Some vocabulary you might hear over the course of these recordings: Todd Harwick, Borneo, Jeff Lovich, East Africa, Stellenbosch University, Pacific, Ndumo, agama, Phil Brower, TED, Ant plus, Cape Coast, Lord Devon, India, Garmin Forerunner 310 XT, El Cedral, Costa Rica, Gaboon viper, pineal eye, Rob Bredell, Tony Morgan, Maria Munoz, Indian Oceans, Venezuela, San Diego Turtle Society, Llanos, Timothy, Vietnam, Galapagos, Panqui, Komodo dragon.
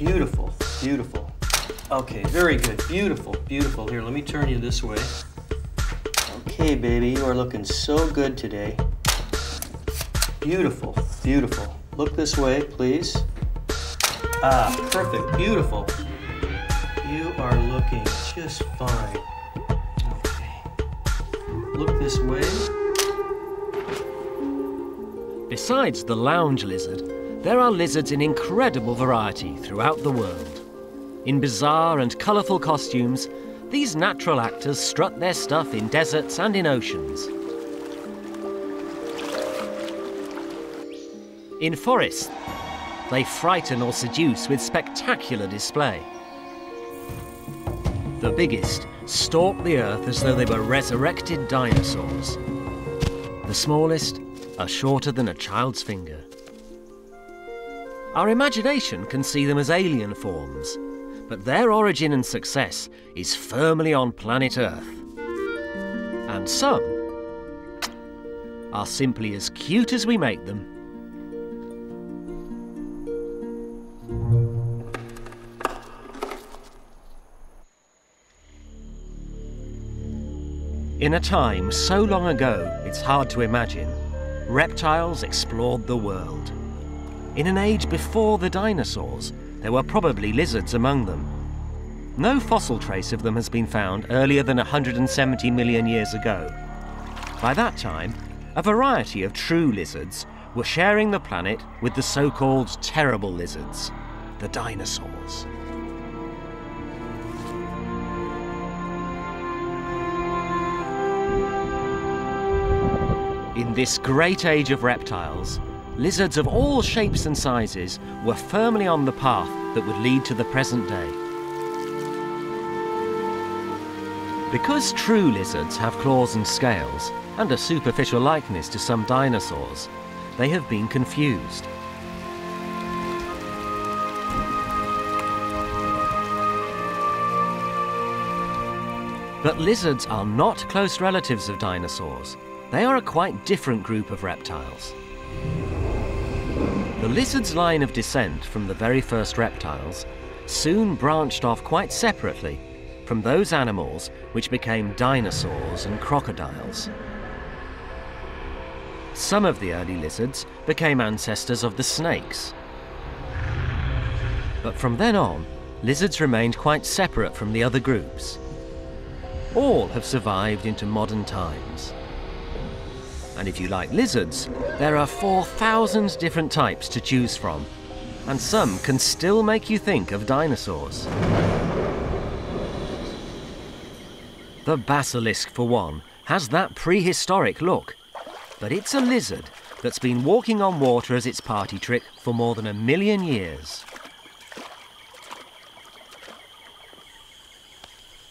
Beautiful, beautiful. Okay, very good. Beautiful, beautiful. Here, let me turn you this way. Okay, baby, you are looking so good today. Beautiful, beautiful. Look this way, please. Ah, perfect, beautiful. You are looking just fine. Okay. Look this way. Besides the lounge lizard, there are lizards in incredible variety throughout the world. In bizarre and colourful costumes, these natural actors strut their stuff in deserts and in oceans. In forests, they frighten or seduce with spectacular display. The biggest stalk the earth as though they were resurrected dinosaurs. The smallest are shorter than a child's finger. Our imagination can see them as alien forms, but their origin and success is firmly on planet Earth. And some are simply as cute as we make them. In a time so long ago, it's hard to imagine, reptiles explored the world. In an age before the dinosaurs, there were probably lizards among them. No fossil trace of them has been found earlier than 170 million years ago. By that time, a variety of true lizards were sharing the planet with the so-called terrible lizards, the dinosaurs. In this great age of reptiles, lizards of all shapes and sizes were firmly on the path that would lead to the present day. Because true lizards have claws and scales, and a superficial likeness to some dinosaurs, they have been confused. But lizards are not close relatives of dinosaurs. They are a quite different group of reptiles. The lizard's line of descent from the very first reptiles soon branched off quite separately from those animals which became dinosaurs and crocodiles. Some of the early lizards became ancestors of the snakes. But from then on, lizards remained quite separate from the other groups. All have survived into modern times. And if you like lizards, there are 4,000 different types to choose from, and some can still make you think of dinosaurs. The basilisk, for one, has that prehistoric look, but it's a lizard that's been walking on water as its party trick for more than 1 million years.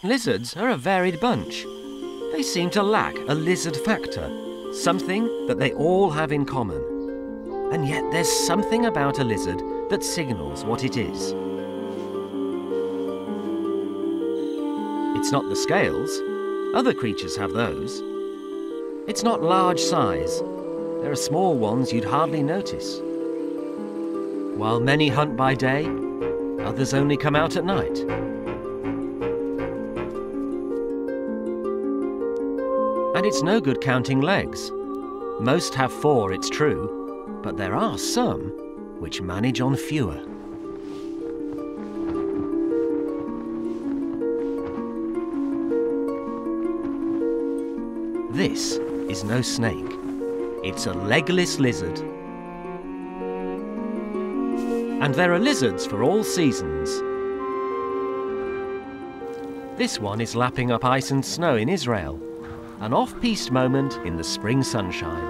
Lizards are a varied bunch. They seem to lack a lizard factor, something that they all have in common. And yet there's something about a lizard that signals what it is. It's not the scales. Other creatures have those. It's not large size. There are small ones you'd hardly notice. While many hunt by day, others only come out at night. And it's no good counting legs. Most have 4, it's true, but there are some which manage on fewer. This is no snake. It's a legless lizard. And there are lizards for all seasons. This one is lapping up ice and snow in Israel. An off-piste moment in the spring sunshine.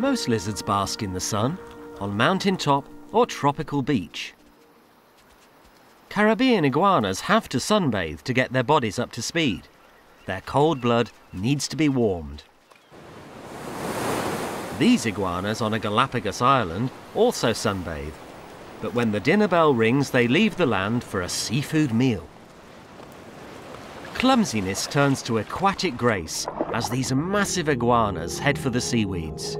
Most lizards bask in the sun, on mountaintop or tropical beach. Caribbean iguanas have to sunbathe to get their bodies up to speed. Their cold blood needs to be warmed. These iguanas on a Galapagos island also sunbathe. But when the dinner bell rings, they leave the land for a seafood meal. Clumsiness turns to aquatic grace as these massive iguanas head for the seaweeds.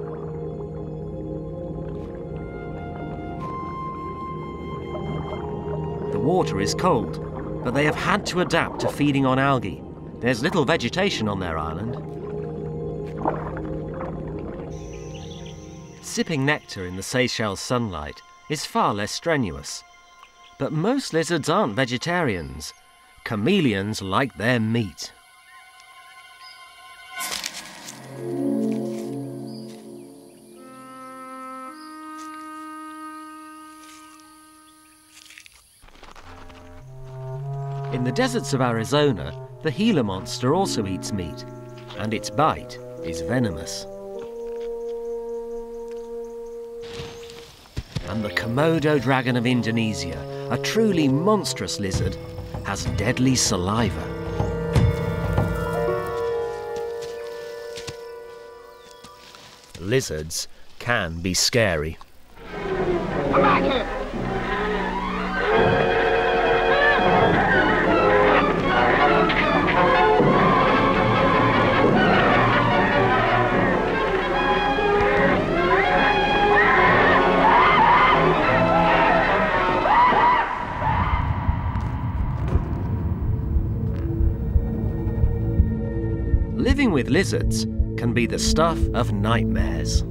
water is cold, but they have had to adapt to feeding on algae. There's little vegetation on their island. Sipping nectar in the Seychelles sunlight is far less strenuous. But most lizards aren't vegetarians. Chameleons like their meat. In the deserts of Arizona, the Gila monster also eats meat, and its bite is venomous. And the Komodo dragon of Indonesia, a truly monstrous lizard, has deadly saliva. Lizards can be scary. Come back here! Living with lizards can be the stuff of nightmares.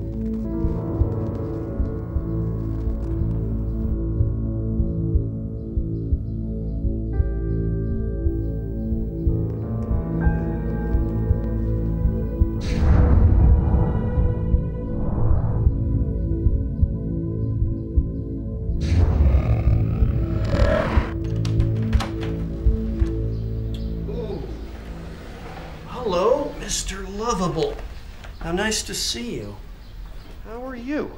Nice to see you. How are you?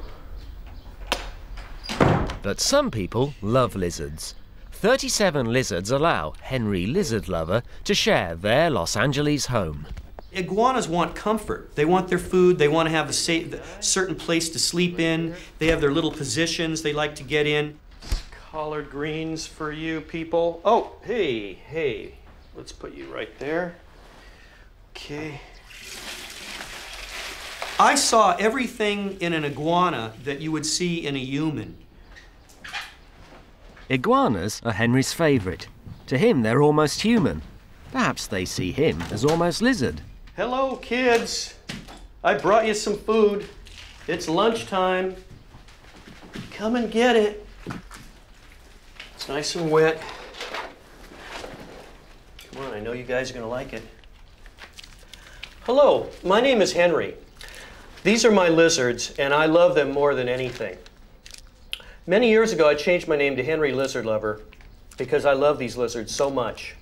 But some people love lizards. 37 lizards allow Henry Lizard Lover to share their Los Angeles home. Iguanas want comfort. They want their food. They want to have a certain place to sleep in. They have their little positions they like to get in. Collard greens for you people. Oh, hey, hey. Let's put you right there. Okay. I saw everything in an iguana that you would see in a human. Iguanas are Henry's favourite. To him, they're almost human. Perhaps they see him as almost lizard. Hello, kids. I brought you some food. It's lunchtime. Come and get it. It's nice and wet. Come on, I know you guys are going to like it. Hello, my name is Henry. These are my lizards, and I love them more than anything. Many years ago, I changed my name to Henry Lizard Lover because I love these lizards so much.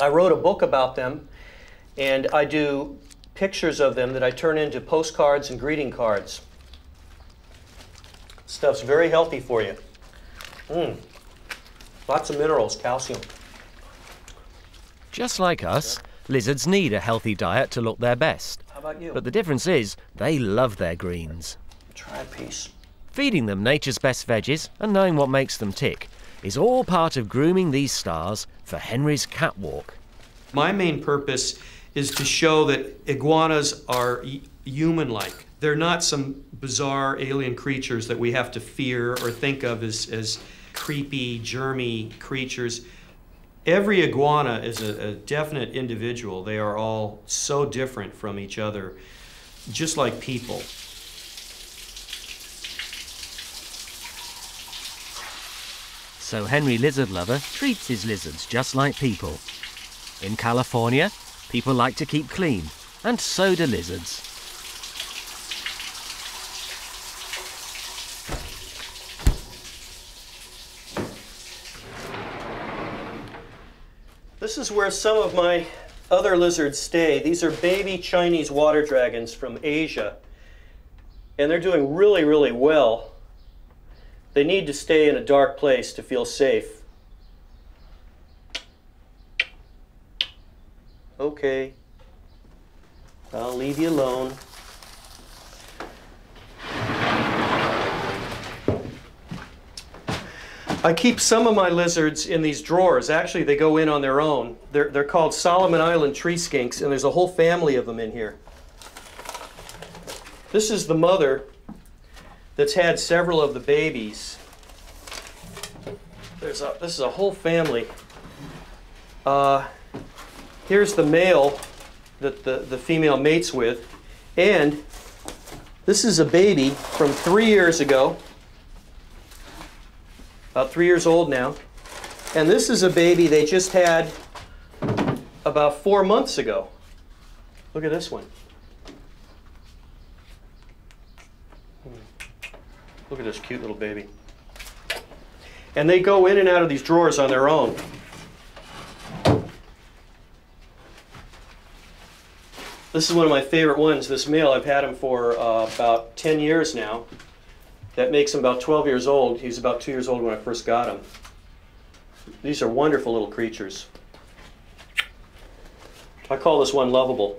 I wrote a book about them, and I do pictures of them that I turn into postcards and greeting cards. Stuff's very healthy for you. Lots of minerals, calcium. Just like us, lizards need a healthy diet to look their best. But the difference is, they love their greens. Try a piece. Feeding them nature's best veggies and knowing what makes them tick is all part of grooming these stars for Henry's catwalk. My main purpose is to show that iguanas are human-like. They're not some bizarre alien creatures that we have to fear or think of as creepy, germy creatures. Every iguana is a definite individual. They are all so different from each other, just like people. So Henry Lizard Lover treats his lizards just like people. In California, people like to keep clean, and so do lizards. This is where some of my other lizards stay. These are baby Chinese water dragons from Asia. And they're doing really, really well. They need to stay in a dark place to feel safe. Okay. I'll leave you alone. I keep some of my lizards in these drawers. Actually, they go in on their own. They're called Solomon Island tree skinks, and there's a whole family of them in here. This is the mother that's had several of the babies. They're there's a, this is a whole family. Here's the male that the female mates with, and this is a baby from 3 years ago, about 3 years old now, and this is a baby they just had about 4 months ago. Look at this one. Look at this cute little baby. And they go in and out of these drawers on their own. This is one of my favorite ones, this male. I've had him for about 10 years now. That makes him about 12 years old. He's about 2 years old when I first got him. These are wonderful little creatures. I call this one lovable.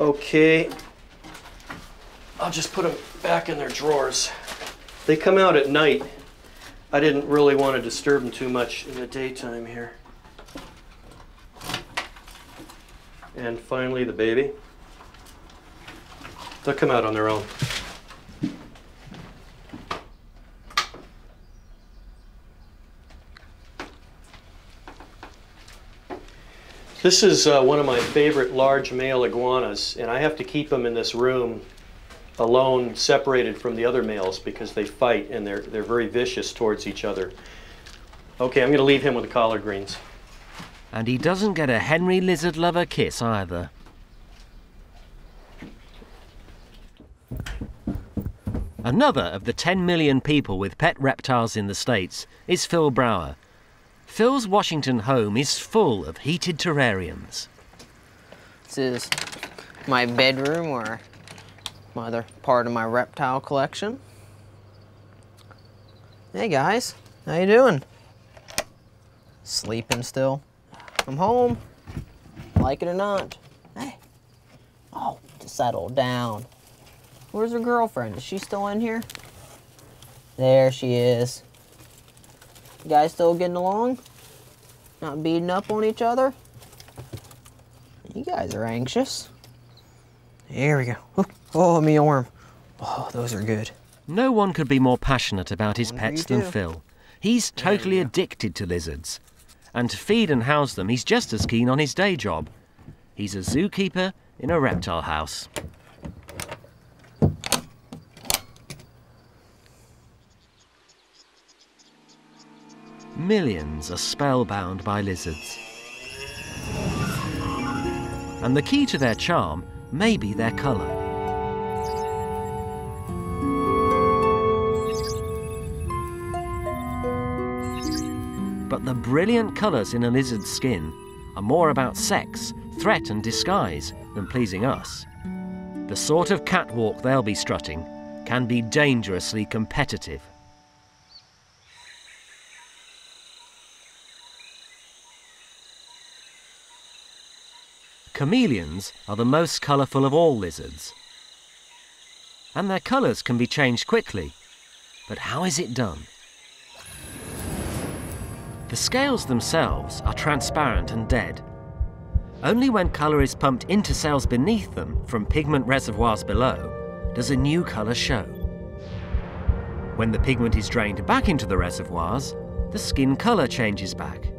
Okay, I'll just put them back in their drawers. They come out at night. I didn't really want to disturb them too much in the daytime here. And finally, the baby. They'll come out on their own. This is one of my favorite large male iguanas, and I have to keep them in this room alone, separated from the other males, because they fight and they're very vicious towards each other. Okay, I'm going to leave him with the collard greens. And he doesn't get a Henry Lizard Lover kiss either. Another of the 10 million people with pet reptiles in the States is Phil Brower. Phil's Washington home is full of heated terrariums. This is my bedroom, or my other part of my reptile collection. Hey guys, how you doing? Sleeping still. I'm home, like it or not. Hey, oh, to settle down. Where's her girlfriend? Is she still in here? There she is. You guys still getting along? Not beating up on each other? You guys are anxious. Here we go. Oh, me arm. Oh, those are good. No one could be more passionate about his pets than Phil. He's totally addicted to lizards. And to feed and house them, he's just as keen on his day job. He's a zookeeper in a reptile house. Millions are spellbound by lizards. And the key to their charm may be their colour. But the brilliant colours in a lizard's skin are more about sex, threat and disguise than pleasing us. The sort of catwalk they'll be strutting can be dangerously competitive. Chameleons are the most colourful of all lizards. And their colours can be changed quickly. But how is it done? The scales themselves are transparent and dead. Only when colour is pumped into cells beneath them from pigment reservoirs below does a new colour show. When the pigment is drained back into the reservoirs, the skin colour changes back.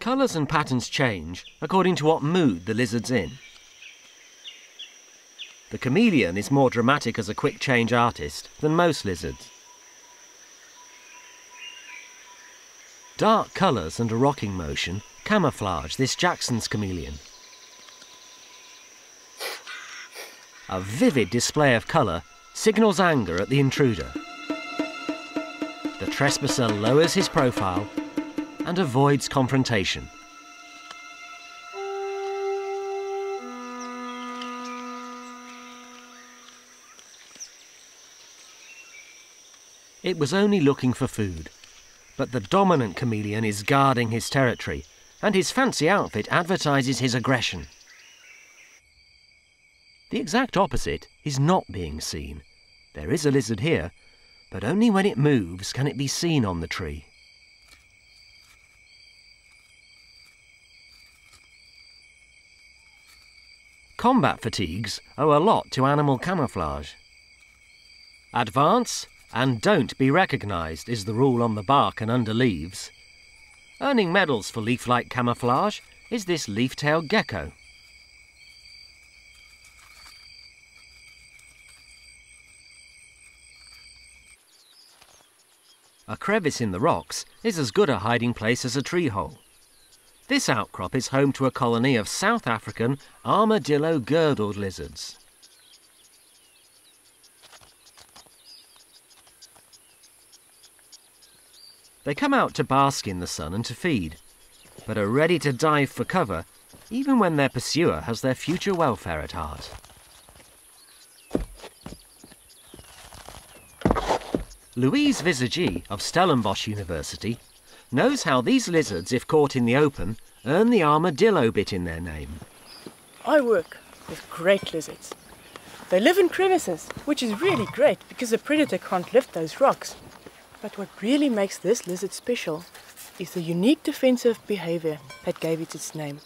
Colours and patterns change according to what mood the lizard's in. The chameleon is more dramatic as a quick change artist than most lizards. Dark colours and a rocking motion camouflage this Jackson's chameleon. A vivid display of colour signals anger at the intruder. The trespasser lowers his profile and avoids confrontation. It was only looking for food. But the dominant chameleon is guarding his territory, and his fancy outfit advertises his aggression. The exact opposite is not being seen. There is a lizard here, but only when it moves can it be seen on the tree. Combat fatigues owe a lot to animal camouflage. Advance, and don't be recognised is the rule on the bark and under leaves. Earning medals for leaf-like camouflage is this leaf-tailed gecko. A crevice in the rocks is as good a hiding place as a tree hole. This outcrop is home to a colony of South African armadillo-girdled lizards. They come out to bask in the sun and to feed, but are ready to dive for cover even when their pursuer has their future welfare at heart. Louise Visagie of Stellenbosch University knows how these lizards, if caught in the open, earn the armadillo bit in their name. I work with great lizards. They live in crevices, which is really great because the predator can't lift those rocks. But what really makes this lizard special is the unique defensive behaviour that gave it its name.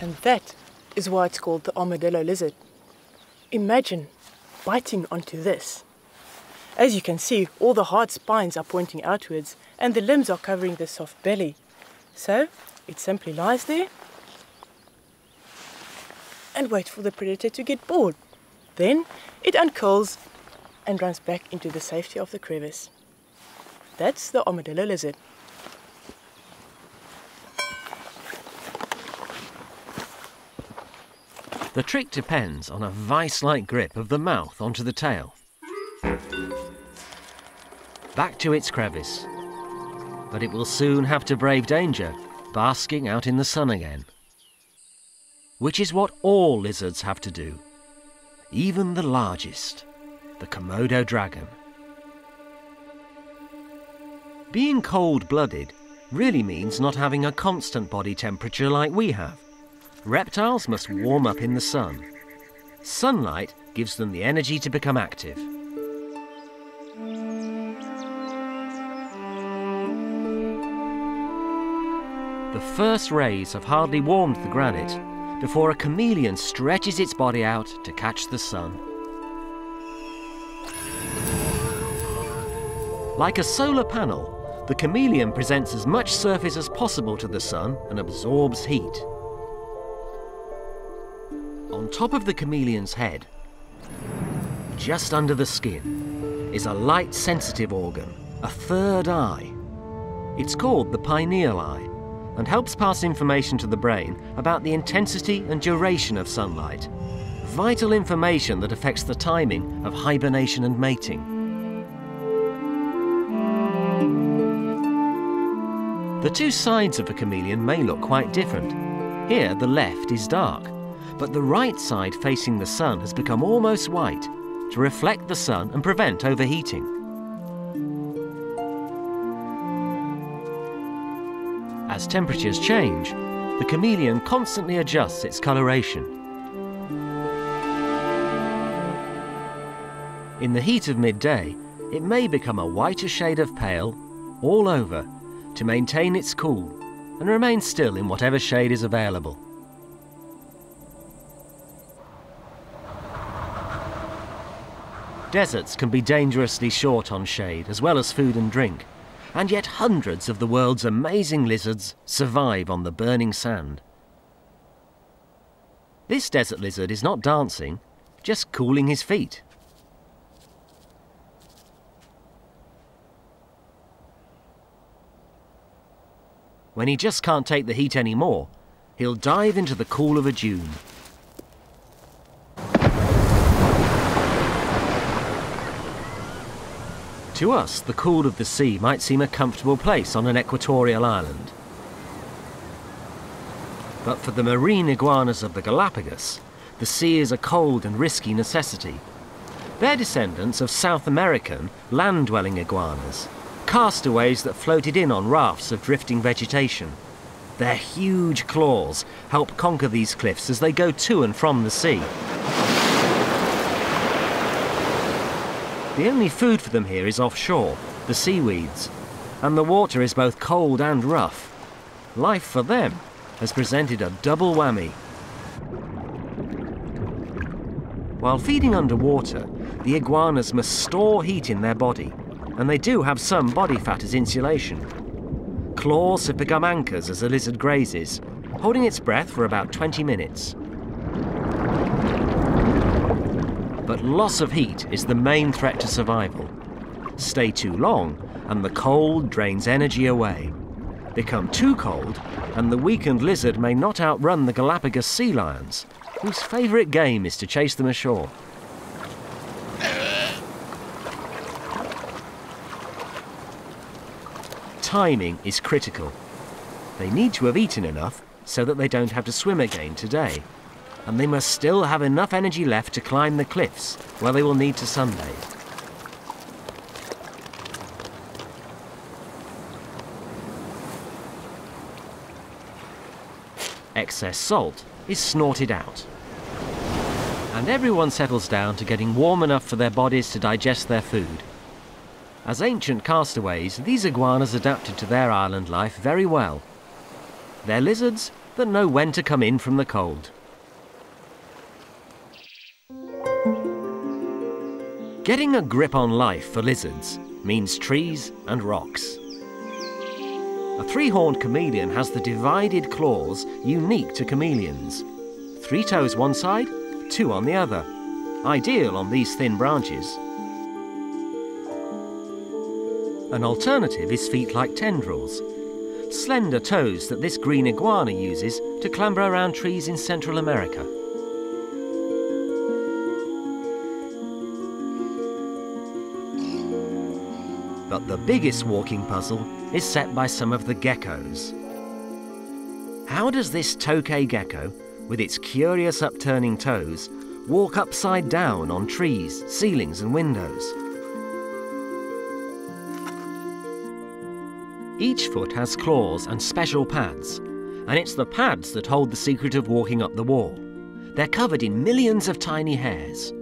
And that is why it's called the armadillo lizard. Imagine biting onto this. As you can see, all the hard spines are pointing outwards and the limbs are covering the soft belly. So it simply lies there and waits for the predator to get bored. Then it uncurls and runs back into the safety of the crevice. That's the armadillo lizard. The trick depends on a vice-like grip of the mouth onto the tail. Back to its crevice. But it will soon have to brave danger, basking out in the sun again. Which is what all lizards have to do. Even the largest, the Komodo dragon. Being cold-blooded really means not having a constant body temperature like we have. Reptiles must warm up in the sun. Sunlight gives them the energy to become active. The first rays have hardly warmed the granite before a chameleon stretches its body out to catch the sun. Like a solar panel, the chameleon presents as much surface as possible to the sun and absorbs heat. On top of the chameleon's head, just under the skin, is a light-sensitive organ, a third eye. It's called the pineal eye and helps pass information to the brain about the intensity and duration of sunlight, vital information that affects the timing of hibernation and mating. The two sides of a chameleon may look quite different. Here, the left is dark, but the right side facing the sun has become almost white to reflect the sun and prevent overheating. As temperatures change, the chameleon constantly adjusts its coloration. In the heat of midday, it may become a whiter shade of pale all over, to maintain its cool and remain still in whatever shade is available. Deserts can be dangerously short on shade as well as food and drink, and yet hundreds of the world's amazing lizards survive on the burning sand. This desert lizard is not dancing, just cooling his feet. When he just can't take the heat anymore, he'll dive into the cool of a dune. To us, the cool of the sea might seem a comfortable place on an equatorial island. But for the marine iguanas of the Galapagos, the sea is a cold and risky necessity. They're descendants of South American land-dwelling iguanas, castaways that floated in on rafts of drifting vegetation. Their huge claws help conquer these cliffs as they go to and from the sea. The only food for them here is offshore, the seaweeds, and the water is both cold and rough. Life for them has presented a double whammy. While feeding underwater, the iguanas must store heat in their body, and they do have some body fat as insulation. Claws have become anchors as the lizard grazes, holding its breath for about 20 minutes. But loss of heat is the main threat to survival. Stay too long, and the cold drains energy away. Become too cold, and the weakened lizard may not outrun the Galapagos sea lions, whose favourite game is to chase them ashore. Timing is critical. They need to have eaten enough so that they don't have to swim again today, and they must still have enough energy left to climb the cliffs, where they will need to sunbathe. Excess salt is snorted out. And everyone settles down to getting warm enough for their bodies to digest their food. As ancient castaways, these iguanas adapted to their island life very well. They're lizards that know when to come in from the cold. Getting a grip on life for lizards means trees and rocks. A three-horned chameleon has the divided claws unique to chameleons. 3 toes one side, 2 on the other. Ideal on these thin branches. An alternative is feet-like tendrils. Slender toes that this green iguana uses to clamber around trees in Central America. But the biggest walking puzzle is set by some of the geckos. How does this tokay gecko, with its curious upturning toes, walk upside down on trees, ceilings and windows? Each foot has claws and special pads, and it's the pads that hold the secret of walking up the wall. They're covered in millions of tiny hairs.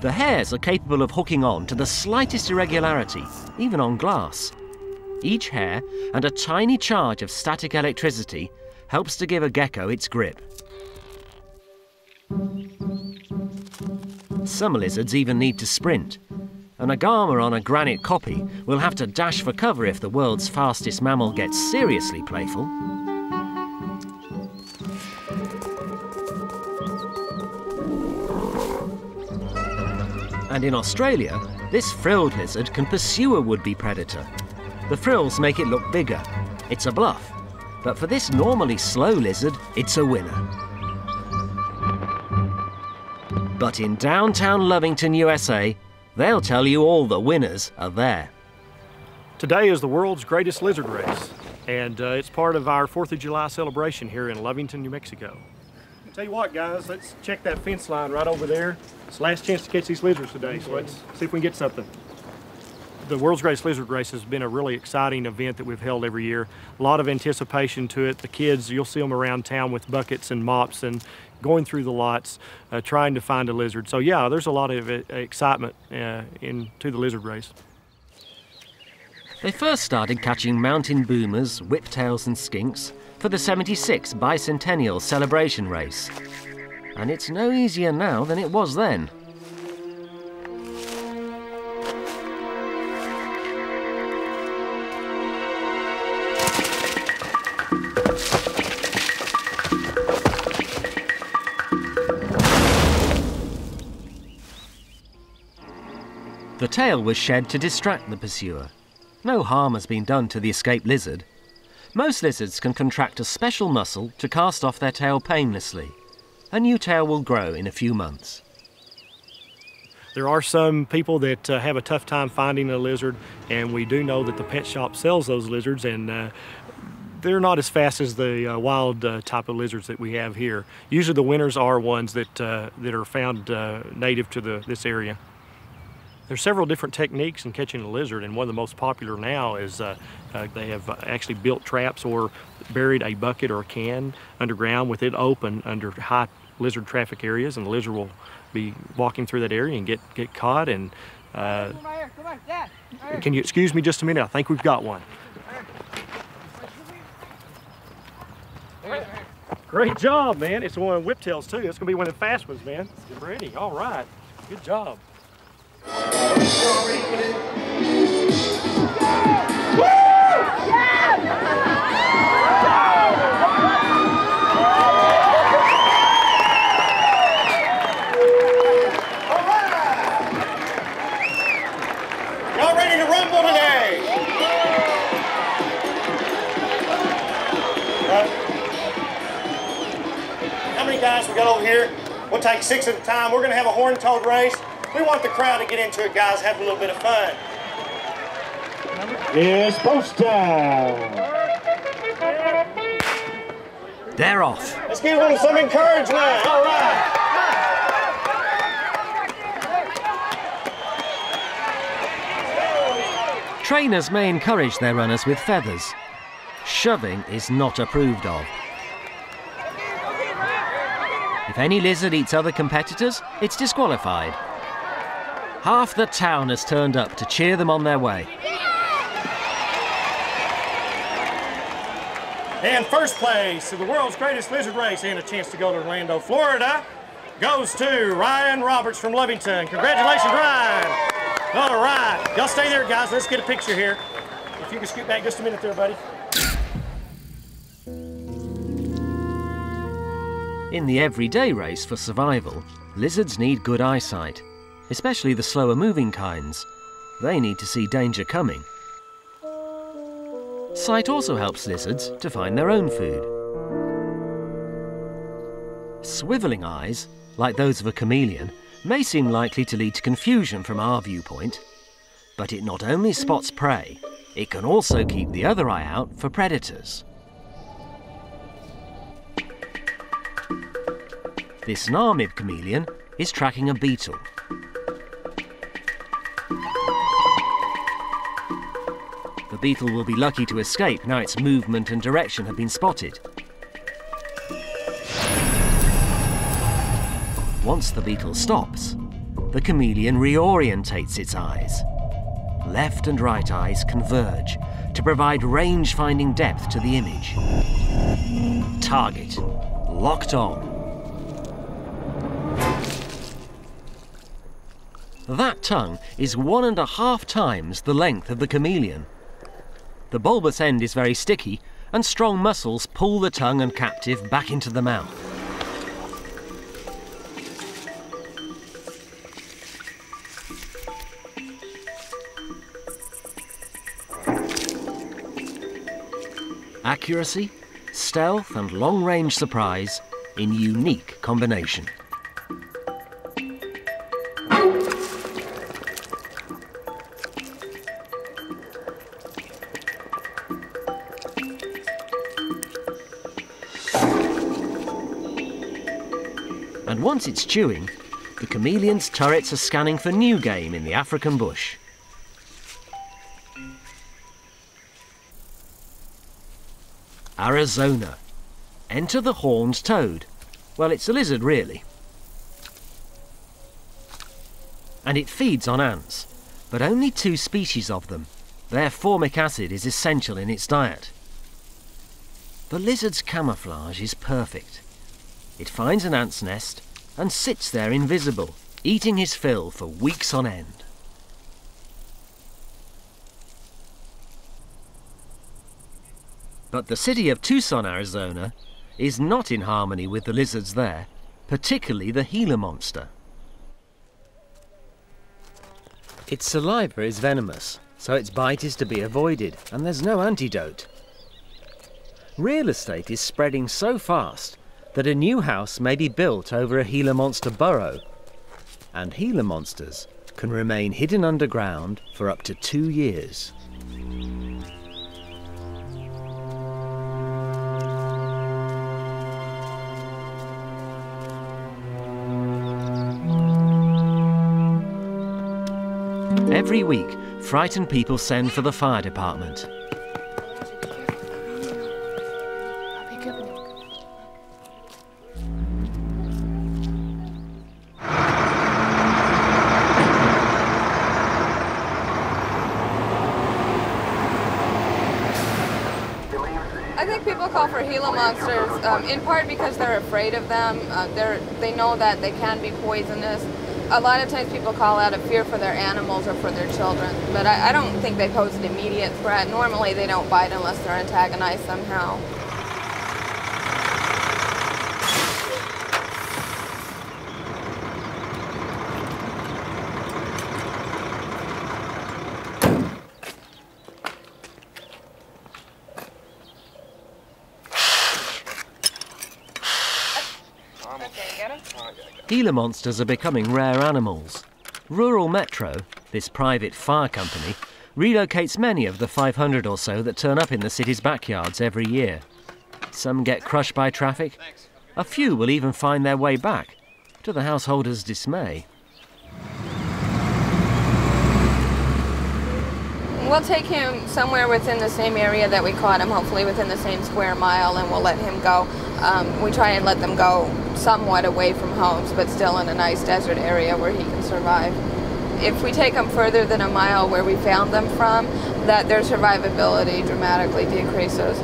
The hairs are capable of hooking on to the slightest irregularity, even on glass. Each hair and a tiny charge of static electricity helps to give a gecko its grip. Some lizards even need to sprint. An agama on a granite copy will have to dash for cover if the world's fastest mammal gets seriously playful. And in Australia, this frilled lizard can pursue a would-be predator. The frills make it look bigger. It's a bluff. But for this normally slow lizard, it's a winner. But in downtown Lovington, USA, they'll tell you all the winners are there. Today is the world's greatest lizard race, and it's part of our 4th of July celebration here in Lovington, New Mexico. Tell you what, guys, let's check that fence line right over there. It's the last chance to catch these lizards today, so let's see if we can get something. The World's Greatest Lizard Race has been a really exciting event that we've held every year. A lot of anticipation to it. The kids, you'll see them around town with buckets and mops and going through the lots, trying to find a lizard. So yeah, there's a lot of excitement to the lizard race. They first started catching mountain boomers, whiptails and skinks for the 76 bicentennial celebration race. And it's no easier now than it was then. The tail was shed to distract the pursuer. No harm has been done to the escaped lizard. Most lizards can contract a special muscle to cast off their tail painlessly. A new tail will grow in a few months. There are some people that have a tough time finding a lizard, and we do know that the pet shop sells those lizards, and they're not as fast as the wild type of lizards that we have here. Usually the winners are ones that are found native to this area. There's several different techniques in catching a lizard, and one of the most popular now is they have actually built traps or buried a bucket or a can underground with it open under high lizard traffic areas, and the lizard will be walking through that area and get caught. And can you excuse me just a minute? I think we've got one. Great job, man. It's one of the whiptails, too. It's going to be one of the fast ones, man. Get ready. All right. Good job. Woo! Yeah! All right! Y'all ready to rumble today? How many guys we got over here? We'll take 6 at a time. We're going to have a horn-toed race. We want the crowd to get into it, guys. Have a little bit of fun. It's post time. They're off. Let's give them some encouragement. All right. Trainers may encourage their runners with feathers. Shoving is not approved of. If any lizard eats other competitors, it's disqualified. Half the town has turned up to cheer them on their way. And first place to the world's greatest lizard race and a chance to go to Orlando, Florida, goes to Ryan Roberts from Lovington. Congratulations, Ryan. All right, y'all stay there, guys. Let's get a picture here. If you can scoot back just a minute there, buddy. In the everyday race for survival, lizards need good eyesight, especially the slower moving kinds. They need to see danger coming. Sight also helps lizards to find their own food. Swiveling eyes, like those of a chameleon, may seem likely to lead to confusion from our viewpoint, but it not only spots prey, it can also keep the other eye out for predators. This Namib chameleon is tracking a beetle. The beetle will be lucky to escape now its movement and direction have been spotted. Once the beetle stops, the chameleon reorientates its eyes. Left and right eyes converge to provide range-finding depth to the image. Target locked on. That tongue is 1.5 times the length of the chameleon. The bulbous end is very sticky, and strong muscles pull the tongue and captive back into the mouth. Accuracy, stealth, and long-range surprise in unique combination. And once it's chewing, the chameleon's turrets are scanning for new game in the African bush. Arizona. Enter the horned toad. Well, it's a lizard, really. And it feeds on ants, but only 2 species of them. Their formic acid is essential in its diet. The lizard's camouflage is perfect. It finds an ant's nest and sits there invisible, eating his fill for weeks on end. But the city of Tucson, Arizona, is not in harmony with the lizards there, particularly the Gila monster. Its saliva is venomous, so its bite is to be avoided, and there's no antidote. Real estate is spreading so fast that a new house may be built over a Gila monster burrow, and Gila monsters can remain hidden underground for up to 2 years. Every week, frightened people send for the fire department. for Gila monsters, in part because they're afraid of them. They know that they can be poisonous. A lot of times people call out of fear for their animals or for their children, but I don't think they pose an immediate threat. Normally they don't bite unless they're antagonized somehow. Gila monsters are becoming rare animals. Rural Metro, this private fire company, relocates many of the 500 or so that turn up in the city's backyards every year. Some get crushed by traffic. A few will even find their way back, to the householders' dismay. We'll take him somewhere within the same area that we caught him, hopefully within the same square mile, and we'll let him go. We try and let them go somewhat away from homes, but still in a nice desert area where he can survive. If we take them further than a mile where we found them from, that their survivability dramatically decreases.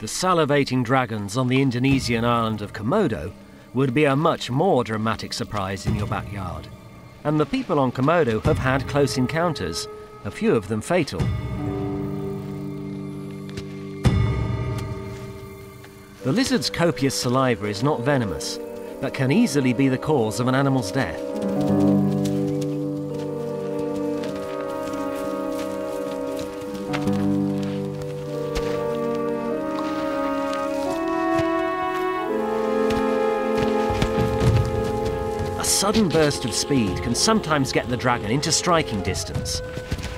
The salivating dragons on the Indonesian island of Komodo would be a much more dramatic surprise in your backyard. And the people on Komodo have had close encounters, a few of them fatal. The lizard's copious saliva is not venomous, but can easily be the cause of an animal's death. A sudden burst of speed can sometimes get the dragon into striking distance,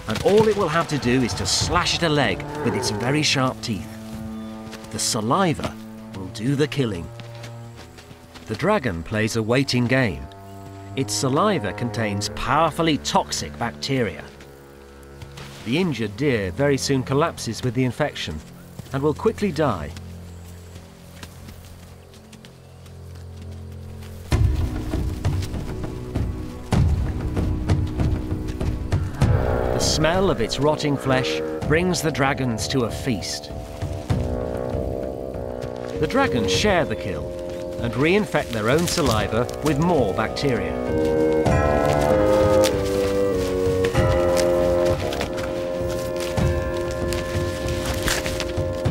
and all it will have to do is to slash at a leg with its very sharp teeth. The saliva will do the killing. The dragon plays a waiting game. Its saliva contains powerfully toxic bacteria. The injured deer very soon collapses with the infection and will quickly die. The smell of its rotting flesh brings the dragons to a feast. The dragons share the kill and reinfect their own saliva with more bacteria.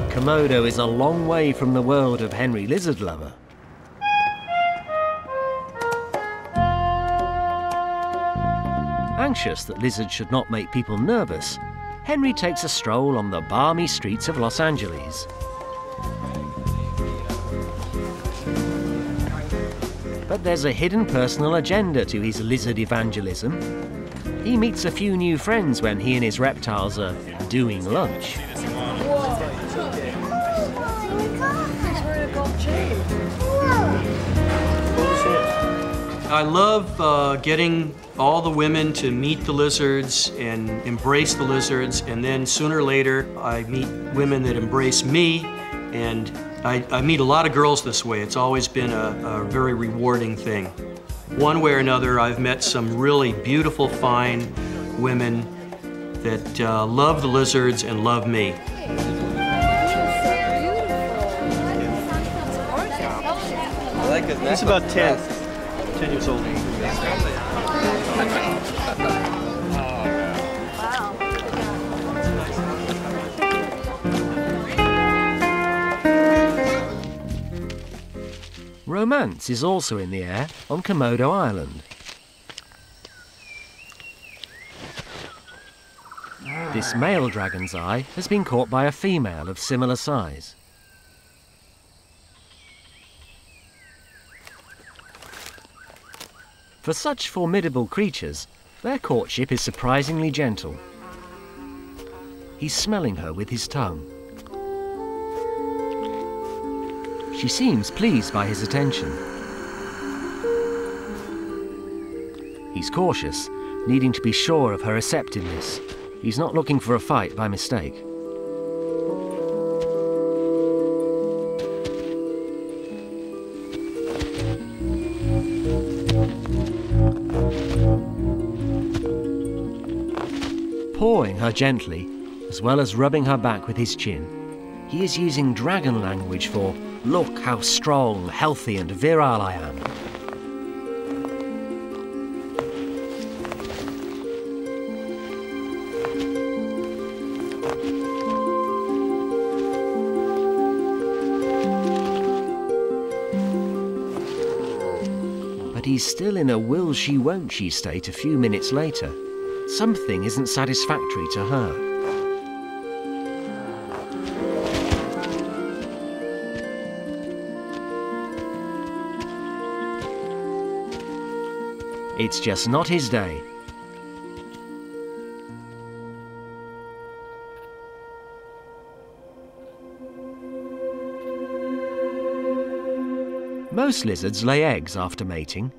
Komodo is a long way from the world of Henry Lizard Lover. Anxious that lizards should not make people nervous, Henry takes a stroll on the balmy streets of Los Angeles. But there's a hidden personal agenda to his lizard evangelism. He meets a few new friends when he and his reptiles are doing lunch. I love getting all the women to meet the lizards and embrace the lizards, and then sooner or later I meet women that embrace me, and I meet a lot of girls this way. It's always been a very rewarding thing. One way or another, I've met some really beautiful, fine women that love the lizards and love me. It's about 10 years old. Romance is also in the air on Komodo Island. This male dragon's eye has been caught by a female of similar size. For such formidable creatures, their courtship is surprisingly gentle. He's smelling her with his tongue. She seems pleased by his attention. He's cautious, needing to be sure of her receptiveness. He's not looking for a fight by mistake. pawing her gently, as well as rubbing her back with his chin. He is using dragon language for, "Look how strong, healthy and virile I am." He's still in a will-she-won't-she state a few minutes later. Something isn't satisfactory to her. It's just not his day. Most lizards lay eggs after mating.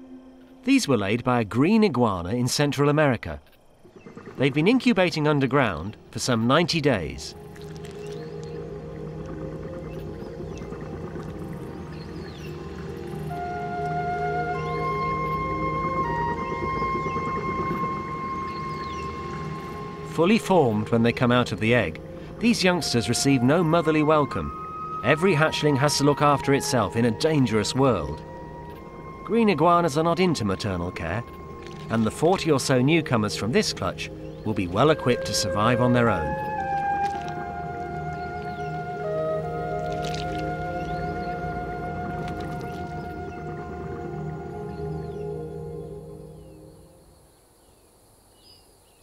These were laid by a green iguana in Central America. They'd been incubating underground for some 90 days. Fully formed when they come out of the egg, these youngsters receive no motherly welcome. Every hatchling has to look after itself in a dangerous world. Green iguanas are not into maternal care, and the 40 or so newcomers from this clutch will be well equipped to survive on their own.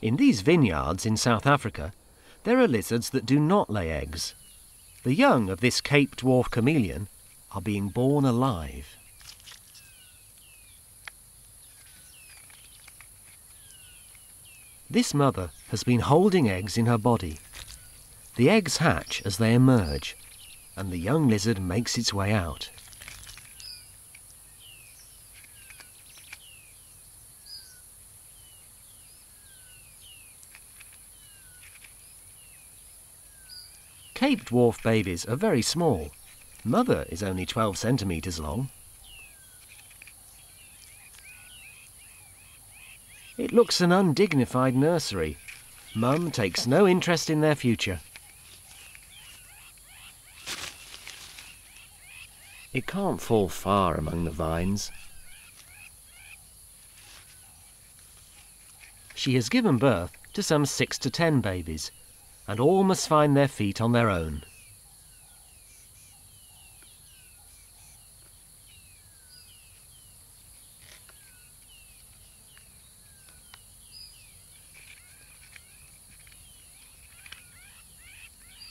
In these vineyards in South Africa, there are lizards that do not lay eggs. The young of this Cape dwarf chameleon are being born alive. This mother has been holding eggs in her body. The eggs hatch as they emerge, and the young lizard makes its way out. Cape dwarf babies are very small. Mother is only 12 centimetres long. It looks an undignified nursery. Mum takes no interest in their future. It can't fall far among the vines. She has given birth to some 6 to 10 babies, and all must find their feet on their own.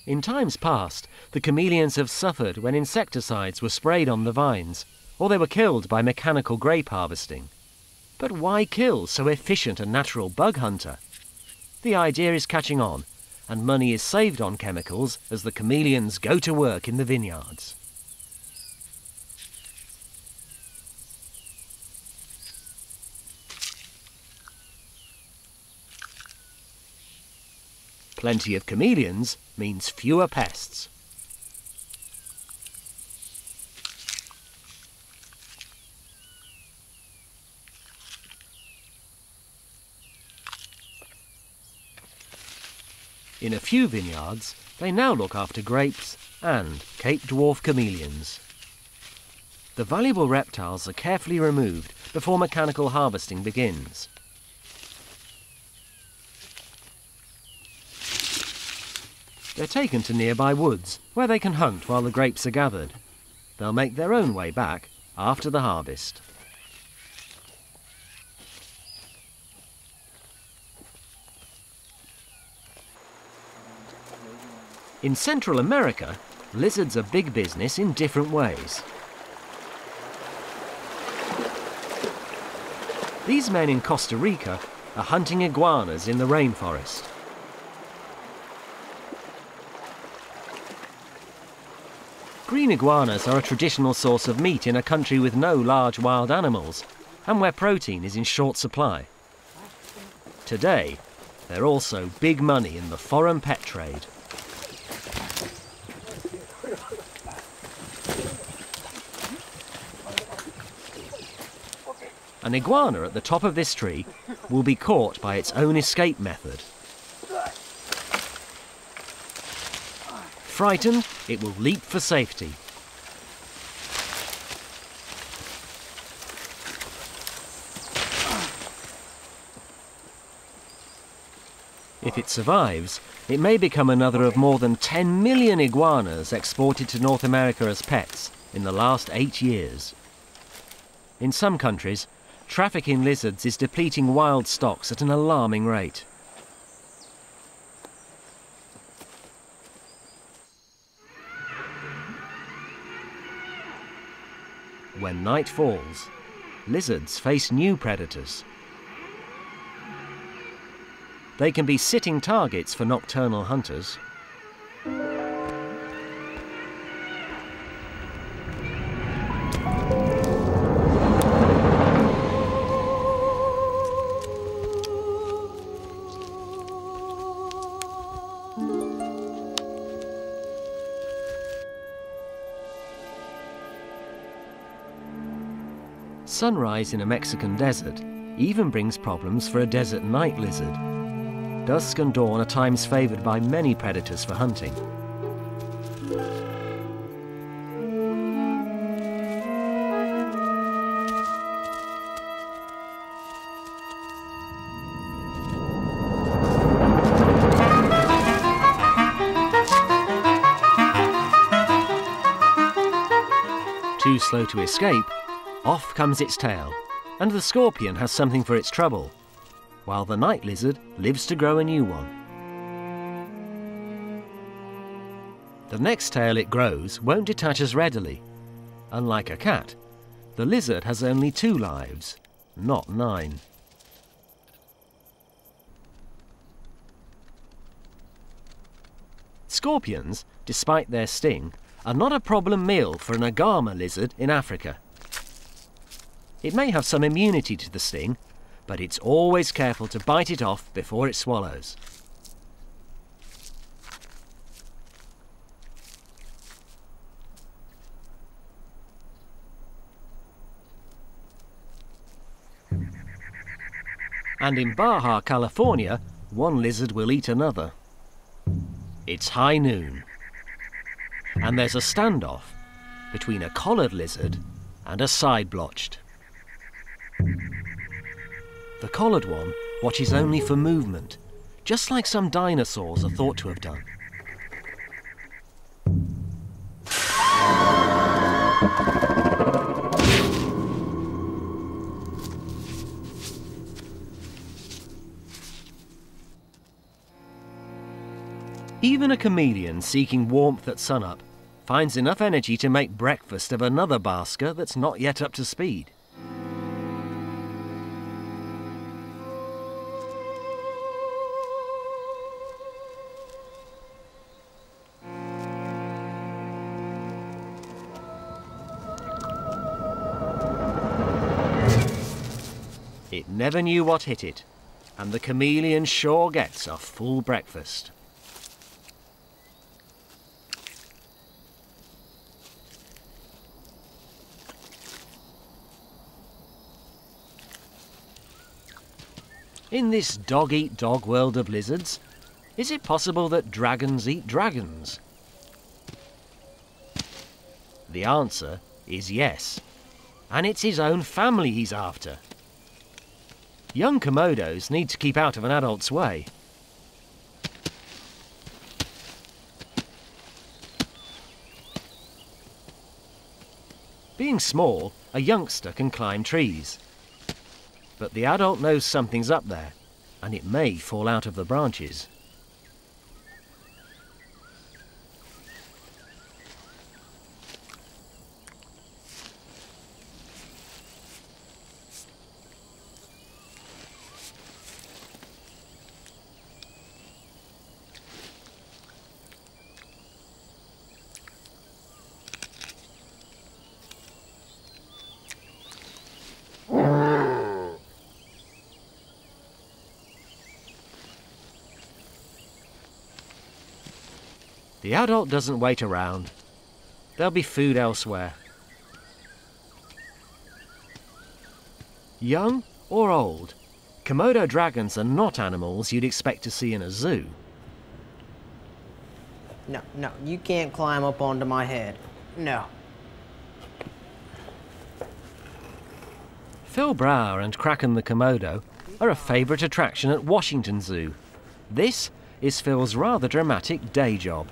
In times past, the chameleons have suffered when insecticides were sprayed on the vines, or they were killed by mechanical grape harvesting. But why kill so efficient a natural bug hunter? The idea is catching on, and money is saved on chemicals as the chameleons go to work in the vineyards. Plenty of chameleons means fewer pests. In a few vineyards, they now look after grapes and Cape dwarf chameleons. The valuable reptiles are carefully removed before mechanical harvesting begins. They're taken to nearby woods, where they can hunt while the grapes are gathered. They'll make their own way back after the harvest. In Central America, lizards are big business in different ways. These men in Costa Rica are hunting iguanas in the rainforest. Green iguanas are a traditional source of meat in a country with no large wild animals and where protein is in short supply. Today, they're also big money in the foreign pet trade. An iguana at the top of this tree will be caught by its own escape method. frightened, it will leap for safety. If it survives, it may become another of more than 10 million iguanas exported to North America as pets in the last 8 years. In some countries, traffic in lizards is depleting wild stocks at an alarming rate. When night falls, lizards face new predators. They can be sitting targets for nocturnal hunters. Sunrise in a Mexican desert even brings problems for a desert night lizard. Dusk and dawn are times favoured by many predators for hunting. Too slow to escape, off comes its tail, and the scorpion has something for its trouble, while the night lizard lives to grow a new one. The next tail it grows won't detach as readily. Unlike a cat, the lizard has only 2 lives, not 9. Scorpions, despite their sting, are not a problem meal for an agama lizard in Africa. It may have some immunity to the sting, but it's always careful to bite it off before it swallows. And in Baja California, one lizard will eat another. It's high noon, and there's a standoff between a collared lizard and a side-blotched. The collared one watches only for movement, just like some dinosaurs are thought to have done. Even a chameleon seeking warmth at sunup finds enough energy to make breakfast of another basker that's not yet up to speed. It never knew what hit it, and the chameleon sure gets a full breakfast. In this dog-eat-dog world of lizards, is it possible that dragons eat dragons? The answer is yes, and it's his own family he's after. Young Komodos need to keep out of an adult's way. Being small, a youngster can climb trees. But the adult knows something's up there, and it may fall out of the branches. The adult doesn't wait around. There'll be food elsewhere. Young or old, Komodo dragons are not animals you'd expect to see in a zoo. No, no, you can't climb up onto my head. No. Phil Brower and Kraken the Komodo are a favourite attraction at Washington Zoo. This is Phil's rather dramatic day job.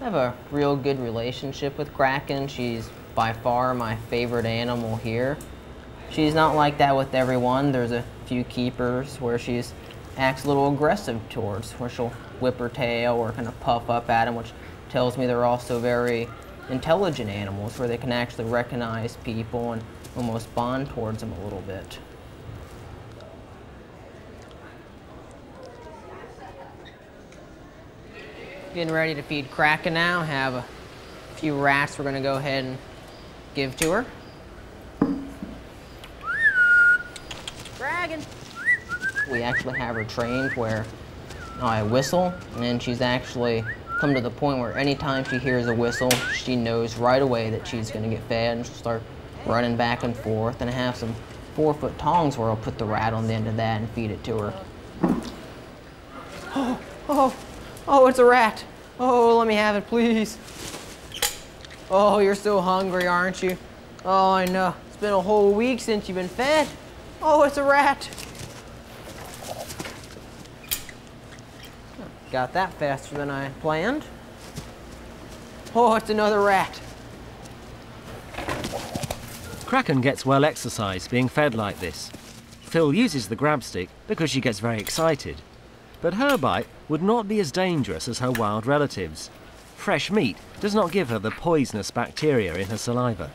I have a real good relationship with Kraken. She's by far my favorite animal here. She's not like that with everyone. There's a few keepers where she acts a little aggressive towards, where she'll whip her tail or kind of puff up at them, which tells me they're also very intelligent animals, where they can actually recognize people and almost bond towards them a little bit. Getting ready to feed Kraken now. Have a few rats we're going to go ahead and give to her. Dragon! We actually have her trained where I whistle, and then she's actually come to the point where anytime she hears a whistle, she knows right away that she's going to get fed, and she'll start running back and forth. And I have some 4-foot tongs where I'll put the rat on the end of that and feed it to her. Oh! Oh! Oh, it's a rat. Oh, let me have it, please. Oh, you're so hungry, aren't you? Oh, I know. It's been a whole week since you've been fed. Oh, it's a rat. Got that faster than I planned. Oh, it's another rat. Kraken gets well exercised being fed like this. Phil uses the grab stick because she gets very excited. But her bite would not be as dangerous as her wild relatives. Fresh meat does not give her the poisonous bacteria in her saliva.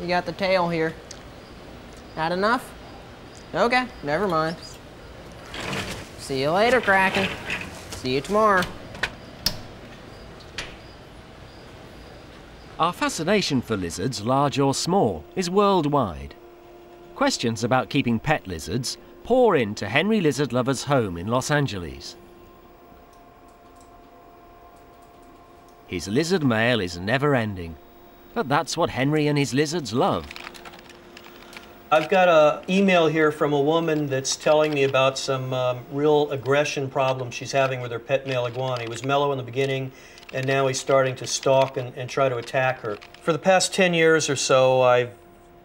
You got the tail here. Not enough? Okay, never mind. See you later, Kraken. See you tomorrow. Our fascination for lizards, large or small, is worldwide. Questions about keeping pet lizards pour into Henry Lizard Lover's home in Los Angeles. His lizard mail is never-ending, but that's what Henry and his lizards love. I've got an email here from a woman that's telling me about some real aggression problem she's having with her pet male iguana. He was mellow in the beginning, and now he's starting to stalk and try to attack her. For the past 10 years or so, I've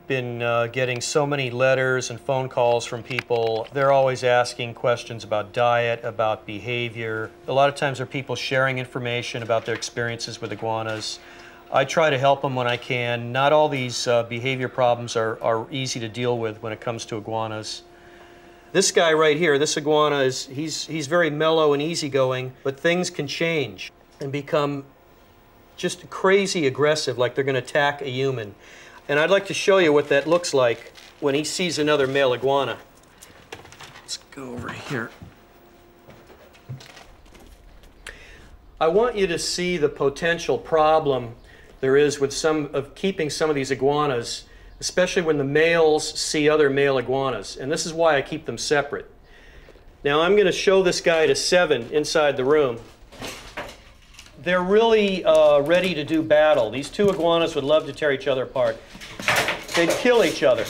been getting so many letters and phone calls from people. They're always asking questions about diet, about behavior. A lot of times there are people sharing information about their experiences with iguanas. I try to help them when I can. Not all these behavior problems are easy to deal with when it comes to iguanas. This guy right here, this iguana, he's very mellow and easygoing, but things can change and become just crazy aggressive, like they're gonna attack a human. And I'd like to show you what that looks like when he sees another male iguana. Let's go over here. I want you to see the potential problem there is with keeping some of these iguanas, especially when the males see other male iguanas. And this is why I keep them separate. Now I'm gonna show this guy to 7 inside the room. They're really ready to do battle. These two iguanas would love to tear each other apart. They'd kill each other.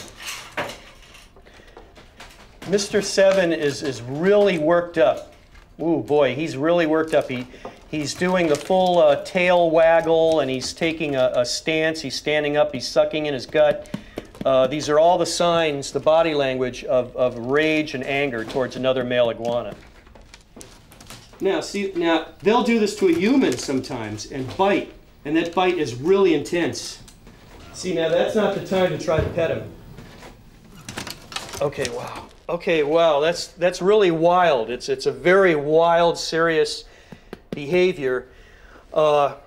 Mr. Seven is really worked up. Ooh, boy, he's really worked up. He's doing the full tail waggle, and he's taking a stance. He's standing up. He's sucking in his gut. These are all the signs, the body language of rage and anger towards another male iguana. Now, see, now, they'll do this to a human sometimes and bite, and that bite is really intense. See, now, that's not the time to try to pet him. Okay, wow. Okay, wow, that's really wild. It's a very wild, serious behavior. Now,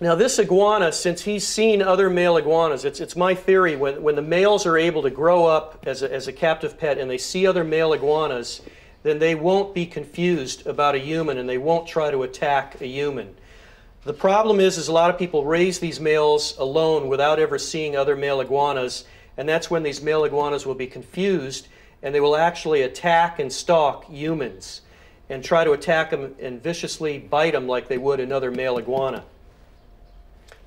this iguana, since he's seen other male iguanas, it's my theory, when the males are able to grow up as a captive pet and they see other male iguanas, then they won't be confused about a human and they won't try to attack a human. The problem is a lot of people raise these males alone without ever seeing other male iguanas, and that's when these male iguanas will be confused and they will actually attack and stalk humans and try to attack them and viciously bite them like they would another male iguana.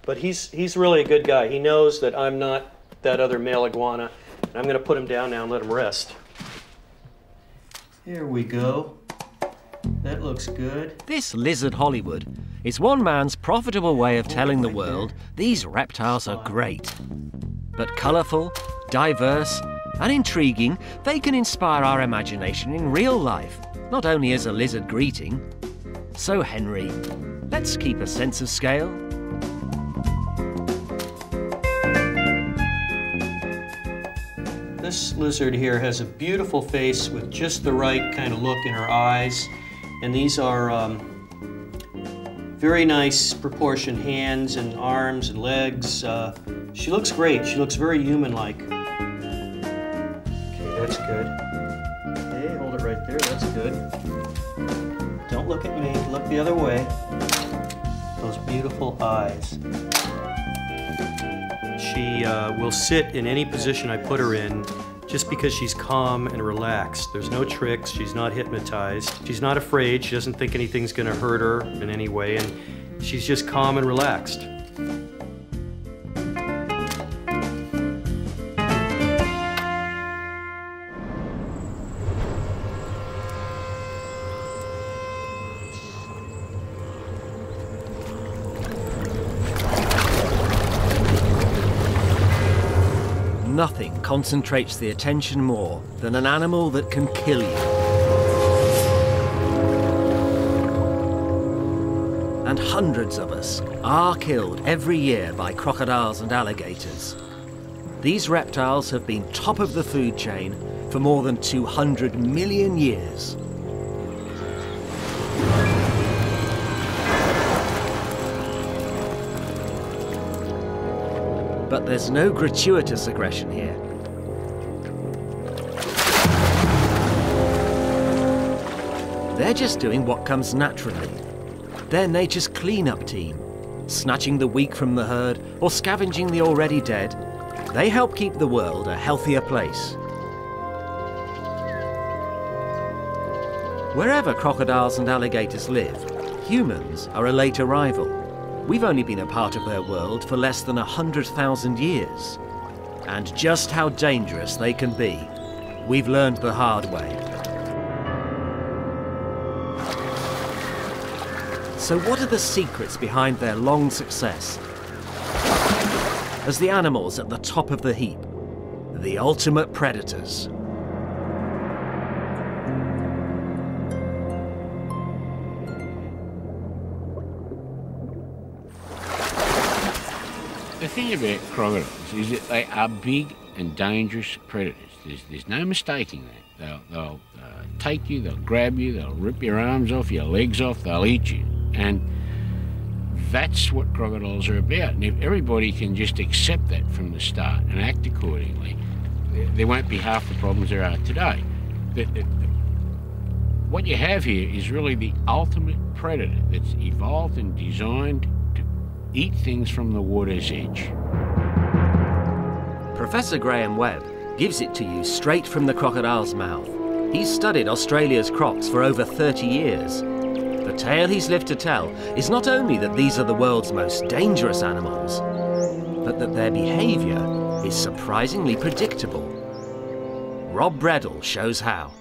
But he's really a good guy. He knows that I'm not that other male iguana, and I'm gonna put him down now and let him rest. Here we go. That looks good. This Lizard Hollywood is one man's profitable way of telling the world these reptiles are great. But colourful, diverse and intriguing, they can inspire our imagination in real life, not only as a lizard greeting. So Henry, let's keep a sense of scale. This lizard here has a beautiful face with just the right kind of look in her eyes. And these are very nice proportioned hands and arms and legs. She looks great. She looks very human-like. Okay, that's good. Okay, hold it right there. That's good. Don't look at me. Look the other way. Those beautiful eyes. She will sit in any position I put her in just because she's calm and relaxed. There's no tricks. She's not hypnotized. She's not afraid. She doesn't think anything's going to hurt her in any way. And she's just calm and relaxed. Nothing concentrates the attention more than an animal that can kill you. And hundreds of us are killed every year by crocodiles and alligators. These reptiles have been top of the food chain for more than 200 million years. But there's no gratuitous aggression here. They're just doing what comes naturally. They're nature's cleanup team, snatching the weak from the herd or scavenging the already dead. They help keep the world a healthier place. Wherever crocodiles and alligators live, humans are a late arrival. We've only been a part of their world for less than 100,000 years. And just how dangerous they can be, we've learned the hard way. So what are the secrets behind their long success? As the animals at the top of the heap, the ultimate predators. The thing about crocodiles is that they are big and dangerous predators. There's no mistaking that. They'll take you, they'll grab you, they'll rip your arms off, your legs off, they'll eat you. And that's what crocodiles are about. And if everybody can just accept that from the start and act accordingly, there won't be half the problems there are today. What you have here is really the ultimate predator that's evolved and designed eat things from the water's edge. Professor Graham Webb gives it to you straight from the crocodile's mouth. He's studied Australia's crocs for over 30 years. The tale he's lived to tell is not only that these are the world's most dangerous animals, but that their behaviour is surprisingly predictable. Rob Bredell shows how.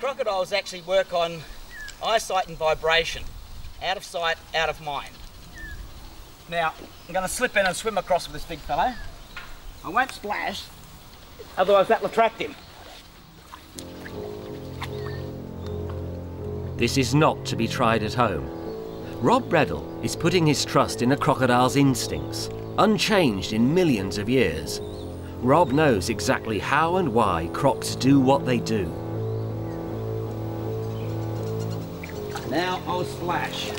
Crocodiles actually work on eyesight and vibration. Out of sight, out of mind. Now, I'm going to slip in and swim across with this big fellow. I won't splash, otherwise that'll attract him. This is not to be tried at home. Rob Bredell is putting his trust in a crocodile's instincts, unchanged in millions of years. Rob knows exactly how and why crocs do what they do. Now I'll splash.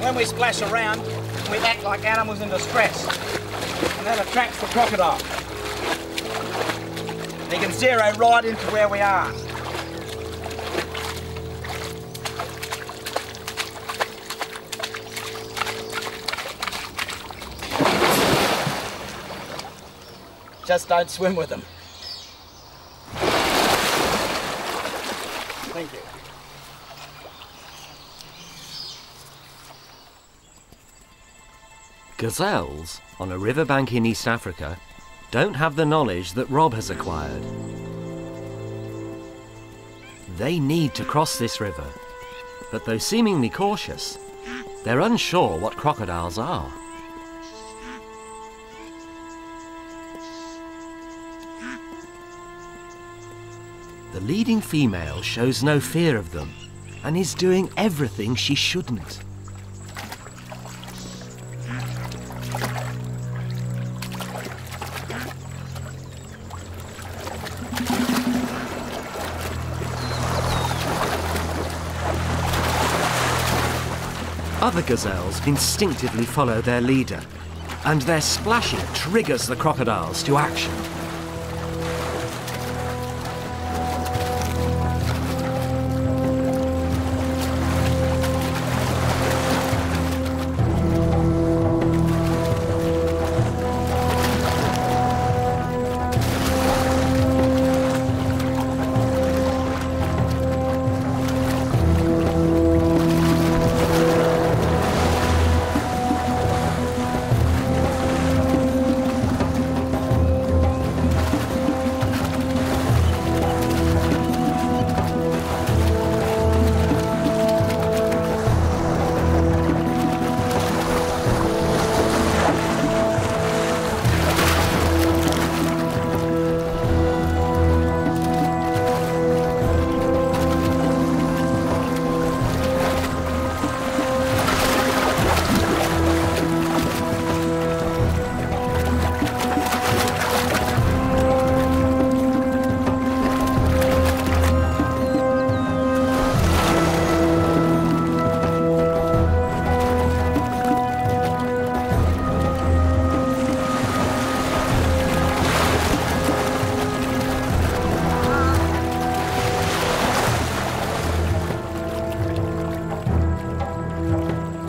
When we splash around, we act like animals in distress, and that attracts the crocodile. They can zero right into where we are. Just don't swim with them. Thank you. Gazelles, on a riverbank in East Africa, don't have the knowledge that Rob has acquired. They need to cross this river, but though seemingly cautious, they're unsure what crocodiles are. The leading female shows no fear of them and is doing everything she shouldn't. Other gazelles instinctively follow their leader, and their splashing triggers the crocodiles to action.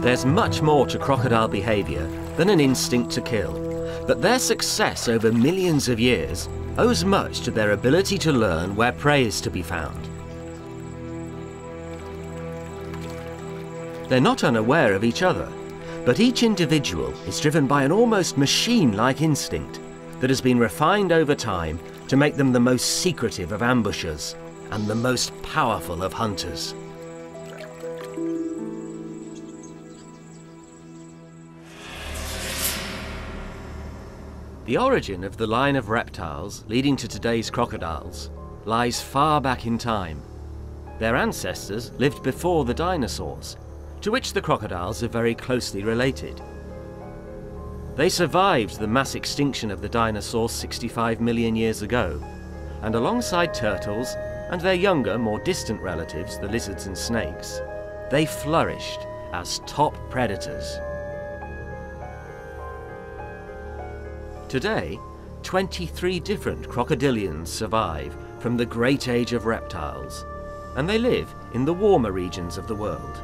There's much more to crocodile behaviour than an instinct to kill, but their success over millions of years owes much to their ability to learn where prey is to be found. They're not unaware of each other, but each individual is driven by an almost machine-like instinct that has been refined over time to make them the most secretive of ambushers and the most powerful of hunters. The origin of the line of reptiles leading to today's crocodiles lies far back in time. Their ancestors lived before the dinosaurs, to which the crocodiles are very closely related. They survived the mass extinction of the dinosaurs 65 million years ago, and alongside turtles and their younger, more distant relatives, the lizards and snakes, they flourished as top predators. Today, 23 different crocodilians survive from the great age of reptiles, and they live in the warmer regions of the world.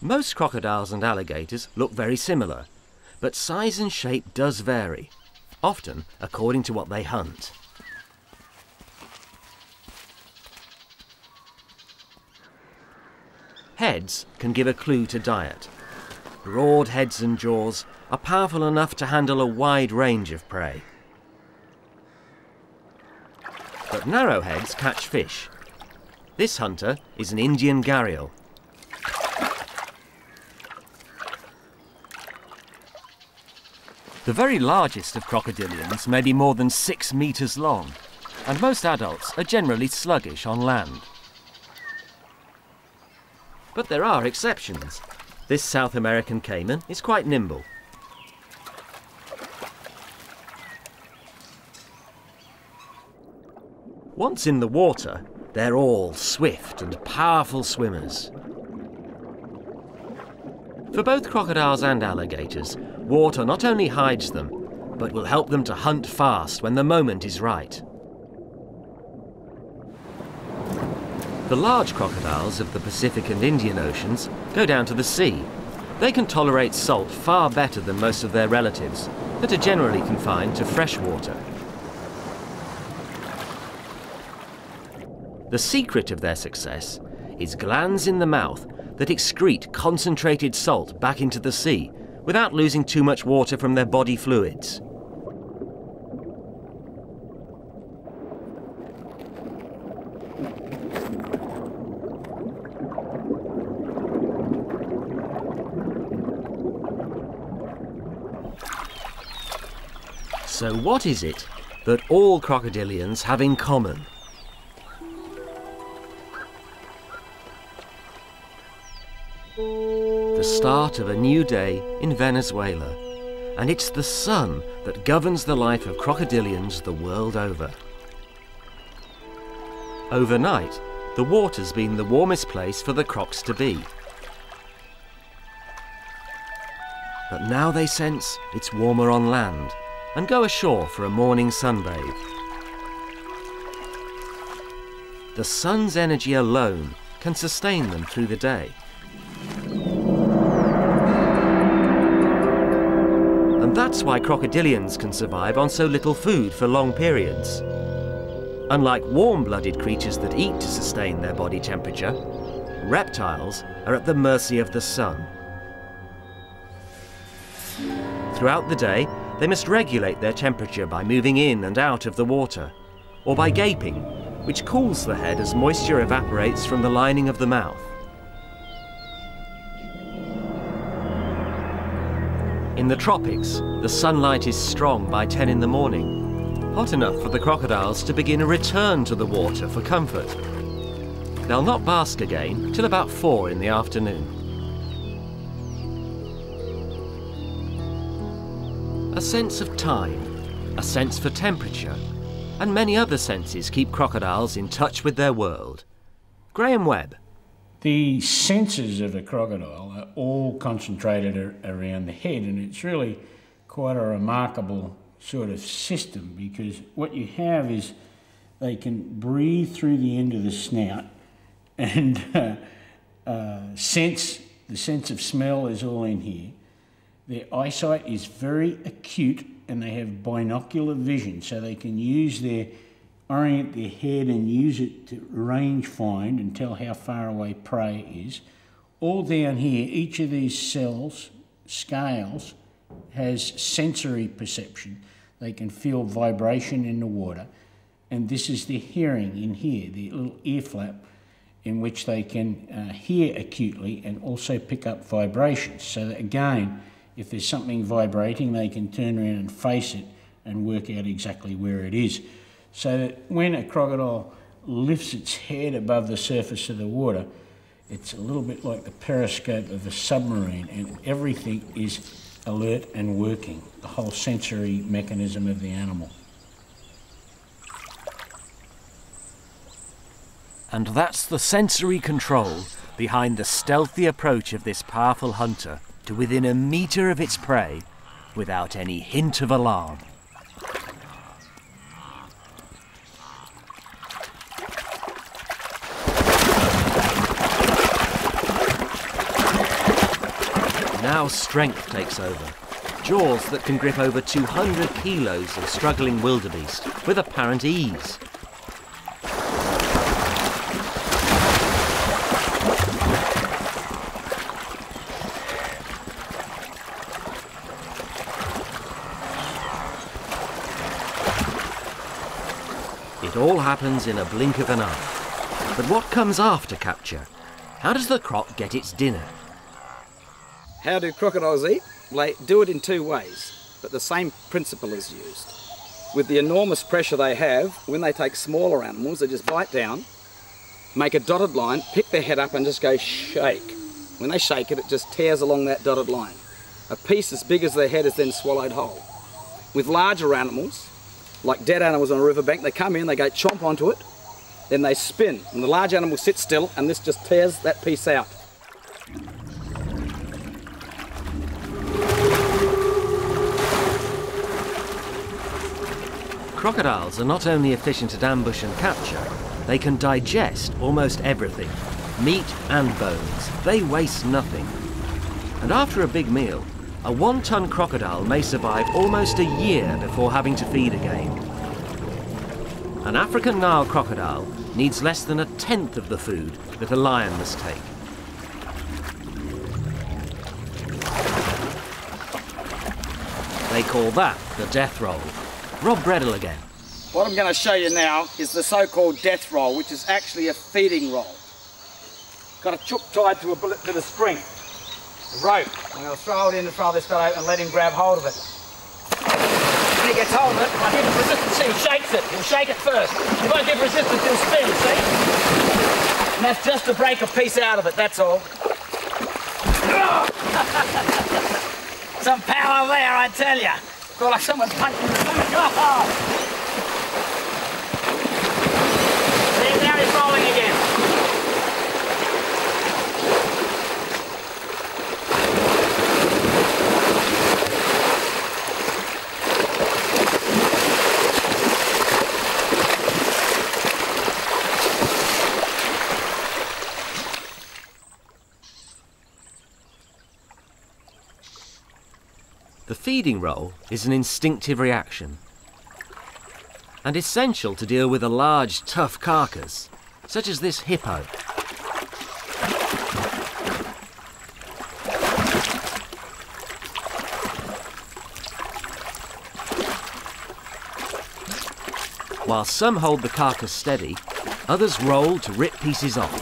Most crocodiles and alligators look very similar, but size and shape does vary, often according to what they hunt. Heads can give a clue to diet. Broad heads and jaws are powerful enough to handle a wide range of prey. But narrow heads catch fish. This hunter is an Indian gharial. The very largest of crocodilians may be more than 6 meters long, and most adults are generally sluggish on land. But there are exceptions. This South American caiman is quite nimble. Once in the water, they're all swift and powerful swimmers. For both crocodiles and alligators, water not only hides them, but will help them to hunt fast when the moment is right. The large crocodiles of the Pacific and Indian Oceans go down to the sea. They can tolerate salt far better than most of their relatives, that are generally confined to fresh water. The secret of their success is glands in the mouth that excrete concentrated salt back into the sea, without losing too much water from their body fluids. So what is it that all crocodilians have in common? The start of a new day in Venezuela, and it's the sun that governs the life of crocodilians the world over. Overnight, the water's been the warmest place for the crocs to be. But now they sense it's warmer on land, and go ashore for a morning sunbathe. The sun's energy alone can sustain them through the day. And that's why crocodilians can survive on so little food for long periods. Unlike warm-blooded creatures that eat to sustain their body temperature, reptiles are at the mercy of the sun. Throughout the day, they must regulate their temperature by moving in and out of the water, or by gaping, which cools the head as moisture evaporates from the lining of the mouth. In the tropics, the sunlight is strong by 10 in the morning, hot enough for the crocodiles to begin a return to the water for comfort. They'll not bask again till about 4 in the afternoon. A sense of time, a sense for temperature, and many other senses keep crocodiles in touch with their world. Graham Webb. The senses of the crocodile are all concentrated around the head, and it's really quite a remarkable sort of system, because what you have is they can breathe through the end of the snout and the sense of smell is all in here. Their eyesight is very acute and they have binocular vision, so they can use orient their head and use it to range find and tell how far away prey is. All down here, each of these scales, has sensory perception. They can feel vibration in the water, and this is their hearing in here, the little ear flap, in which they can hear acutely and also pick up vibrations. So that again, if there's something vibrating, they can turn around and face it and work out exactly where it is. So that when a crocodile lifts its head above the surface of the water, it's a little bit like the periscope of a submarine, and everything is alert and working, the whole sensory mechanism of the animal. And that's the sensory control behind the stealthy approach of this powerful hunter to within a metre of its prey without any hint of alarm. Now strength takes over. Jaws that can grip over 200 kilos of struggling wildebeest with apparent ease. It all happens in a blink of an eye. But what comes after capture? How does the croc get its dinner? How do crocodiles eat? They do it in two ways, but the same principle is used. With the enormous pressure they have, when they take smaller animals, they just bite down, make a dotted line, pick their head up and just go shake. When they shake it, it just tears along that dotted line. A piece as big as their head is then swallowed whole. With larger animals, like dead animals on a riverbank, they come in, they go chomp onto it, then they spin, and the large animal sits still, and this just tears that piece out. Crocodiles are not only efficient at ambush and capture, they can digest almost everything, meat and bones. They waste nothing. And after a big meal, a 1-ton crocodile may survive almost a year before having to feed again. An African Nile crocodile needs less than 1/10 of the food that a lion must take. They call that the death roll. Rob Bredell again. What I'm going to show you now is the so-called death roll, which is actually a feeding roll. Got a chook tied to a bullet to the string. A rope. I'm going to throw it in the front of this fellow and let him grab hold of it. When he gets hold of it, I give him resistance, he shakes it. He'll shake it first. He won't give resistance, he'll spin, see? And that's just to break a piece out of it, that's all. Some power there, I tell you. Feel like someone's punching the stomach. Oh. Rolling again. The feeding roll is an instinctive reaction and essential to deal with a large, tough carcass, such as this hippo. While some hold the carcass steady, others roll to rip pieces off.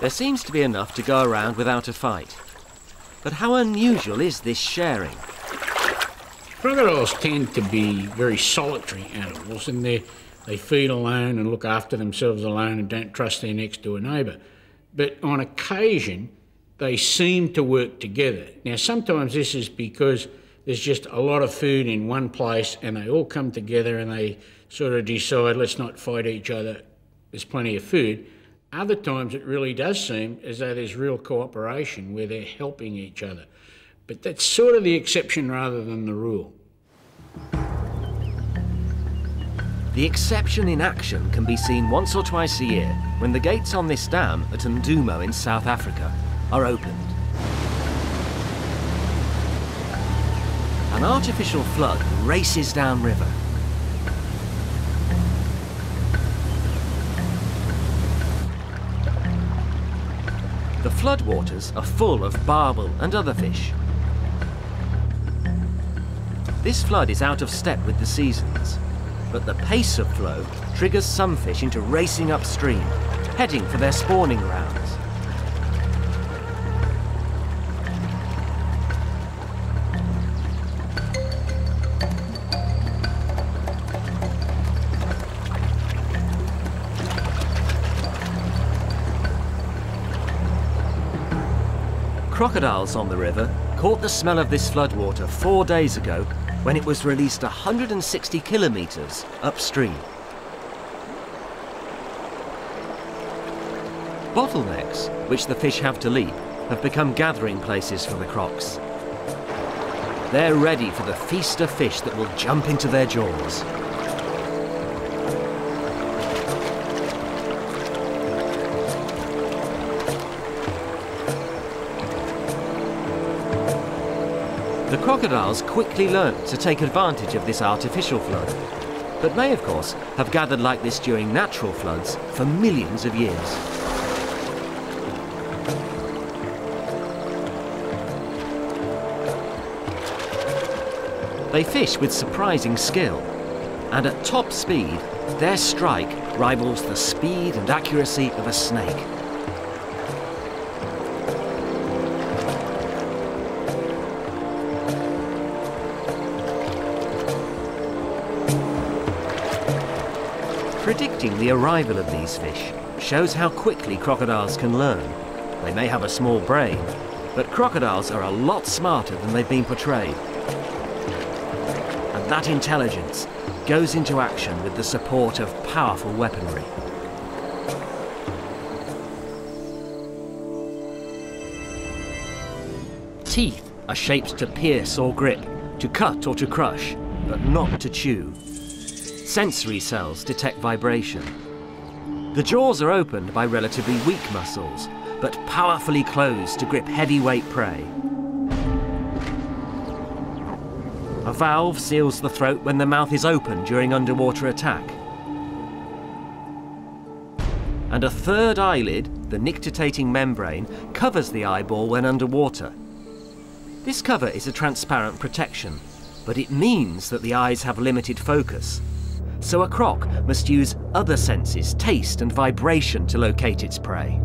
There seems to be enough to go around without a fight. But how unusual is this sharing? Crocodiles tend to be very solitary animals, and they feed alone and look after themselves alone and don't trust their next-door neighbour. But on occasion, they seem to work together. Now, sometimes this is because there's just a lot of food in one place and they all come together and they sort of decide, let's not fight each other, there's plenty of food. Other times it really does seem as though there's real cooperation where they're helping each other. But that's sort of the exception rather than the rule. The exception in action can be seen once or twice a year when the gates on this dam at Ndumo in South Africa are opened. An artificial flood races downriver. The floodwaters are full of barbel and other fish. This flood is out of step with the seasons, but the pace of flow triggers some fish into racing upstream, heading for their spawning grounds. Crocodiles on the river caught the smell of this floodwater 4 days ago when it was released 160 kilometres upstream. Bottlenecks, which the fish have to leap, have become gathering places for the crocs. They're ready for the feast of fish that will jump into their jaws. The crocodiles quickly learned to take advantage of this artificial flood, but may, of course, have gathered like this during natural floods for millions of years. They fish with surprising skill, and at top speed, their strike rivals the speed and accuracy of a snake. Predicting the arrival of these fish shows how quickly crocodiles can learn. They may have a small brain, but crocodiles are a lot smarter than they've been portrayed. And that intelligence goes into action with the support of powerful weaponry. Teeth are shaped to pierce or grip, to cut or to crush, but not to chew. Sensory cells detect vibration. The jaws are opened by relatively weak muscles, but powerfully closed to grip heavyweight prey. A valve seals the throat when the mouth is open during underwater attack. And a third eyelid, the nictitating membrane, covers the eyeball when underwater. This cover is a transparent protection, but it means that the eyes have limited focus. So a croc must use other senses, taste and vibration, to locate its prey.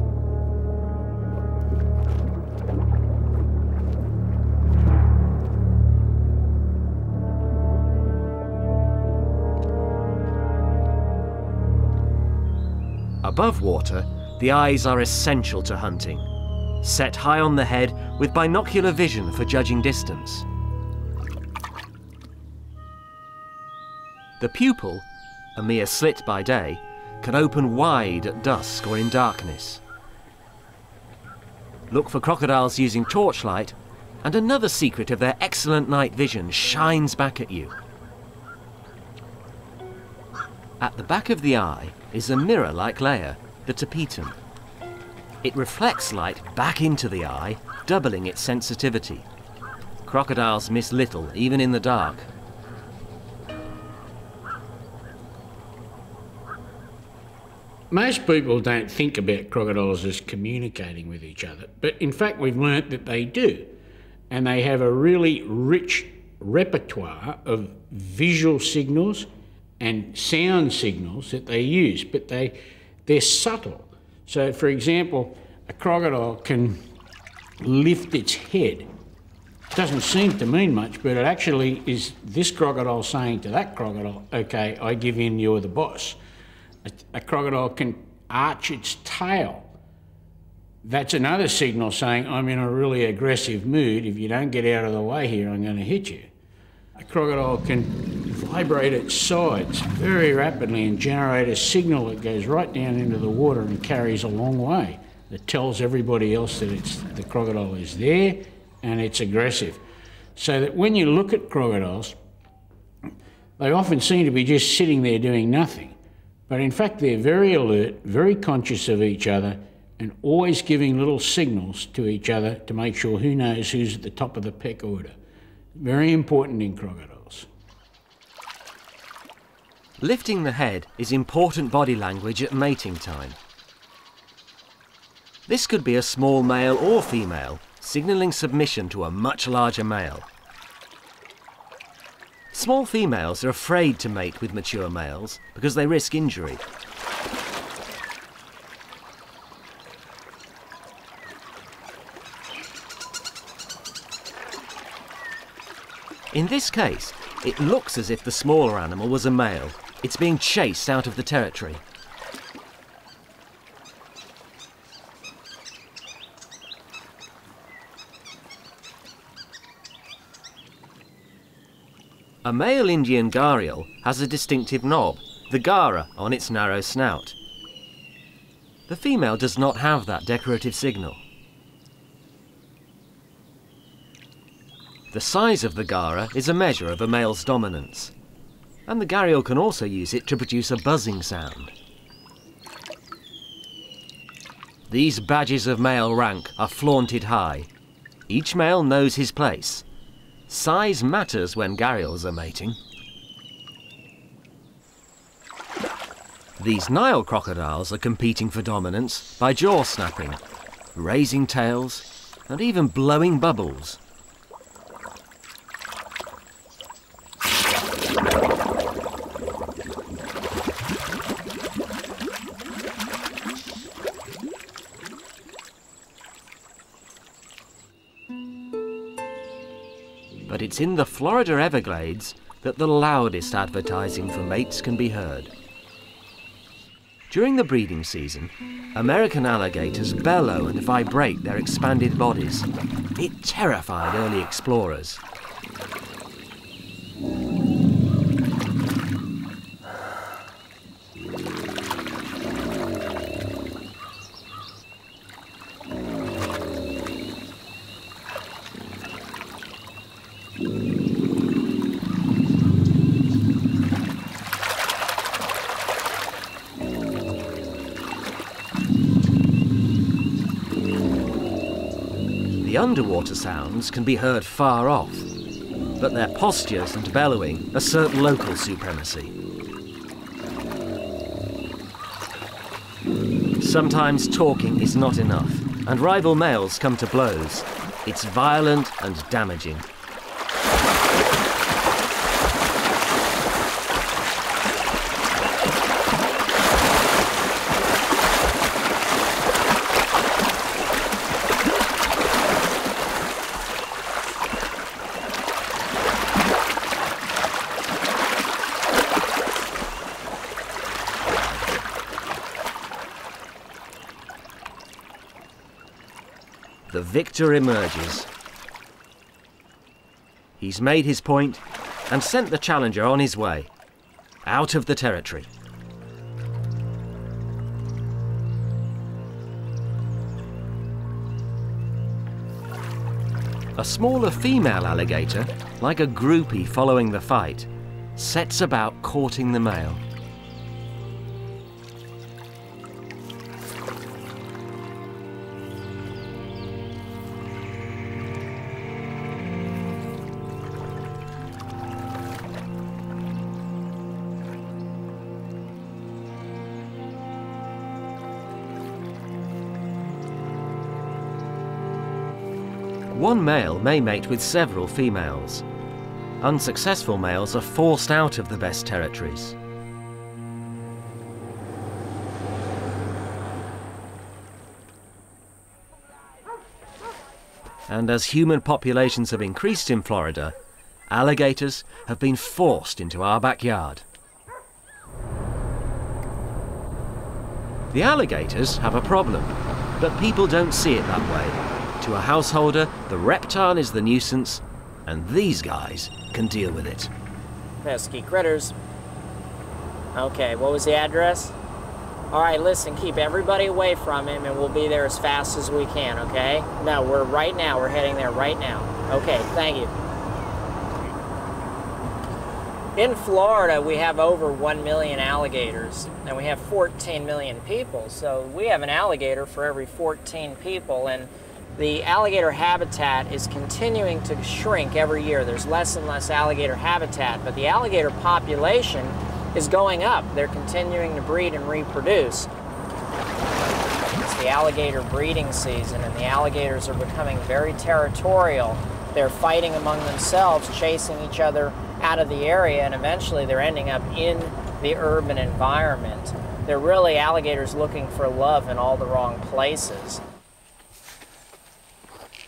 Above water, the eyes are essential to hunting. Set high on the head with binocular vision for judging distance. The pupil, a mere slit by day, can open wide at dusk or in darkness. Look for crocodiles using torchlight, and another secret of their excellent night vision shines back at you. At the back of the eye is a mirror-like layer, the tapetum. It reflects light back into the eye, doubling its sensitivity. Crocodiles miss little, even in the dark. Most people don't think about crocodiles as communicating with each other, but in fact we've learnt that they do, and they have a really rich repertoire of visual signals and sound signals that they use, but they're subtle. So, for example, a crocodile can lift its head. It doesn't seem to mean much, but it actually is this crocodile saying to that crocodile, okay, I give in, you're the boss. A crocodile can arch its tail. That's another signal saying, I'm in a really aggressive mood. If you don't get out of the way here, I'm going to hit you. A crocodile can vibrate its sides very rapidly and generate a signal that goes right down into the water and carries a long way. That tells everybody else that the crocodile is there and it's aggressive. So that when you look at crocodiles, they often seem to be just sitting there doing nothing. But in fact, they're very alert, very conscious of each other, and always giving little signals to each other to make sure who knows who's at the top of the peck order. Very important in crocodiles. Lifting the head is important body language at mating time. This could be a small male or female, signalling submission to a much larger male. Small females are afraid to mate with mature males because they risk injury. In this case, it looks as if the smaller animal was a male. It's being chased out of the territory. A male Indian gharial has a distinctive knob, the gara, on its narrow snout. The female does not have that decorative signal. The size of the gara is a measure of a male's dominance, and the gharial can also use it to produce a buzzing sound. These badges of male rank are flaunted high. Each male knows his place. Size matters when gharials are mating. These Nile crocodiles are competing for dominance by jaw snapping, raising tails, and even blowing bubbles. But it's in the Florida Everglades that the loudest advertising for mates can be heard. During the breeding season, American alligators bellow and vibrate their expanded bodies. It terrified early explorers. Underwater sounds can be heard far off. but their postures and bellowing assert local supremacy. Sometimes talking is not enough, and rival males come to blows. It's violent and damaging. The victor emerges. He's made his point and sent the challenger on his way, out of the territory. A smaller female alligator, like a groupie following the fight, sets about courting the male. One male may mate with several females. Unsuccessful males are forced out of the best territories. And as human populations have increased in Florida, alligators have been forced into our backyard. The alligators have a problem, but people don't see it that way. To a householder, the reptile is the nuisance, and these guys can deal with it. Pesky critters. Okay, what was the address? All right, listen, keep everybody away from him, and we'll be there as fast as we can, okay? No, we're heading there right now. Okay, thank you. In Florida, we have over 1 million alligators, and we have 14 million people, so we have an alligator for every 14 people, and the alligator habitat is continuing to shrink every year. There's less and less alligator habitat, but the alligator population is going up. They're continuing to breed and reproduce. It's the alligator breeding season, and the alligators are becoming very territorial. They're fighting among themselves, chasing each other out of the area, and eventually they're ending up in the urban environment. They're really alligators looking for love in all the wrong places.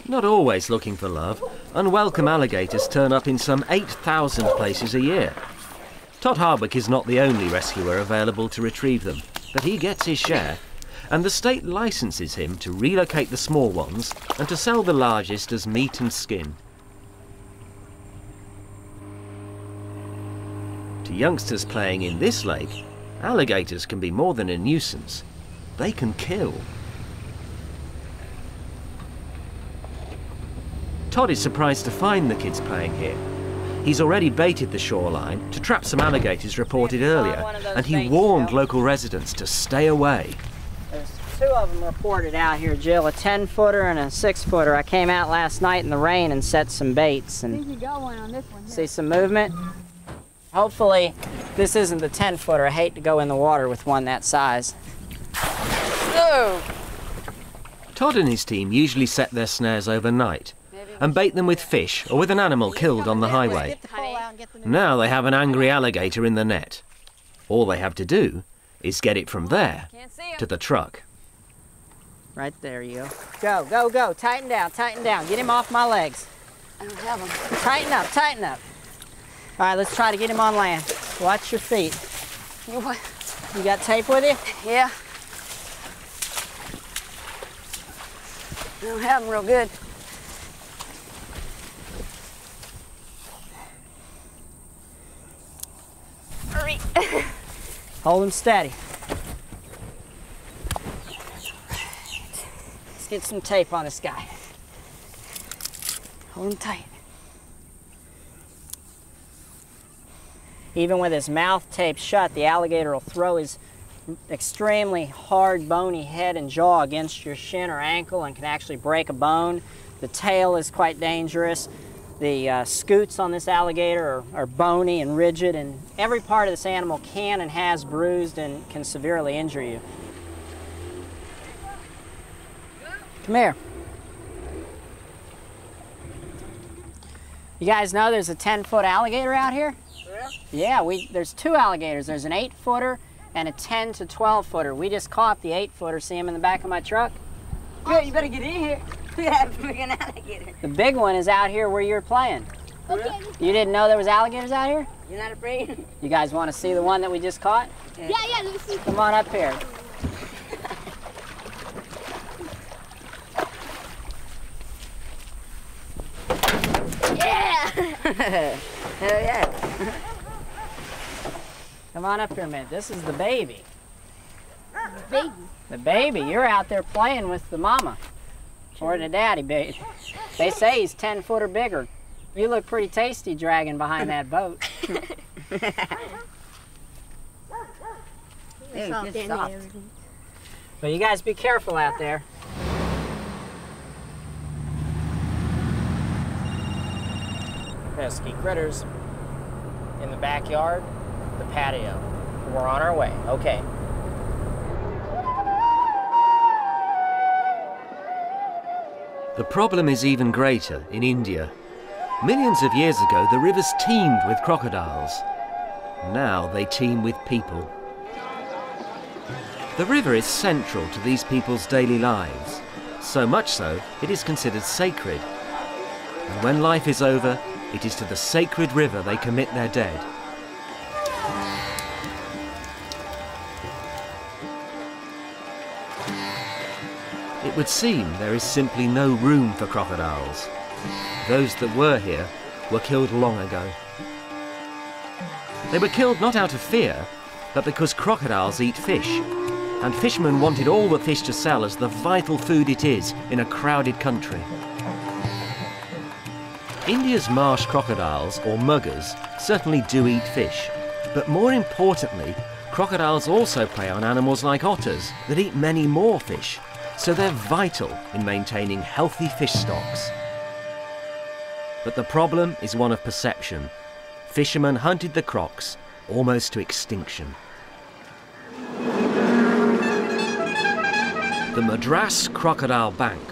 Not always looking for love, unwelcome alligators turn up in some 8,000 places a year. Todd Harwick is not the only rescuer available to retrieve them, but he gets his share, and the state licenses him to relocate the small ones and to sell the largest as meat and skin. To youngsters playing in this lake, alligators can be more than a nuisance. They can kill. Todd is surprised to find the kids playing here. He's already baited the shoreline to trap some alligators reported earlier, and he warned local residents to stay away. There's two of them reported out here, Jill, a 10-footer and a 6-footer. I came out last night in the rain and set some baits. And I think you got one on this one here. See some movement? Hopefully this isn't the 10-footer. I hate to go in the water with one that size. Oh. Todd and his team usually set their snares overnight and bait them with fish or with an animal killed on the highway. Now they have an angry alligator in the net. All they have to do is get it from there to the truck. Right there, you. Go, go, go. Tighten down, tighten down. Get him off my legs. I don't have him. Tighten up, tighten up. All right, let's try to get him on land. Watch your feet. You got tape with you? Yeah. I don't have him real good. Hold him steady. Let's get some tape on this guy. Hold him tight. Even with his mouth taped shut, the alligator will throw his extremely hard, bony head and jaw against your shin or ankle and can actually break a bone. The tail is quite dangerous. The scutes on this alligator are bony and rigid, and every part of this animal can and has bruised and can severely injure you. Come here. You guys know there's a 10-foot alligator out here? Yeah? Yeah, there's two alligators. There's an 8-footer and a 10 to 12-footer. We just caught the 8-footer. See him in the back of my truck? Yeah, you better get in here. The big one is out here where you're playing. Okay. You didn't know there was alligators out here? You're not afraid? You guys want to see the one that we just caught? Yeah, yeah, let me see. Come on up here. Yeah! Hell yeah. Come on up here a minute. This is the baby. The baby? The baby. You're out there playing with the mama. Or the daddy, babe. They say he's 10-foot or bigger. You look pretty tasty dragging behind that boat. It's soft. But you guys be careful out there. Pesky critters in the backyard, the patio. We're on our way. Okay. The problem is even greater in India. Millions of years ago, the rivers teemed with crocodiles. Now they teem with people. The river is central to these people's daily lives, so much so it is considered sacred. And when life is over, it is to the sacred river they commit their dead. It would seem there is simply no room for crocodiles. Those that were here were killed long ago. They were killed not out of fear, but because crocodiles eat fish, and fishermen wanted all the fish to sell as the vital food it is in a crowded country. India's marsh crocodiles, or muggers, certainly do eat fish, but more importantly, crocodiles also prey on animals like otters that eat many more fish. So they're vital in maintaining healthy fish stocks. But the problem is one of perception. Fishermen hunted the crocs almost to extinction. The Madras Crocodile Bank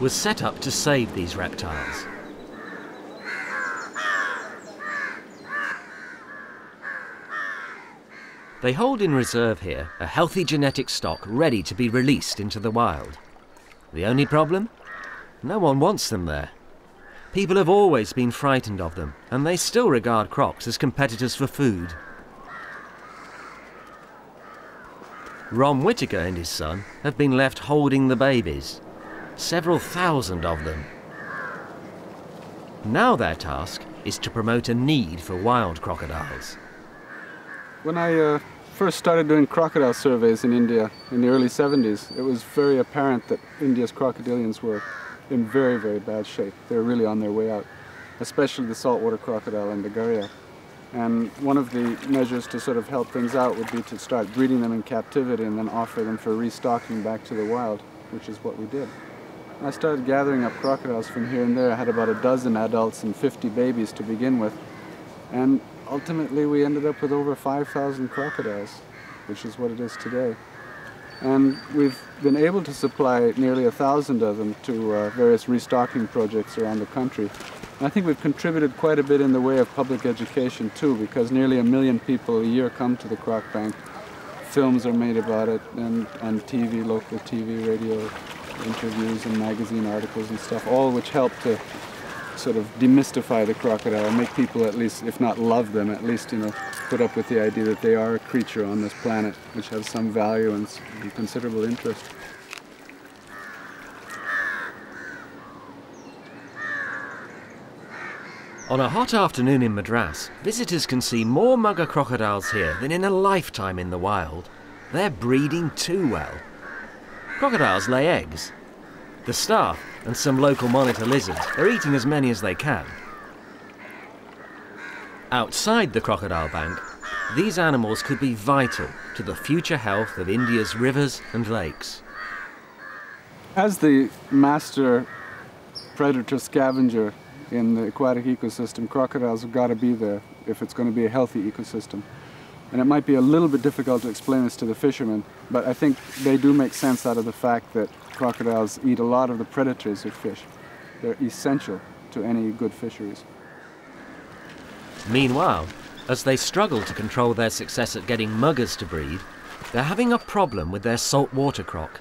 was set up to save these reptiles. They hold in reserve here a healthy genetic stock ready to be released into the wild. The only problem? No one wants them there. People have always been frightened of them, and they still regard crocs as competitors for food. Ron Whittaker and his son have been left holding the babies, several thousand of them. Now their task is to promote a need for wild crocodiles. When I first started doing crocodile surveys in India in the early 70s, it was very apparent that India's crocodilians were in very, very bad shape. They were really on their way out, especially the saltwater crocodile and the gharial. And one of the measures to sort of help things out would be to start breeding them in captivity and then offer them for restocking back to the wild, which is what we did. I started gathering up crocodiles from here and there. I had about a dozen adults and 50 babies to begin with. And ultimately, we ended up with over 5,000 crocodiles, which is what it is today. And we've been able to supply nearly 1,000 of them to various restocking projects around the country. And I think we've contributed quite a bit in the way of public education too, because nearly 1 million people a year come to the Croc Bank. Films are made about it, and TV, local TV, radio interviews, and magazine articles and stuff, all which help to sort of demystify the crocodile and make people, at least if not love them, at least, you know, put up with the idea that they are a creature on this planet which has some value and considerable interest. On a hot afternoon in Madras, visitors can see more mugger crocodiles here than in a lifetime in the wild. They're breeding too well. Crocodiles lay eggs. The staff and some local monitor lizards are eating as many as they can. Outside the crocodile bank, these animals could be vital to the future health of India's rivers and lakes. As the master predator scavenger in the aquatic ecosystem, crocodiles have got to be there if it's going to be a healthy ecosystem. And it might be a little bit difficult to explain this to the fishermen, but I think they do make sense out of the fact that crocodiles eat a lot of the predators of fish. They're essential to any good fisheries. Meanwhile, as they struggle to control their success at getting muggers to breed, they're having a problem with their saltwater croc.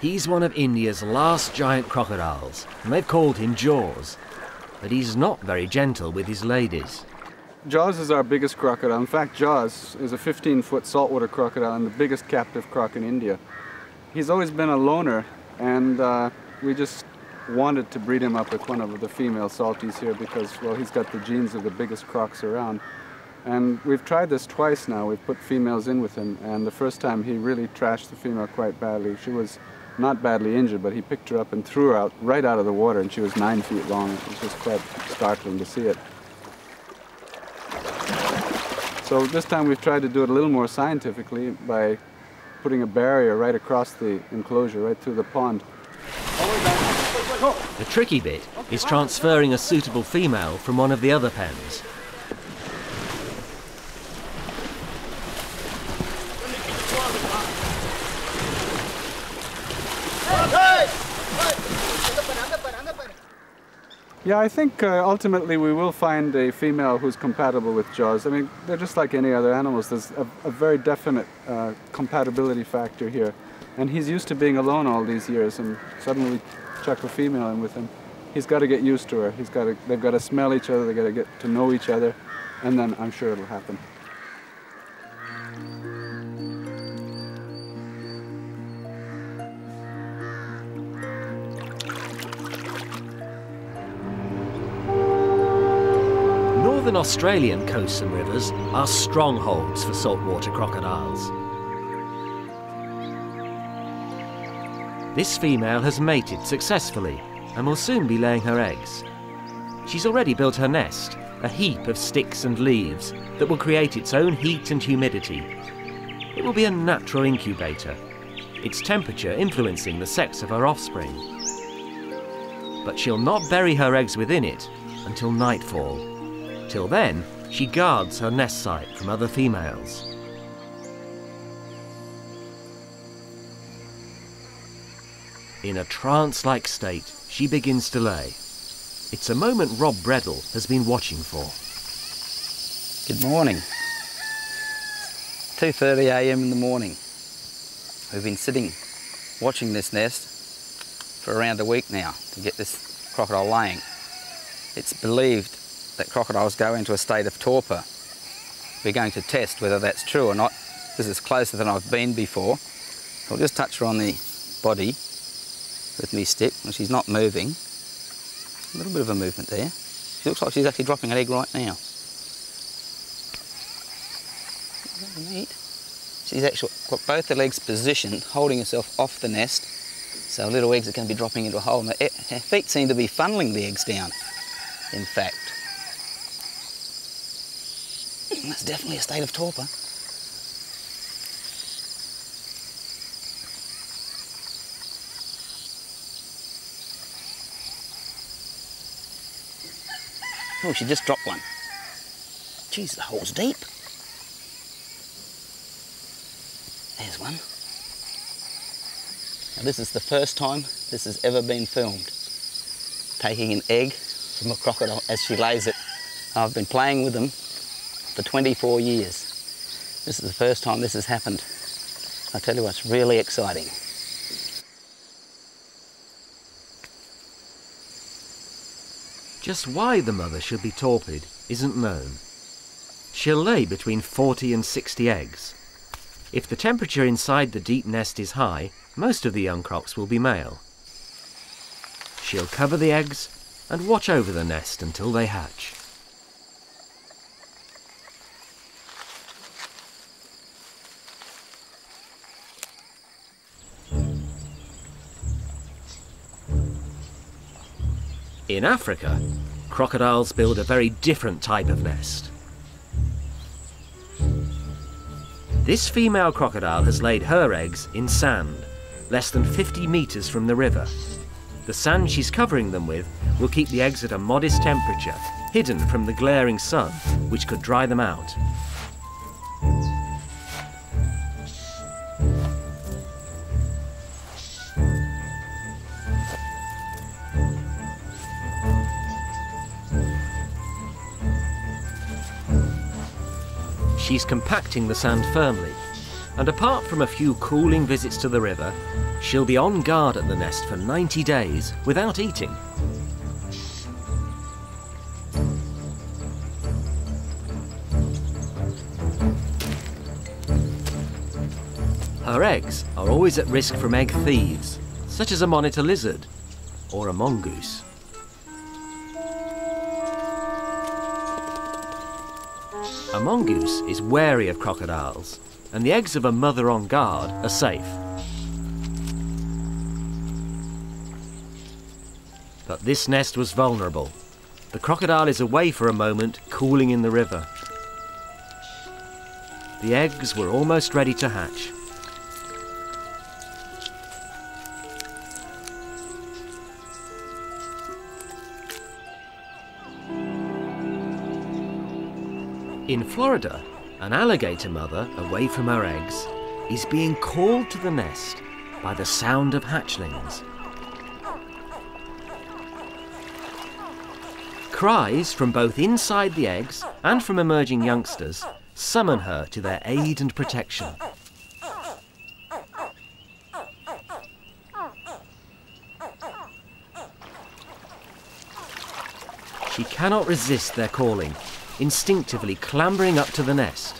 He's one of India's last giant crocodiles, and they've called him Jaws, but he's not very gentle with his ladies. Jaws is our biggest crocodile. In fact, Jaws is a 15-foot saltwater crocodile and the biggest captive croc in India. He's always been a loner, and we just wanted to breed him up with one of the female salties here because, well, he's got the genes of the biggest crocs around. And we've tried this twice now. We've put females in with him, and the first time he really trashed the female quite badly. She was not badly injured, but he picked her up and threw her out right out of the water, and she was 9 feet long. It was just quite startling to see it. So this time we've tried to do it a little more scientifically by putting a barrier right across the enclosure, right through the pond. The tricky bit is transferring a suitable female from one of the other pens. Yeah, I think ultimately we will find a female who's compatible with Jaws. I mean, they're just like any other animals. There's a very definite compatibility factor here. And he's used to being alone all these years, and suddenly we chuck a female in with him. He's got to get used to her. They've got to smell each other, they've got to get to know each other, and then I'm sure it'll happen. Northern Australian coasts and rivers are strongholds for saltwater crocodiles. This female has mated successfully and will soon be laying her eggs. She's already built her nest, a heap of sticks and leaves that will create its own heat and humidity. It will be a natural incubator, its temperature influencing the sex of her offspring. But she'll not bury her eggs within it until nightfall. Till then, she guards her nest site from other females. In a trance-like state, she begins to lay. It's a moment Rob Bredell has been watching for. Good morning. 2:30 a.m. in the morning. We've been sitting, watching this nest for around a week now to get this crocodile laying. It's believed that crocodiles go into a state of torpor. We're going to test whether that's true or not. This is closer than I've been before. I'll just touch her on the body with my stick, and she's not moving. A little bit of a movement there. She looks like she's actually dropping an egg right now. Neat. She's actually got both the legs positioned, holding herself off the nest, so little eggs are going to be dropping into a hole. And her feet seem to be funneling the eggs down, in fact. That's definitely a state of torpor. Oh, she just dropped one. Jeez, the hole's deep. There's one. Now, this is the first time this has ever been filmed. Taking an egg from a crocodile as she lays it. I've been playing with them for 24 years. This is the first time this has happened. I tell you what's really exciting. Just why the mother should be torpid isn't known. She'll lay between 40 and 60 eggs. If the temperature inside the deep nest is high, most of the young crocs will be male. She'll cover the eggs and watch over the nest until they hatch. In Africa, crocodiles build a very different type of nest. This female crocodile has laid her eggs in sand, less than 50 metres from the river. The sand she's covering them with will keep the eggs at a modest temperature, hidden from the glaring sun, which could dry them out. She's compacting the sand firmly, and apart from a few cooling visits to the river, she'll be on guard at the nest for 90 days without eating. Her eggs are always at risk from egg thieves, such as a monitor lizard or a mongoose. A mongoose is wary of crocodiles, and the eggs of a mother on guard are safe. But this nest was vulnerable. The crocodile is away for a moment, cooling in the river. The eggs were almost ready to hatch. In Florida, an alligator mother, away from her eggs, is being called to the nest by the sound of hatchlings. Cries from both inside the eggs and from emerging youngsters summon her to their aid and protection. She cannot resist their calling, instinctively clambering up to the nest.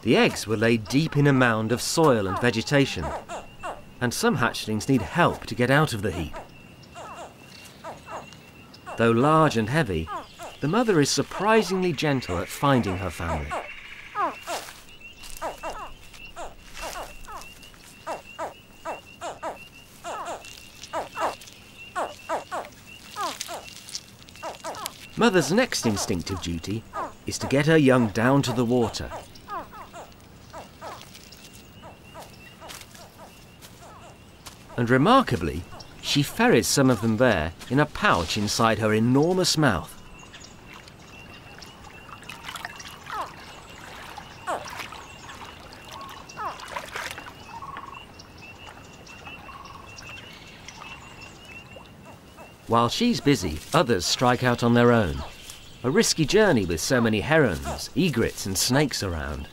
The eggs were laid deep in a mound of soil and vegetation, and some hatchlings need help to get out of the heap. Though large and heavy, the mother is surprisingly gentle at finding her family. Mother's next instinctive duty is to get her young down to the water. And remarkably, she ferries some of them there in a pouch inside her enormous mouth. While she's busy, others strike out on their own. A risky journey with so many herons, egrets and snakes around.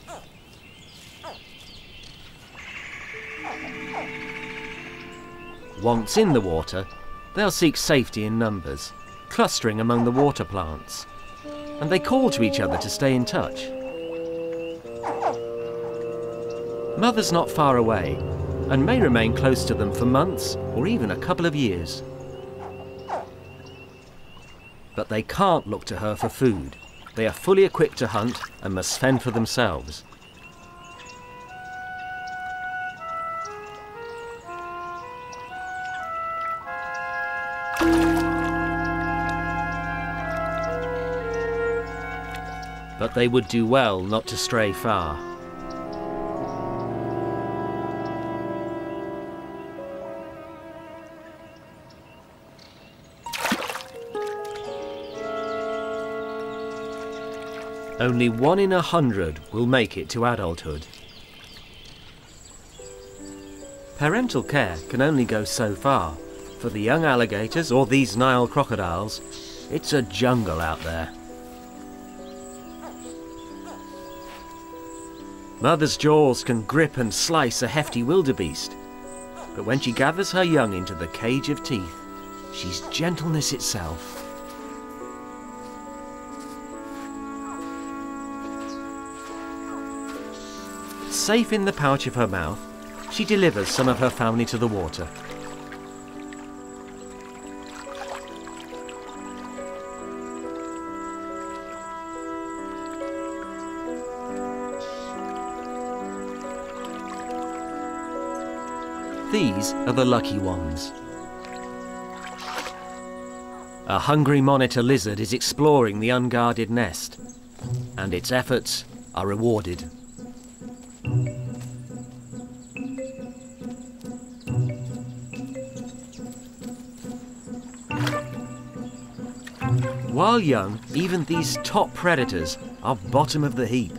Once in the water, they'll seek safety in numbers, clustering among the water plants, and they call to each other to stay in touch. Mother's not far away, and may remain close to them for months or even a couple of years. But they can't look to her for food. They are fully equipped to hunt and must fend for themselves. But they would do well not to stray far. Only 1 in 100 will make it to adulthood. Parental care can only go so far. For the young alligators or these Nile crocodiles, it's a jungle out there. Mother's jaws can grip and slice a hefty wildebeest, but when she gathers her young into the cage of teeth, she's gentleness itself. Safe in the pouch of her mouth, she delivers some of her family to the water. These are the lucky ones. A hungry monitor lizard is exploring the unguarded nest, and its efforts are rewarded. While young, even these top predators are bottom of the heap.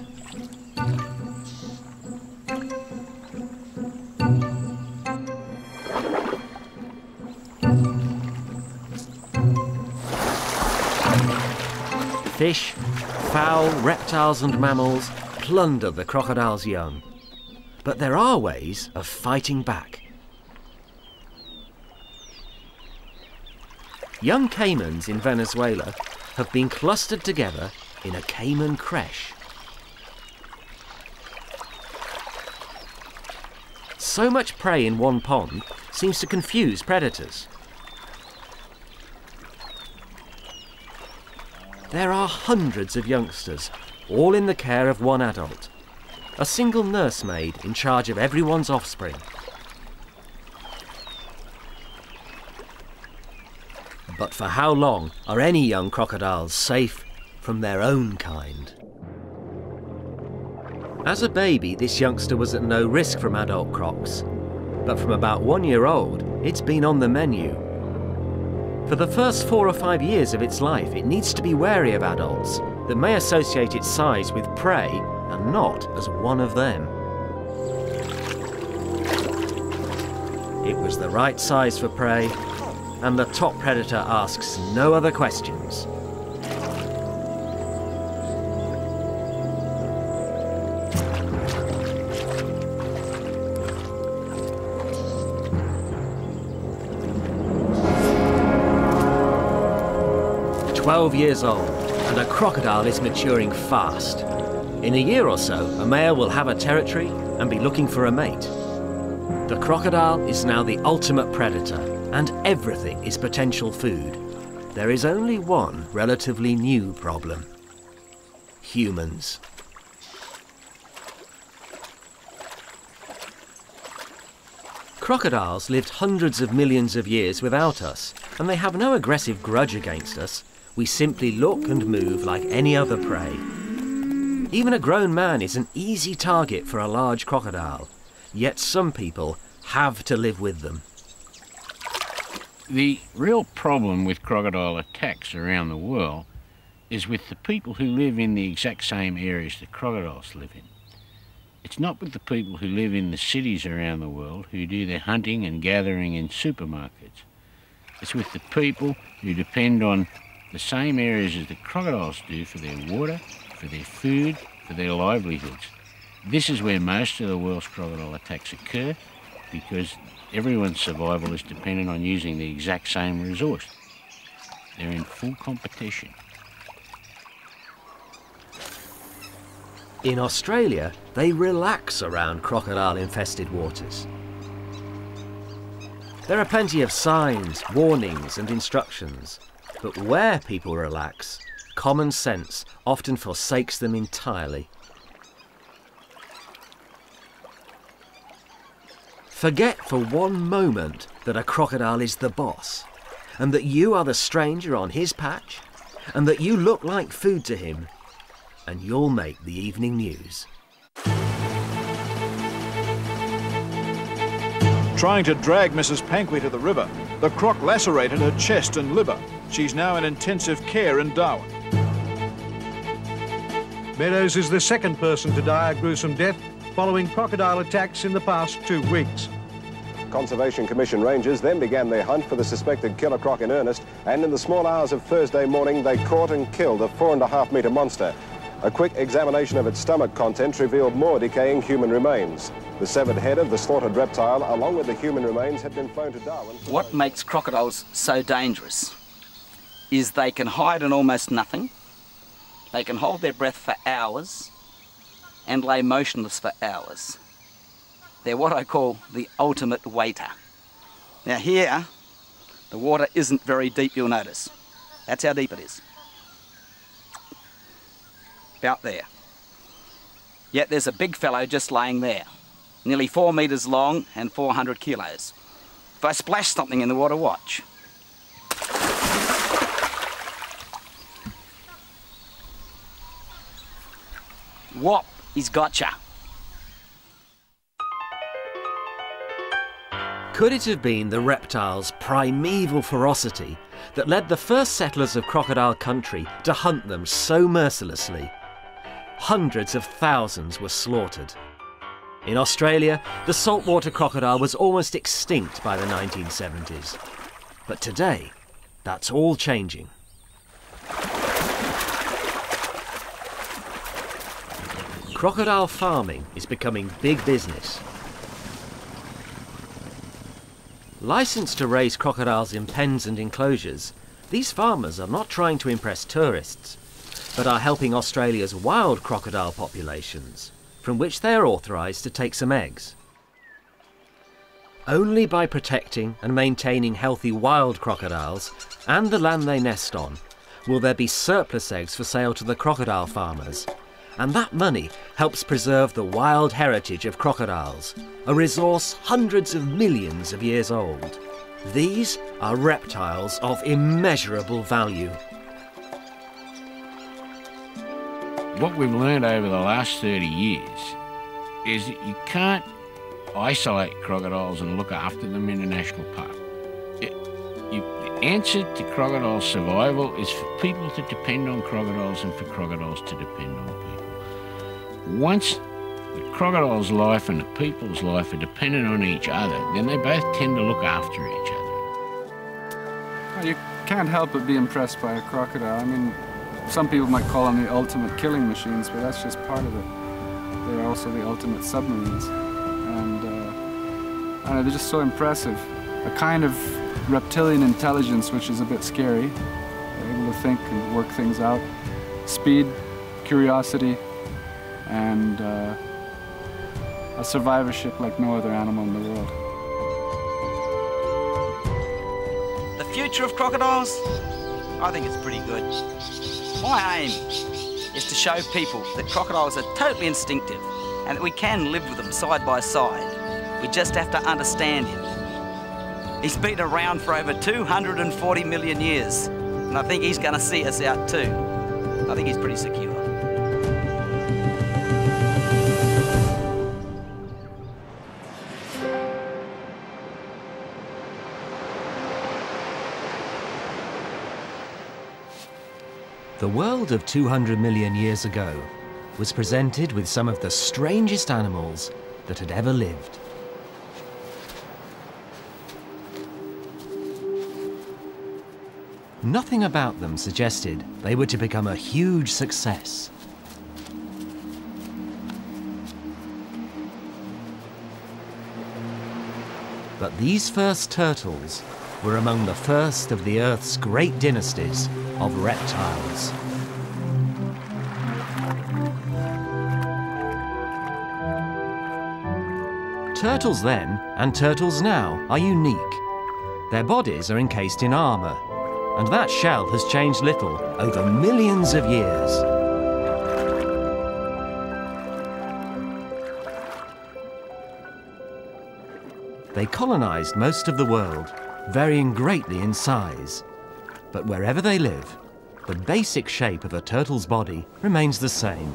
Fish, fowl, reptiles and mammals plunder the crocodile's young. But there are ways of fighting back. Young caimans in Venezuela have been clustered together in a caiman creche. So much prey in one pond seems to confuse predators. There are hundreds of youngsters, all in the care of one adult, a single nursemaid in charge of everyone's offspring. But for how long are any young crocodiles safe from their own kind? As a baby, this youngster was at no risk from adult crocs, but from about 1 year old, it's been on the menu. For the first 4 or 5 years of its life, it needs to be wary of adults that may associate its size with prey and not as one of them. It was the right size for prey, and the top predator asks no other questions. Years old, and a crocodile is maturing fast. In a year or so, a male will have a territory and be looking for a mate. The crocodile is now the ultimate predator, and everything is potential food. There is only one relatively new problem: humans. Crocodiles lived hundreds of millions of years without us, and they have no aggressive grudge against us. We simply look and move like any other prey. Even a grown man is an easy target for a large crocodile, yet some people have to live with them. The real problem with crocodile attacks around the world is with the people who live in the exact same areas the crocodiles live in. It's not with the people who live in the cities around the world who do their hunting and gathering in supermarkets. It's with the people who depend on the same areas as the crocodiles do for their water, for their food, for their livelihoods. This is where most of the world's crocodile attacks occur, because everyone's survival is dependent on using the exact same resource. They're in full competition. In Australia, they relax around crocodile-infested waters. There are plenty of signs, warnings and instructions. But where people relax, common sense often forsakes them entirely. Forget for one moment that a crocodile is the boss, and that you are the stranger on his patch, and that you look like food to him, and you'll make the evening news. Trying to drag Mrs. Panqui to the river, the croc lacerated her chest and liver. She's now in intensive care in Darwin. Meadows is the second person to die a gruesome death following crocodile attacks in the past 2 weeks. Conservation Commission rangers then began their hunt for the suspected killer croc in earnest, and in the small hours of Thursday morning, they caught and killed a 4.5 metre monster. A quick examination of its stomach contents revealed more decaying human remains. The severed head of the slaughtered reptile, along with the human remains, had been flown to Darwin. What makes crocodiles so dangerous is they can hide in almost nothing, they can hold their breath for hours, and lay motionless for hours. They're what I call the ultimate waiter. Now here, the water isn't very deep, you'll notice. That's how deep it is. About there. Yet there's a big fellow just laying there, nearly 4 metres long and 400 kilos. If I splash something in the water, watch. What is gotcha? Could it have been the reptile's primeval ferocity that led the first settlers of crocodile country to hunt them so mercilessly? Hundreds of thousands were slaughtered. In Australia, the saltwater crocodile was almost extinct by the 1970s. But today, that's all changing. Crocodile farming is becoming big business. Licensed to raise crocodiles in pens and enclosures, these farmers are not trying to impress tourists, but are helping Australia's wild crocodile populations, from which they are authorised to take some eggs. Only by protecting and maintaining healthy wild crocodiles and the land they nest on will there be surplus eggs for sale to the crocodile farmers. And that money helps preserve the wild heritage of crocodiles, a resource hundreds of millions of years old. These are reptiles of immeasurable value. What we've learned over the last 30 years is that you can't isolate crocodiles and look after them in a national park. The answer to crocodile survival is for people to depend on crocodiles and for crocodiles to depend on people. Once the crocodile's life and the people's life are dependent on each other, then they both tend to look after each other. Well, you can't help but be impressed by a crocodile. I mean, some people might call them the ultimate killing machines, but that's just part of it. They're also the ultimate submarines. And I don't know, they're just so impressive. A kind of reptilian intelligence, which is a bit scary. They're able to think and work things out. Speed, curiosity, and a survivorship like no other animal in the world. The future of crocodiles? I think it's pretty good. My aim is to show people that crocodiles are totally instinctive and that we can live with them side by side. We just have to understand him. He's been around for over 240 million years, and I think he's going to see us out too. I think he's pretty secure. The world of 200 million years ago was presented with some of the strangest animals that had ever lived. Nothing about them suggested they were to become a huge success. But these first turtles were among the first of the Earth's great dynasties of reptiles. Turtles then, and turtles now, are unique. Their bodies are encased in armour, and that shell has changed little over millions of years. They colonised most of the world, varying greatly in size. But wherever they live, the basic shape of a turtle's body remains the same.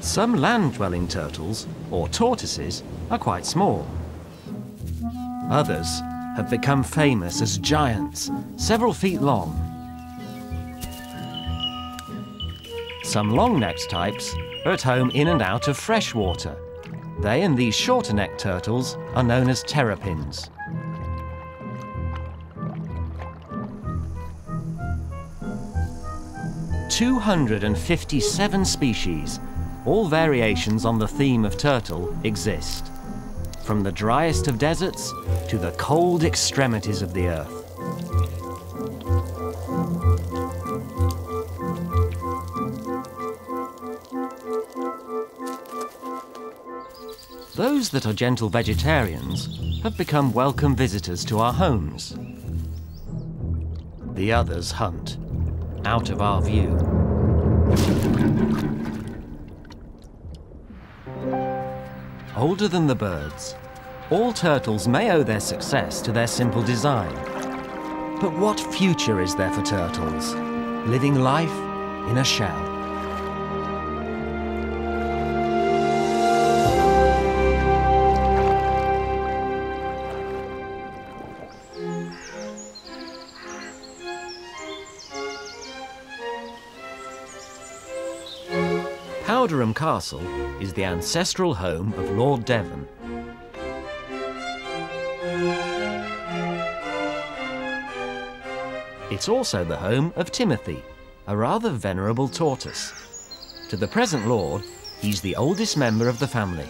Some land-dwelling turtles, or tortoises, are quite small. Others have become famous as giants, several feet long. Some long-necked types are at home in and out of fresh water. They and these shorter-necked turtles are known as terrapins. "257 species, all variations on the theme of turtle, exist, from the driest of deserts to the cold extremities of the earth. Those that are gentle vegetarians have become welcome visitors to our homes. The others hunt, out of our view. Older than the birds, all turtles may owe their success to their simple design. But what future is there for turtles? Living life in a shell. Powderham Castle is the ancestral home of Lord Devon. It's also the home of Timothy, a rather venerable tortoise. To the present lord, he's the oldest member of the family.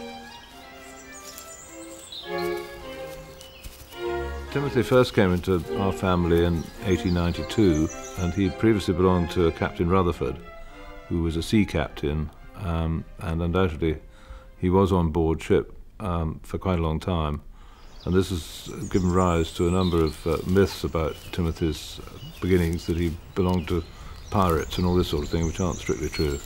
Timothy first came into our family in 1892, and he previously belonged to Captain Rutherford, who was a sea captain, and undoubtedly he was on board ship for quite a long time. And this has given rise to a number of myths about Timothy's beginnings, that he belonged to pirates and all this sort of thing, which aren't strictly true.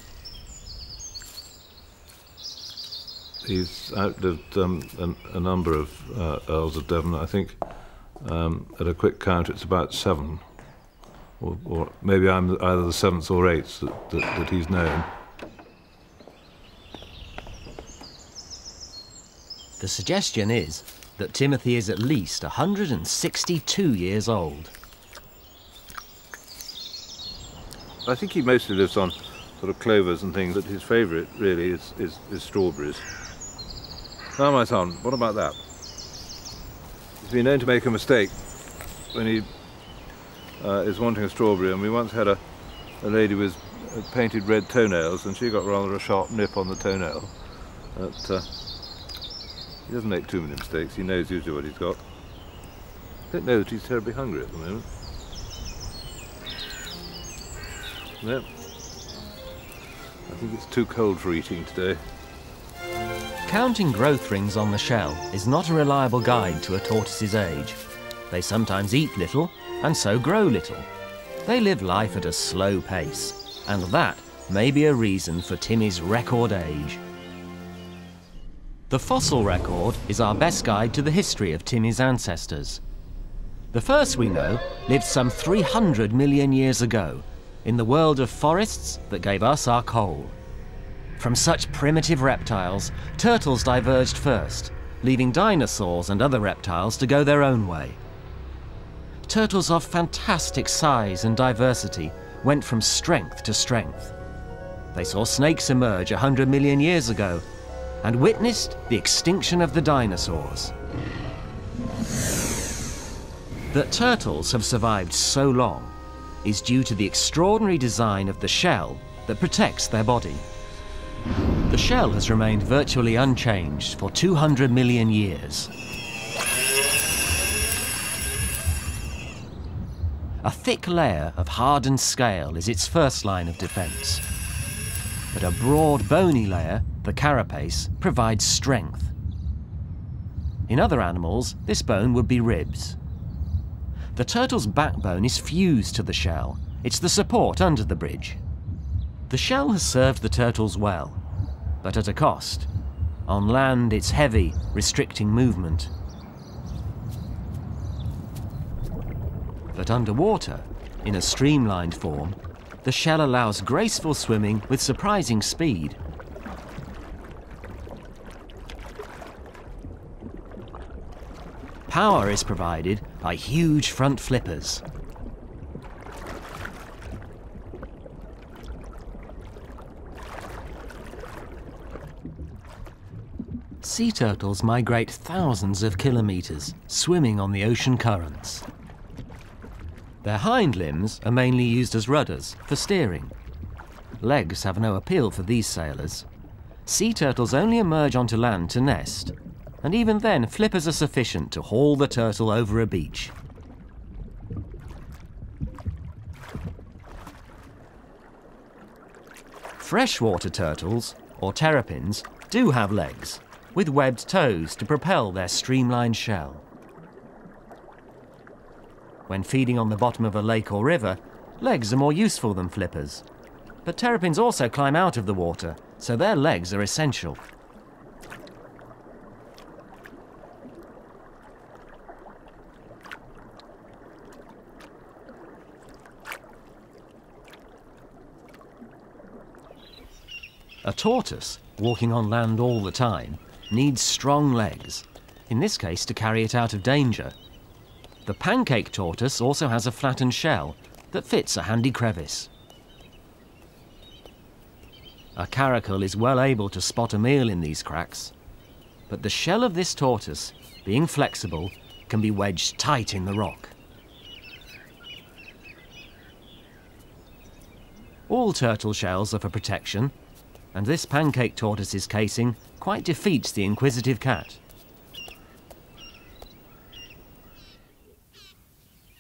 He's outlived a number of Earls of Devon. I think at a quick count it's about seven, or maybe I'm either the seventh or eighth that he's known. The suggestion is that Timothy is at least 162 years old. I think he mostly lives on sort of clovers and things, but his favourite really is strawberries. Now, my son, what about that? He's been known to make a mistake when he is wanting a strawberry, and we once had a lady with painted red toenails, and she got rather a sharp nip on the toenail. But, he doesn't make too many mistakes, he knows usually what he's got. I don't know that he's terribly hungry at the moment. No. I think it's too cold for eating today. Counting growth rings on the shell is not a reliable guide to a tortoise's age. They sometimes eat little and so grow little. They live life at a slow pace, and that may be a reason for Timmy's record age. The fossil record is our best guide to the history of Timmy's ancestors. The first we know lived some 300 million years ago, in the world of forests that gave us our coal. From such primitive reptiles, turtles diverged first, leaving dinosaurs and other reptiles to go their own way. Turtles of fantastic size and diversity went from strength to strength. They saw snakes emerge 100 million years ago, and witnessed the extinction of the dinosaurs. That turtles have survived so long is due to the extraordinary design of the shell that protects their body. The shell has remained virtually unchanged for 200 million years. A thick layer of hardened scale is its first line of defense, but a broad bony layer, the carapace, provides strength. In other animals, this bone would be ribs. The turtle's backbone is fused to the shell. It's the support under the bridge. The shell has served the turtles well, but at a cost. On land, it's heavy, restricting movement. But underwater, in a streamlined form, the shell allows graceful swimming with surprising speed. Power is provided by huge front flippers. Sea turtles migrate thousands of kilometers, swimming on the ocean currents. Their hind limbs are mainly used as rudders for steering. Legs have no appeal for these sailors. Sea turtles only emerge onto land to nest, and even then, flippers are sufficient to haul the turtle over a beach. Freshwater turtles, or terrapins, do have legs, with webbed toes to propel their streamlined shell. When feeding on the bottom of a lake or river, legs are more useful than flippers. But terrapins also climb out of the water, so their legs are essential. A tortoise, walking on land all the time, needs strong legs, in this case to carry it out of danger. The pancake tortoise also has a flattened shell that fits a handy crevice. A caracal is well able to spot a meal in these cracks, but the shell of this tortoise, being flexible, can be wedged tight in the rock. All turtle shells are for protection, and this pancake tortoise's casing quite defeats the inquisitive cat.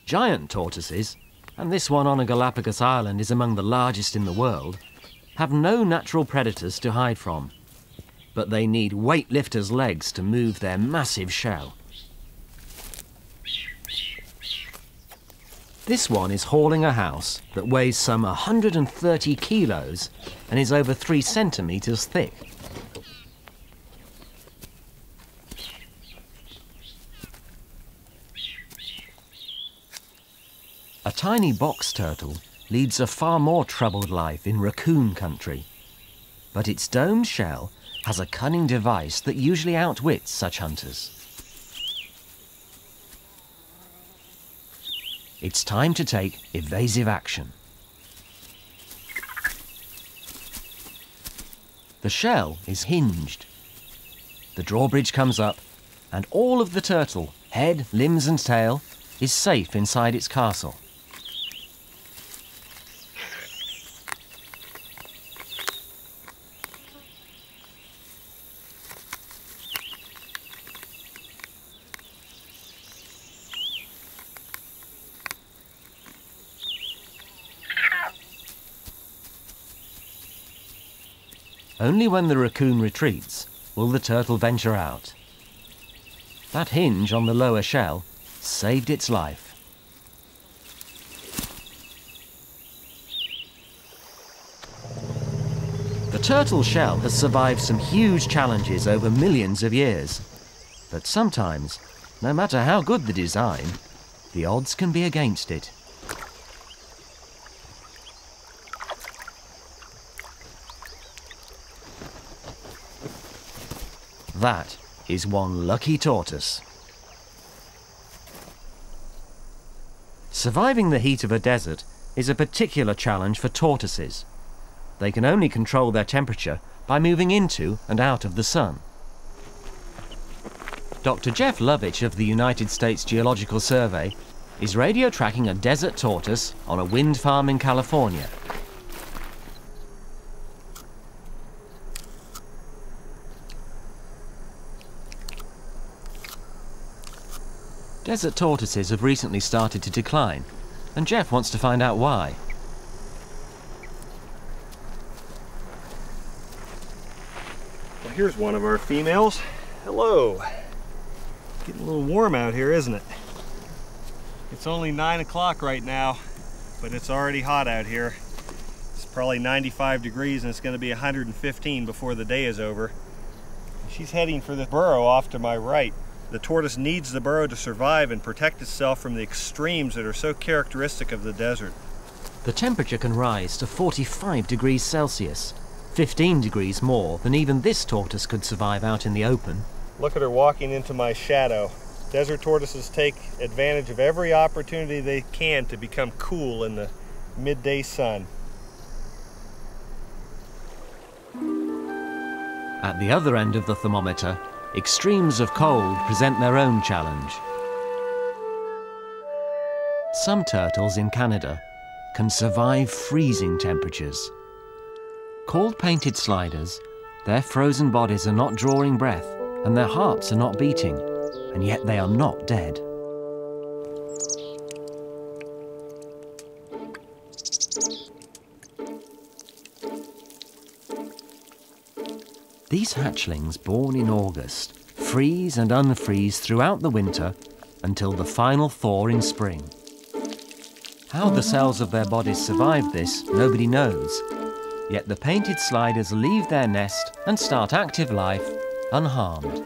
Giant tortoises, and this one on a Galapagos island is among the largest in the world, have no natural predators to hide from, but they need weightlifters' legs to move their massive shell. This one is hauling a house that weighs some 130 kilos and is over 3 centimetres thick. A tiny box turtle leads a far more troubled life in raccoon country, but its domed shell has a cunning device that usually outwits such hunters. It's time to take evasive action. The shell is hinged. The drawbridge comes up, and all of the turtle, head, limbs and tail, is safe inside its castle. Only when the raccoon retreats will the turtle venture out. That hinge on the lower shell saved its life. The turtle shell has survived some huge challenges over millions of years, but sometimes, no matter how good the design, the odds can be against it. That is one lucky tortoise. Surviving the heat of a desert is a particular challenge for tortoises. They can only control their temperature by moving into and out of the sun. Dr. Jeff Lovich of the United States Geological Survey is radio tracking a desert tortoise on a wind farm in California. Desert tortoises have recently started to decline, and Jeff wants to find out why. Well, here's one of our females. Hello. Getting a little warm out here, isn't it? It's only 9 o'clock right now, but it's already hot out here. It's probably 95 degrees and it's going to be 115 before the day is over. She's heading for the burrow off to my right. The tortoise needs the burrow to survive and protect itself from the extremes that are so characteristic of the desert. The temperature can rise to 45 degrees Celsius, 15 degrees more than even this tortoise could survive out in the open. Look at her walking into my shadow. Desert tortoises take advantage of every opportunity they can to become cool in the midday sun. At the other end of the thermometer, extremes of cold present their own challenge. Some turtles in Canada can survive freezing temperatures. Called painted sliders, their frozen bodies are not drawing breath and their hearts are not beating, and yet they are not dead. These hatchlings, born in August, freeze and unfreeze throughout the winter until the final thaw in spring. How the cells of their bodies survive this, nobody knows. Yet the painted sliders leave their nest and start active life unharmed.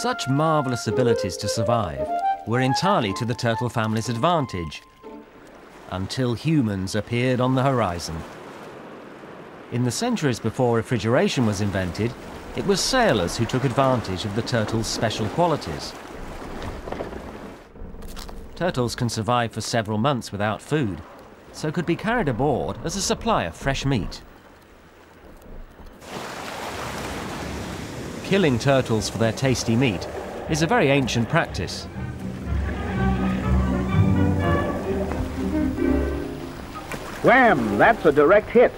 Such marvellous abilities to survive were entirely to the turtle family's advantage, until humans appeared on the horizon. In the centuries before refrigeration was invented, it was sailors who took advantage of the turtle's special qualities. Turtles can survive for several months without food, so could be carried aboard as a supply of fresh meat. Killing turtles for their tasty meat is a very ancient practice. Wham! That's a direct hit.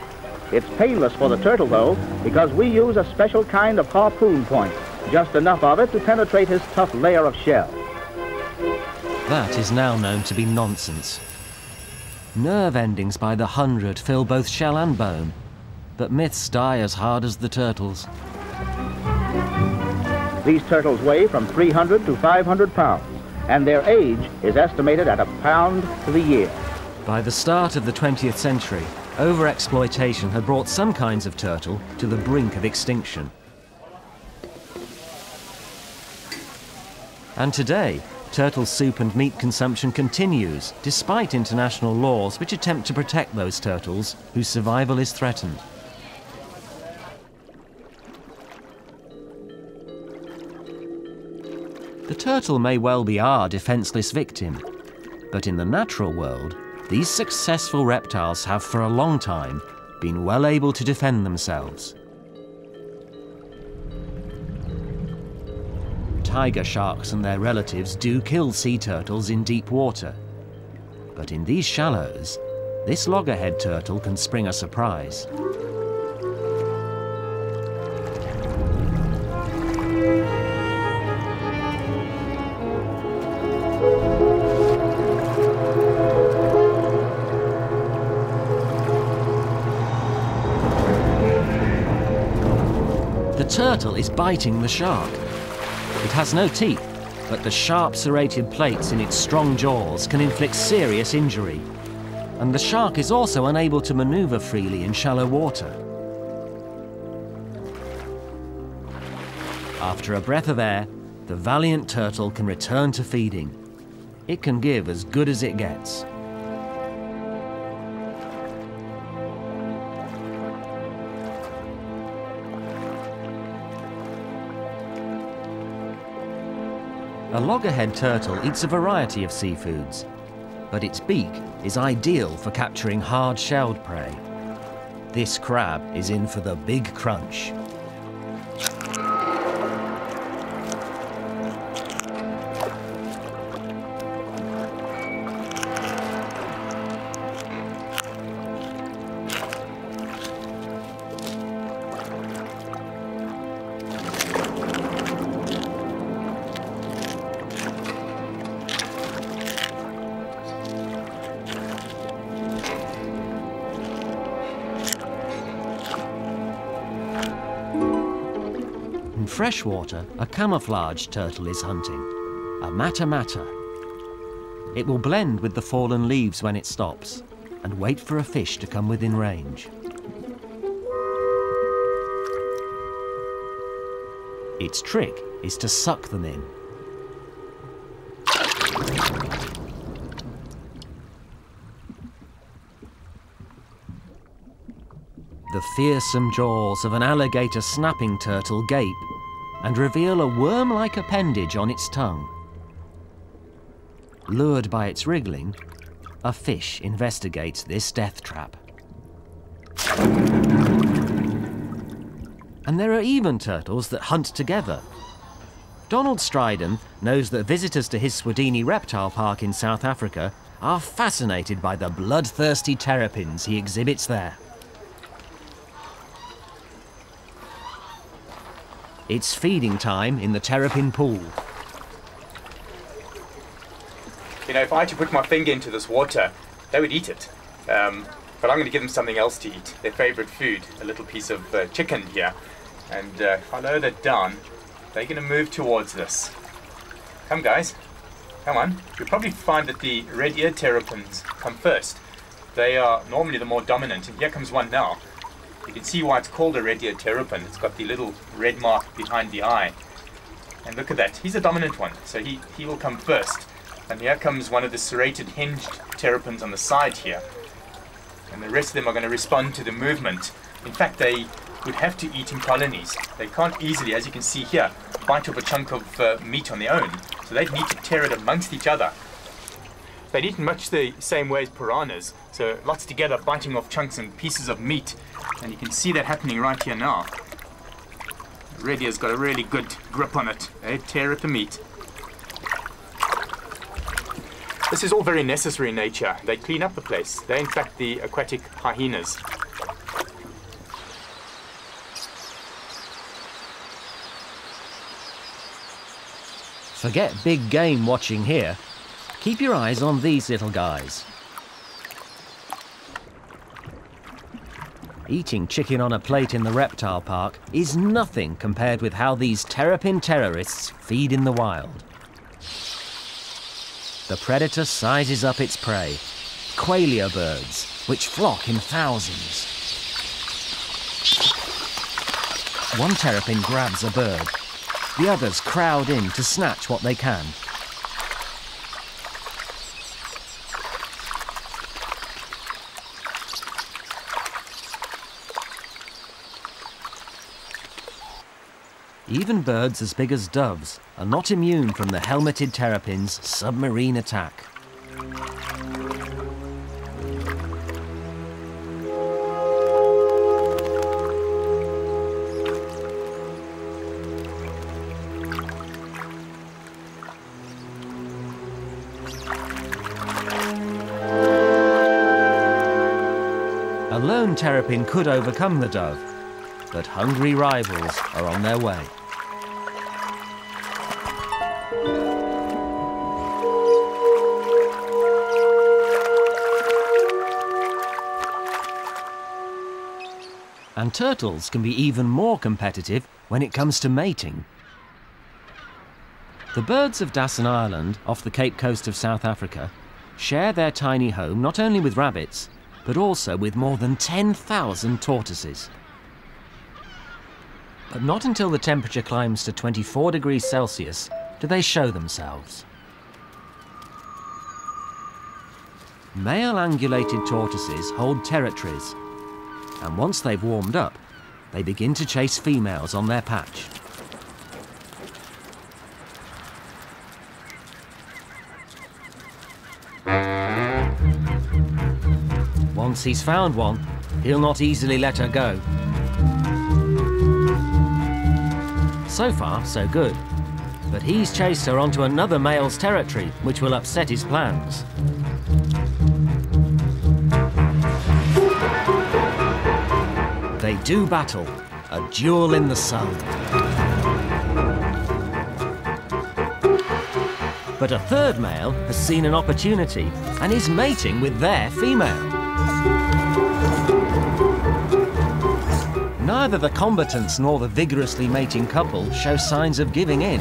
It's painless for the turtle, though, because we use a special kind of harpoon point, just enough of it to penetrate his tough layer of shell. That is now known to be nonsense. Nerve endings by the hundred fill both shell and bone, but myths die as hard as the turtles. These turtles weigh from 300 to 500 pounds, and their age is estimated at a pound to the year. By the start of the 20th century, overexploitation had brought some kinds of turtle to the brink of extinction. And today, turtle soup and meat consumption continues, despite international laws which attempt to protect those turtles whose survival is threatened. The turtle may well be our defenseless victim, but in the natural world, these successful reptiles have for a long time been well able to defend themselves. Tiger sharks and their relatives do kill sea turtles in deep water, but in these shallows, this loggerhead turtle can spring a surprise. The turtle is biting the shark. It has no teeth, but the sharp serrated plates in its strong jaws can inflict serious injury, and the shark is also unable to maneuver freely in shallow water. After a breath of air, the valiant turtle can return to feeding. It can give as good as it gets. A loggerhead turtle eats a variety of seafoods, but its beak is ideal for capturing hard-shelled prey. This crab is in for the big crunch. In freshwater, a camouflaged turtle is hunting, a mata-mata. It will blend with the fallen leaves when it stops and wait for a fish to come within range. Its trick is to suck them in. The fearsome jaws of an alligator snapping turtle gape and reveal a worm-like appendage on its tongue. Lured by its wriggling, a fish investigates this death trap. And there are even turtles that hunt together. Donald Stridham knows that visitors to his Swedini Reptile Park in South Africa are fascinated by the bloodthirsty terrapins he exhibits there. It's feeding time in the terrapin pool. You know, if I had to put my finger into this water, they would eat it. But I'm going to give them something else to eat, their favourite food, a little piece of chicken here. And if I lower that down, they're going to move towards this. Come, guys. Come on. You'll probably find that the red-eared terrapins come first. They are normally the more dominant, and here comes one now. You can see why it's called a red-eared terrapin. It's got the little red mark behind the eye. And look at that, he's a dominant one, so he will come first. And here comes one of the serrated hinged terrapins on the side here. And the rest of them are going to respond to the movement. In fact, they would have to eat in colonies. They can't easily, as you can see here, bite off a chunk of meat on their own. So they'd need to tear it amongst each other. They'd eat in much the same way as piranhas. So lots together, biting off chunks and pieces of meat. And you can see that happening right here now. The red ear's got a really good grip on it. They tear at the meat. This is all very necessary in nature. They clean up the place. They're in fact the aquatic hyenas. Forget big game watching here. Keep your eyes on these little guys. Eating chicken on a plate in the reptile park is nothing compared with how these terrapin terrorists feed in the wild. The predator sizes up its prey, qualia birds, which flock in thousands. One terrapin grabs a bird. The others crowd in to snatch what they can. Even birds as big as doves are not immune from the helmeted terrapin's submarine attack. Terrapin could overcome the dove, but hungry rivals are on their way. And turtles can be even more competitive when it comes to mating. The birds of Dasson Island, off the Cape Coast of South Africa, share their tiny home not only with rabbits, but also with more than 10,000 tortoises. But not until the temperature climbs to 24 degrees Celsius do they show themselves. Male angulated tortoises hold territories, and once they've warmed up, they begin to chase females on their patch. Once he's found one, he'll not easily let her go. So far, so good. But he's chased her onto another male's territory, which will upset his plans. They do battle, a duel in the sun. But a third male has seen an opportunity and is mating with their female. Neither the combatants nor the vigorously mating couple show signs of giving in.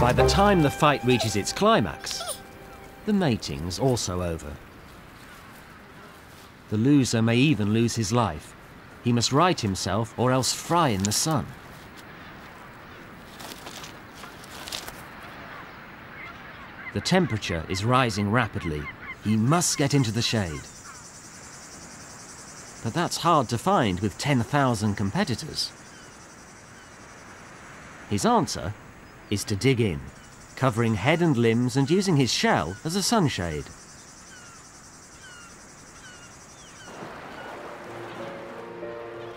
By the time the fight reaches its climax, the mating's also over. The loser may even lose his life. He must right himself or else fry in the sun. The temperature is rising rapidly. He must get into the shade. But that's hard to find with 10,000 competitors. His answer is to dig in, covering head and limbs and using his shell as a sunshade.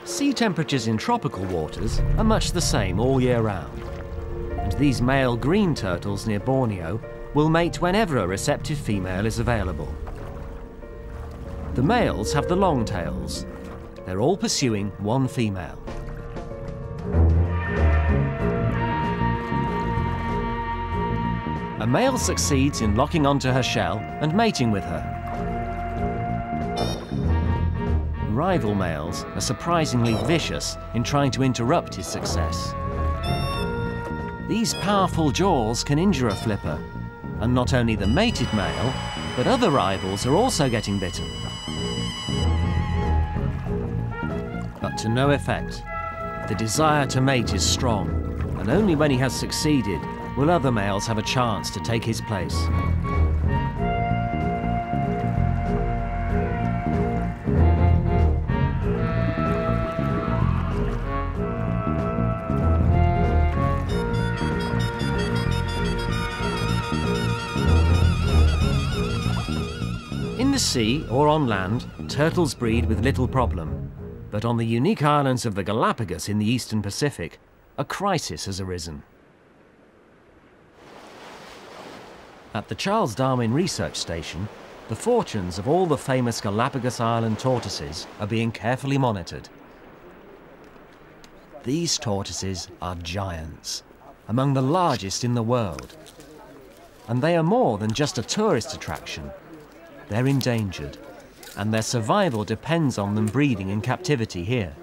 Sea temperatures in tropical waters are much the same all year round. And these male green turtles near Borneo will mate whenever a receptive female is available. The males have the long tails. They're all pursuing one female. A male succeeds in locking onto her shell and mating with her. Rival males are surprisingly vicious in trying to interrupt his success. These powerful jaws can injure a flipper, and not only the mated male, but other rivals are also getting bitten. But to no effect. The desire to mate is strong, and only when he has succeeded will other males have a chance to take his place. In the sea or on land, turtles breed with little problem. But on the unique islands of the Galapagos in the eastern Pacific, a crisis has arisen. At the Charles Darwin Research Station, the fortunes of all the famous Galapagos Island tortoises are being carefully monitored. These tortoises are giants, among the largest in the world. And they are more than just a tourist attraction. They're endangered, and their survival depends on them breeding in captivity here.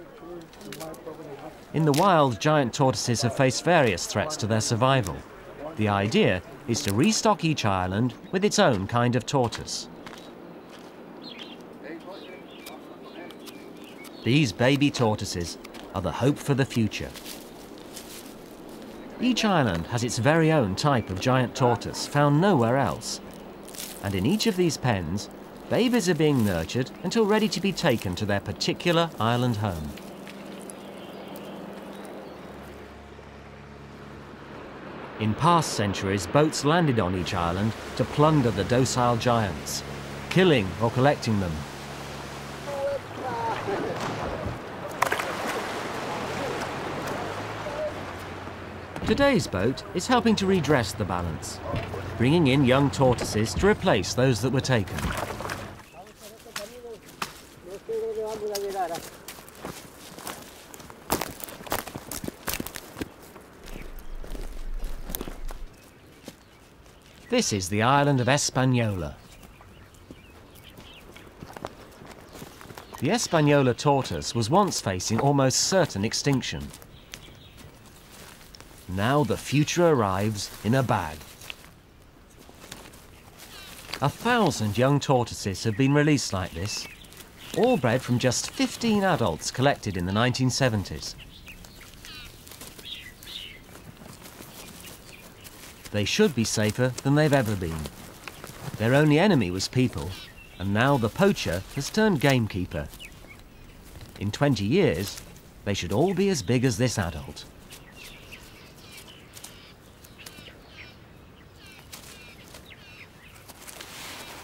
In the wild, giant tortoises have faced various threats to their survival. The idea is to restock each island with its own kind of tortoise. These baby tortoises are the hope for the future. Each island has its very own type of giant tortoise found nowhere else. And in each of these pens, babies are being nurtured until ready to be taken to their particular island home. In past centuries, boats landed on each island to plunder the docile giants, killing or collecting them. Today's boat is helping to redress the balance, bringing in young tortoises to replace those that were taken. This is the island of Española. The Española tortoise was once facing almost certain extinction. Now the future arrives in a bag. 1,000 young tortoises have been released like this, all bred from just 15 adults collected in the 1970s. They should be safer than they've ever been. Their only enemy was people, and now the poacher has turned gamekeeper. In 20 years, they should all be as big as this adult.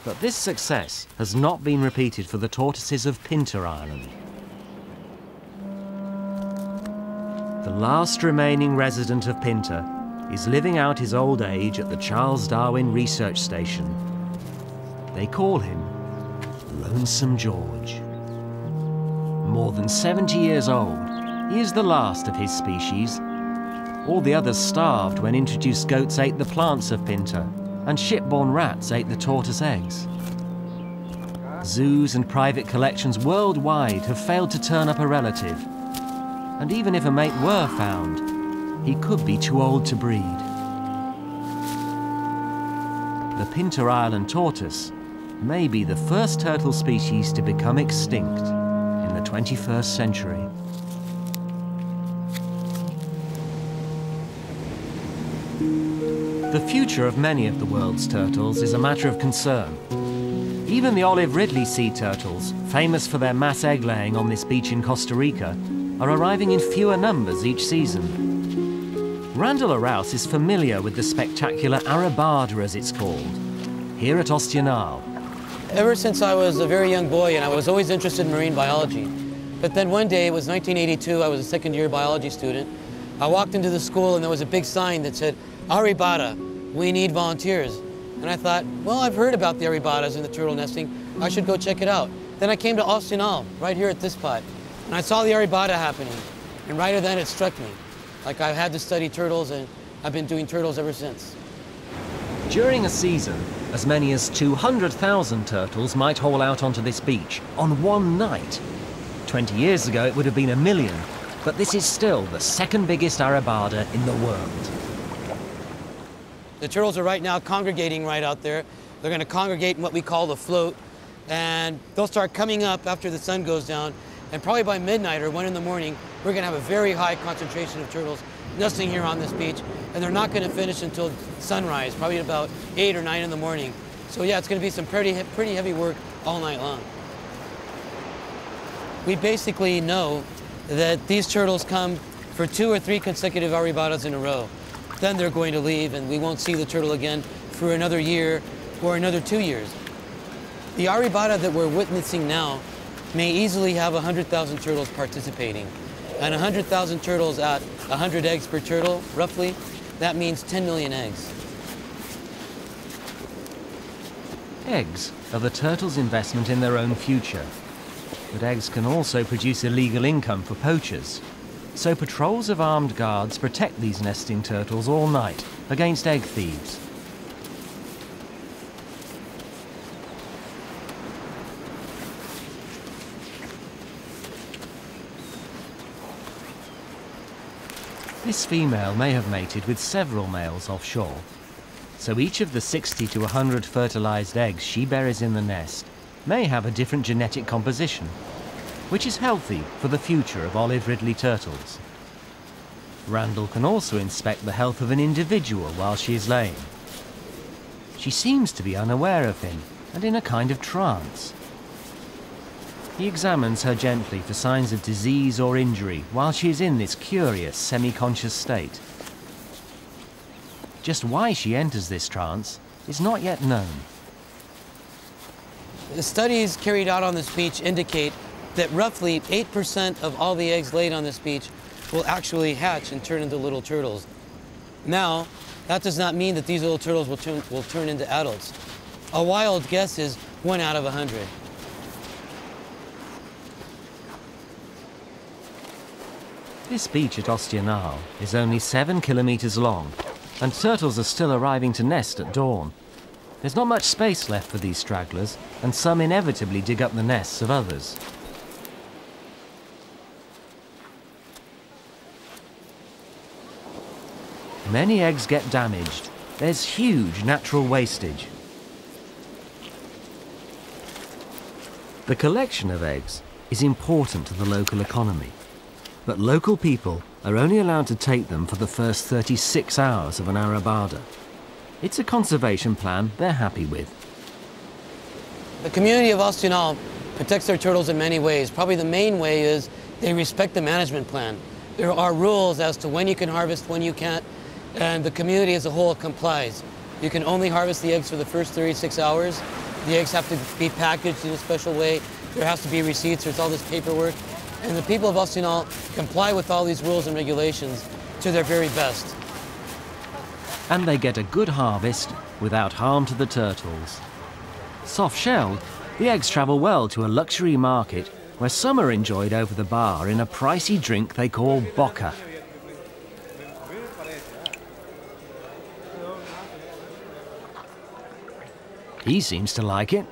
But this success has not been repeated for the tortoises of Pinta Island. The last remaining resident of Pinta is living out his old age at the Charles Darwin Research Station. They call him Lonesome George. More than 70 years old, he is the last of his species. All the others starved when introduced goats ate the plants of Pinta, and shipborne rats ate the tortoise eggs. Zoos and private collections worldwide have failed to turn up a relative, and even if a mate were found, he could be too old to breed. The Pinta Island tortoise may be the first turtle species to become extinct in the 21st century. The future of many of the world's turtles is a matter of concern. Even the olive ridley sea turtles, famous for their mass egg laying on this beach in Costa Rica, are arriving in fewer numbers each season. Randall Arouse is familiar with the spectacular arrabada, as it's called, here at Ostional. Ever since I was a very young boy, and I was always interested in marine biology. But then one day, it was 1982, I was a second-year biology student. I walked into the school, and there was a big sign that said, "Arrabada, we need volunteers." And I thought, well, I've heard about the arrabadas and the turtle nesting. I should go check it out. Then I came to Ostional, right here at this spot, and I saw the arrabada happening. And right then, it struck me. Like, I've had to study turtles, and I've been doing turtles ever since. During a season, as many as 200,000 turtles might haul out onto this beach on one night. 20 years ago, it would have been 1 million, but this is still the second biggest arrabada in the world. The turtles are right now congregating right out there. They're going to congregate in what we call the float, and they'll start coming up after the sun goes down, And probably by midnight or 1 in the morning, we're going to have a very high concentration of turtles nesting here on this beach. And they're not going to finish until sunrise, probably about 8 or 9 in the morning. So yeah, it's going to be some pretty heavy work all night long. We basically know that these turtles come for 2 or 3 consecutive arribadas in a row. Then they're going to leave, and we won't see the turtle again for another year or another 2 years. The arribada that we're witnessing now may easily have 100,000 turtles participating. And 100,000 turtles at 100 eggs per turtle, roughly, that means 10 million eggs. Eggs are the turtles' investment in their own future. But eggs can also produce illegal income for poachers. So patrols of armed guards protect these nesting turtles all night against egg thieves. This female may have mated with several males offshore, so each of the 60 to 100 fertilized eggs she buries in the nest may have a different genetic composition, which is healthy for the future of olive ridley turtles. Randall can also inspect the health of an individual while she is laying. She seems to be unaware of him and in a kind of trance. He examines her gently for signs of disease or injury while she is in this curious semi-conscious state. Just why she enters this trance is not yet known. The studies carried out on this beach indicate that roughly 8% of all the eggs laid on this beach will actually hatch and turn into little turtles. Now, that does not mean that these little turtles will turn into adults. A wild guess is 1 out of 100. This beach at Ostional is only 7 kilometers long, and turtles are still arriving to nest at dawn. There's not much space left for these stragglers, and some inevitably dig up the nests of others. Many eggs get damaged. There's huge natural wastage. The collection of eggs is important to the local economy. But local people are only allowed to take them for the first 36 hours of an arribada. It's a conservation plan they're happy with. The community of Ostional protects their turtles in many ways. Probably the main way is they respect the management plan. There are rules as to when you can harvest, when you can't, and the community as a whole complies. You can only harvest the eggs for the first 36 hours. The eggs have to be packaged in a special way. There has to be receipts, there's all this paperwork. And the people of Ostional comply with all these rules and regulations to their very best. And they get a good harvest without harm to the turtles. Soft-shelled, the eggs travel well to a luxury market where some are enjoyed over the bar in a pricey drink they call bocca. He seems to like it.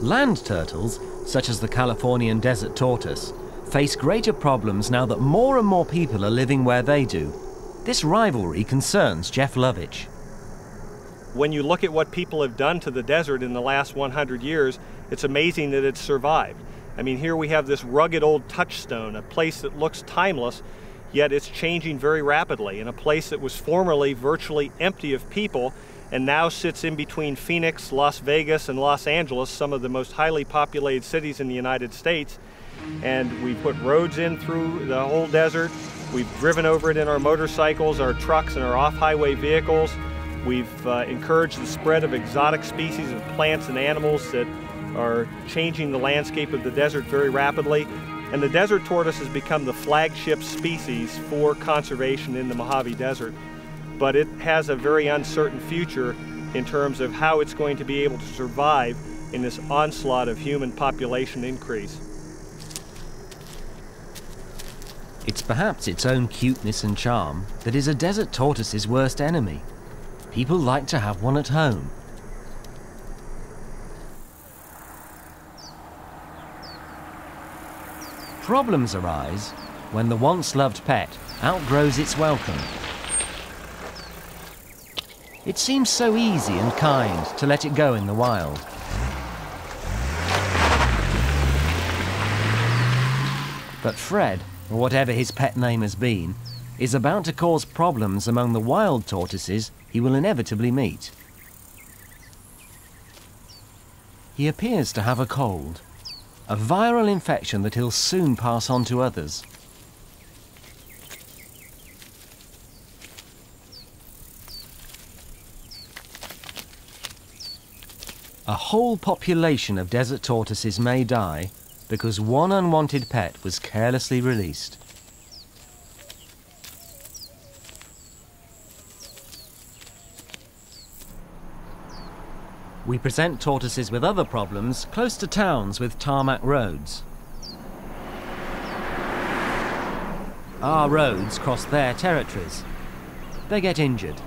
Land turtles, such as the Californian desert tortoise, face greater problems now that more and more people are living where they do. This rivalry concerns Jeff Lovich. When you look at what people have done to the desert in the last 100 years, it's amazing that it's survived. I mean, here we have this rugged old touchstone, a place that looks timeless, yet it's changing very rapidly, and a place that was formerly virtually empty of people and now sits in between Phoenix, Las Vegas, and Los Angeles, some of the most highly populated cities in the United States. And we put roads in through the whole desert. We've driven over it in our motorcycles, our trucks, and our off-highway vehicles. We've encouraged the spread of exotic species of plants and animals that are changing the landscape of the desert very rapidly. And the desert tortoise has become the flagship species for conservation in the Mojave Desert. But it has a very uncertain future in terms of how it's going to be able to survive in this onslaught of human population increase. It's perhaps its own cuteness and charm that is a desert tortoise's worst enemy. People like to have one at home. Problems arise when the once loved pet outgrows its welcome. It seems so easy and kind to let it go in the wild. But Fred, or whatever his pet name has been, is about to cause problems among the wild tortoises he will inevitably meet. He appears to have a cold, a viral infection that he'll soon pass on to others. A whole population of desert tortoises may die because one unwanted pet was carelessly released. We present tortoises with other problems close to towns with tarmac roads. Our roads cross their territories. They get injured. I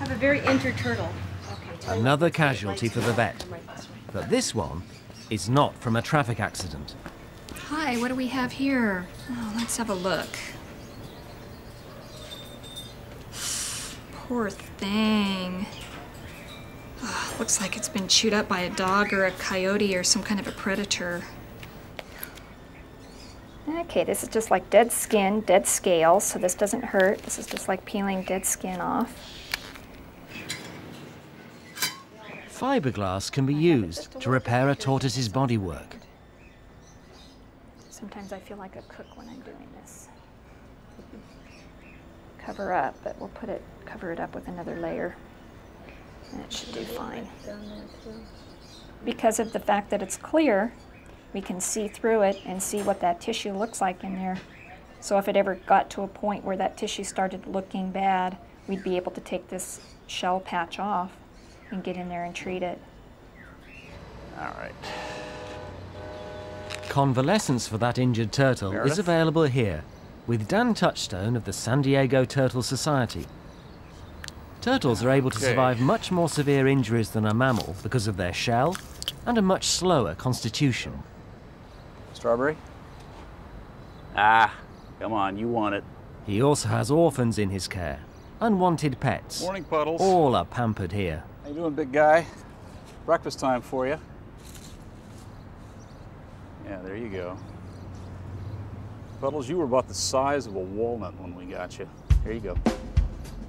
have a very injured turtle. Okay, another casualty for the vet. But this one is not from a traffic accident. Hi, what do we have here? Oh, let's have a look. Poor thing. Oh, looks like it's been chewed up by a dog or a coyote or some kind of a predator. Okay, this is just like dead skin, dead scales, so this doesn't hurt. This is just like peeling dead skin off. Fiberglass can be used to repair a tortoise's bodywork. Sometimes I feel like a cook when I'm doing this. Cover up, but we'll put it, cover it up with another layer, and it should do fine. Because of the fact that it's clear, we can see through it and see what that tissue looks like in there. So if it ever got to a point where that tissue started looking bad, we'd be able to take this shell patch off and get in there and treat it. All right. Convalescence for that injured turtle is available here with Dan Touchstone of the San Diego Turtle Society. Turtles are able to survive much more severe injuries than a mammal because of their shell and a much slower constitution. Strawberry? Ah, come on, you want it. He also has orphans in his care, unwanted pets. Morning, Puddles. All are pampered here. How you doing, big guy? Breakfast time for you. Yeah, there you go. Puddles, you were about the size of a walnut when we got you. Here you go.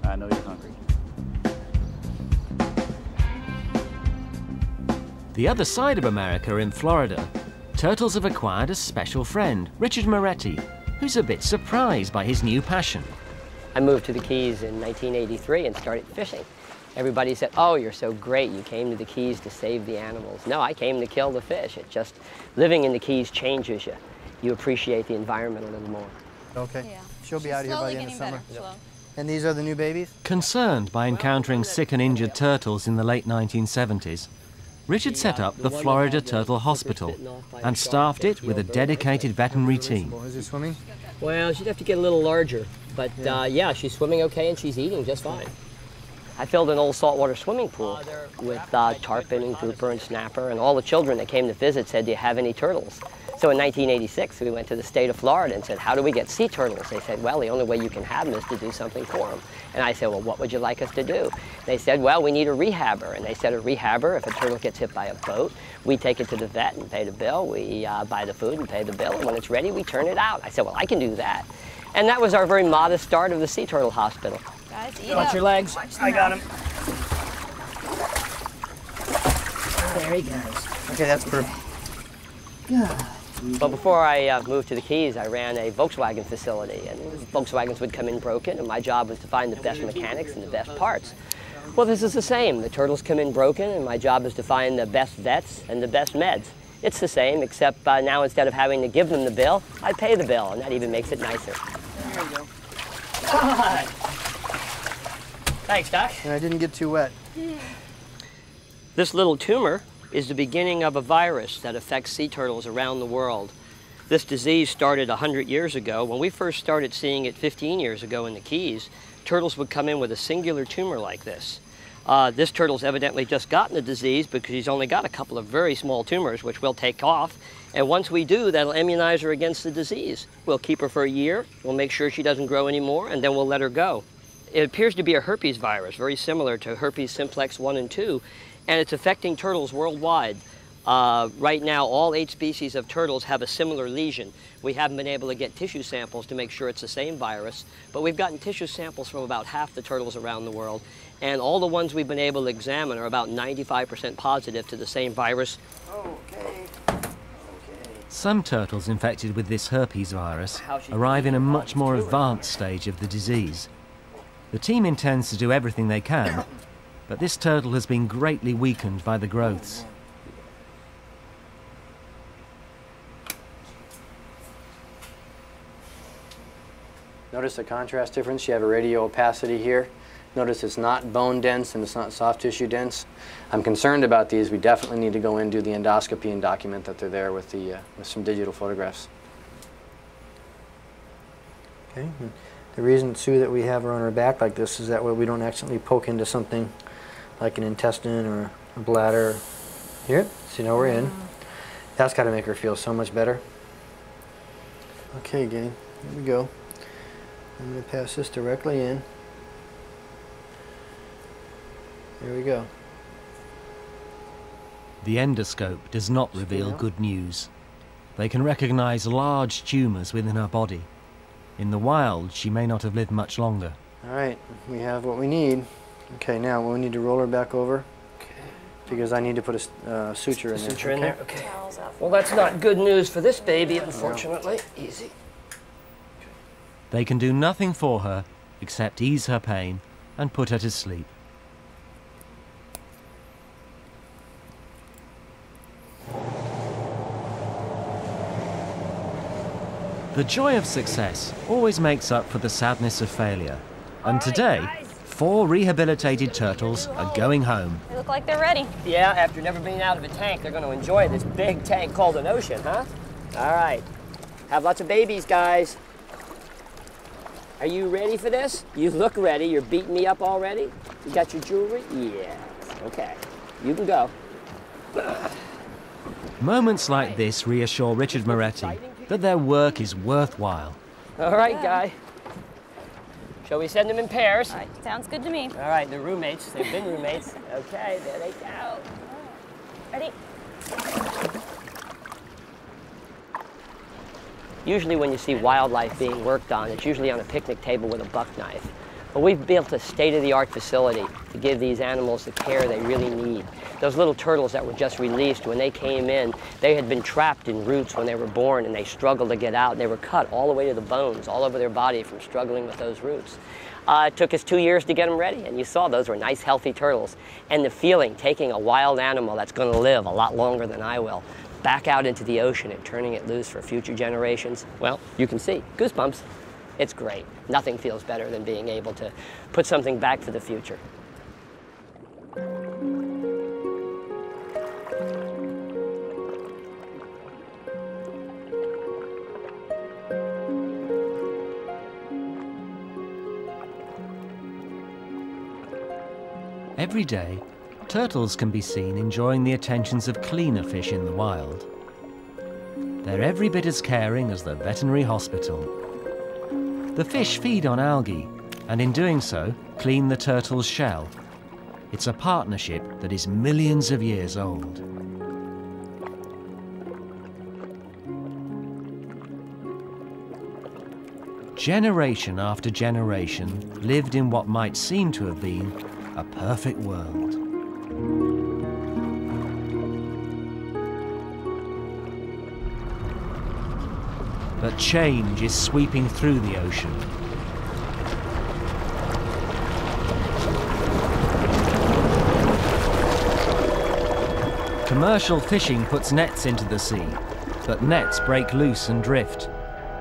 I know you're hungry. The other side of America, in Florida, turtles have acquired a special friend, Richard Moretti, who's a bit surprised by his new passion. I moved to the Keys in 1983 and started fishing. Everybody said, oh, you're so great, you came to the Keys to save the animals. No, I came to kill the fish. It just, living in the Keys changes you. You appreciate the environment a little more. Okay. Yeah. She'll be out here by the end of summer. Yep. And these are the new babies? Concerned by encountering sick and injured turtles in the late 1970s, Richard set up the Florida Turtle Hospital and staffed it with a dedicated veterinary team. Is she swimming? Well, she'd have to get a little larger, but yeah, she's swimming okay and she's eating just fine. I filled an old saltwater swimming pool with tarpon and grouper and snapper, and all the children that came to visit said, do you have any turtles? So in 1986, we went to the state of Florida and said, how do we get sea turtles? They said, well, the only way you can have them is to do something for them. And I said, well, what would you like us to do? They said, well, we need a rehabber. And they said, a rehabber, if a turtle gets hit by a boat, we take it to the vet and pay the bill. We buy the food and pay the bill. And when it's ready, we turn it out. I said, well, I can do that. And that was our very modest start of the Sea Turtle Hospital. Guys, eat up. Your legs. I got him. There he goes. Okay, that's perfect. Good. But before I moved to the Keys, I ran a Volkswagen facility, and Volkswagens would come in broken, and my job was to find the best mechanics and the best parts. Well, this is the same. The turtles come in broken, and my job is to find the best vets and the best meds. It's the same, except now instead of having to give them the bill, I pay the bill, and that even makes it nicer. There you go. God. Thanks, Doc. And I didn't get too wet. This little tumor is the beginning of a virus that affects sea turtles around the world. This disease started 100 years ago. When we first started seeing it 15 years ago in the Keys, turtles would come in with a singular tumor like this. This turtle's evidently just gotten the disease because he's only got a couple of very small tumors, which we'll take off. And once we do, that'll immunize her against the disease. We'll keep her for a year, we'll make sure she doesn't grow anymore, and then we'll let her go. It appears to be a herpes virus, very similar to herpes simplex 1 and 2. and it's affecting turtles worldwide. Right now, all 8 species of turtles have a similar lesion. We haven't been able to get tissue samples to make sure it's the same virus, but we've gotten tissue samples from about half the turtles around the world, and all the ones we've been able to examine are about 95% positive to the same virus. Okay. Some turtles infected with this herpes virus arrive in a much more advanced stage of the disease. The team intends to do everything they can, but this turtle has been greatly weakened by the growths. Notice the contrast difference. You have a radio opacity here. Notice it's not bone dense and it's not soft tissue dense. I'm concerned about these. We definitely need to go in, do the endoscopy, and document that they're there with the with some digital photographs. Okay. The reason too that we have her on her back like this is that way we don't accidentally poke into something like an intestine or a bladder. Here, so now we're in. That's got to make her feel so much better. Okay, gang. Here we go. I'm going to pass this directly in. There we go. The endoscope does not reveal good news. They can recognize large tumors within her body. In the wild, she may not have lived much longer. All right, we have what we need. Okay, now we need to roll her back over. Okay. Because I need to put a suture in there. Suture in there? Okay. Well, that's not good news for this baby, unfortunately. No. Easy. They can do nothing for her except ease her pain and put her to sleep. The joy of success always makes up for the sadness of failure. And today, 4 rehabilitated turtles are going home. They look like they're ready. Yeah, after never being out of a tank, they're going to enjoy this big tank called an ocean, huh? All right. Have lots of babies, guys. Are you ready for this? You look ready. You're beating me up already. You got your jewelry? Yeah. Okay. You can go. Moments like this reassure Richard Moretti that their work is worthwhile. All right, guy. Shall we send them in pairs? All right. Sounds good to me. All right. They're roommates. They've been roommates. Okay. There they go. Ready? Usually when you see wildlife being worked on, it's usually on a picnic table with a buck knife. But we've built a state-of-the-art facility to give these animals the care they really need. Those little turtles that were just released, when they came in, they had been trapped in roots when they were born and they struggled to get out. They were cut all the way to the bones, all over their body from struggling with those roots. It took us 2 years to get them ready, and you saw those were nice, healthy turtles. And the feeling, taking a wild animal that's going to live a lot longer than I will, back out into the ocean and turning it loose for future generations, well, you can see, goosebumps. It's great. Nothing feels better than being able to put something back for the future. Every day, turtles can be seen enjoying the attentions of cleaner fish in the wild. They're every bit as caring as the veterinary hospital. The fish feed on algae, and in doing so, clean the turtle's shell. It's a partnership that is millions of years old. Generation after generation lived in what might seem to have been a perfect world. But change is sweeping through the ocean. Commercial fishing puts nets into the sea, but nets break loose and drift,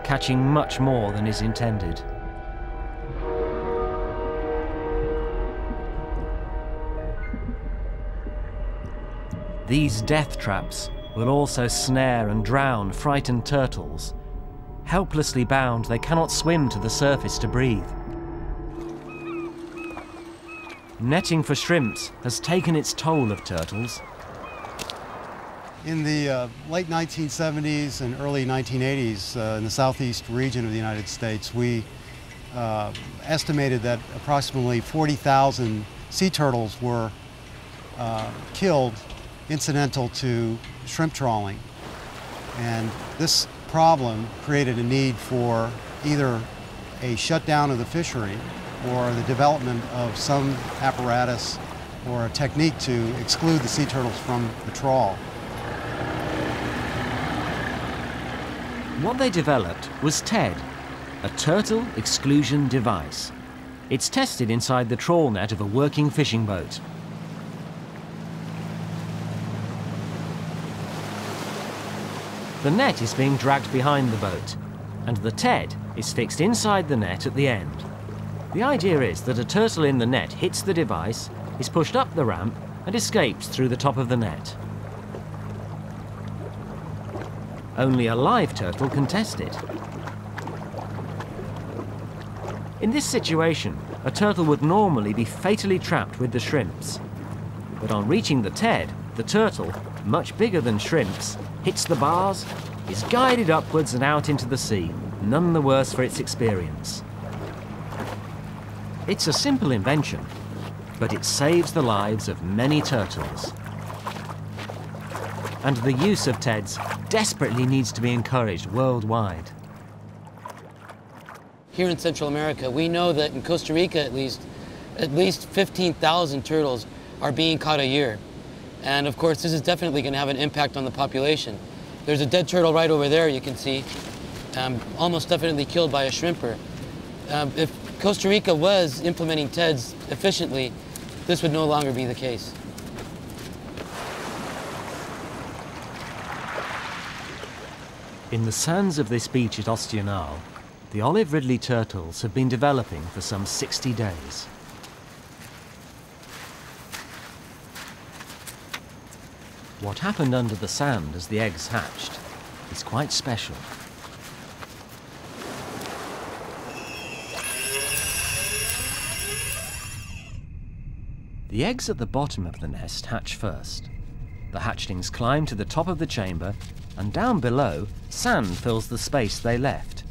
catching much more than is intended. These death traps will also snare and drown frightened turtles. Helplessly bound, they cannot swim to the surface to breathe. Netting for shrimps has taken its toll of turtles. In the late 1970s and early 1980s, in the southeast region of the United States, we estimated that approximately 40,000 sea turtles were killed incidental to shrimp trawling. And this problem created a need for either a shutdown of the fishery or the development of some apparatus or a technique to exclude the sea turtles from the trawl. What they developed was TED, a turtle exclusion device. It's tested inside the trawl net of a working fishing boat. The net is being dragged behind the boat, and the TED is fixed inside the net at the end. The idea is that a turtle in the net hits the device, is pushed up the ramp, and escapes through the top of the net. Only a live turtle can test it. In this situation, a turtle would normally be fatally trapped with the shrimps. But on reaching the TED, the turtle, much bigger than shrimps, hits the bars, is guided upwards and out into the sea, none the worse for its experience. It's a simple invention, but it saves the lives of many turtles. And the use of TEDs desperately needs to be encouraged worldwide. Here in Central America, we know that in Costa Rica at least 15,000 turtles are being caught a year. And of course, this is definitely going to have an impact on the population. There's a dead turtle right over there, you can see, almost definitely killed by a shrimper. If Costa Rica was implementing TEDs efficiently, this would no longer be the case. In the sands of this beach at Ostional, the olive ridley turtles have been developing for some 60 days. What happened under the sand as the eggs hatched is quite special. The eggs at the bottom of the nest hatch first. The hatchlings climb to the top of the chamber, and down below, sand fills the space they left.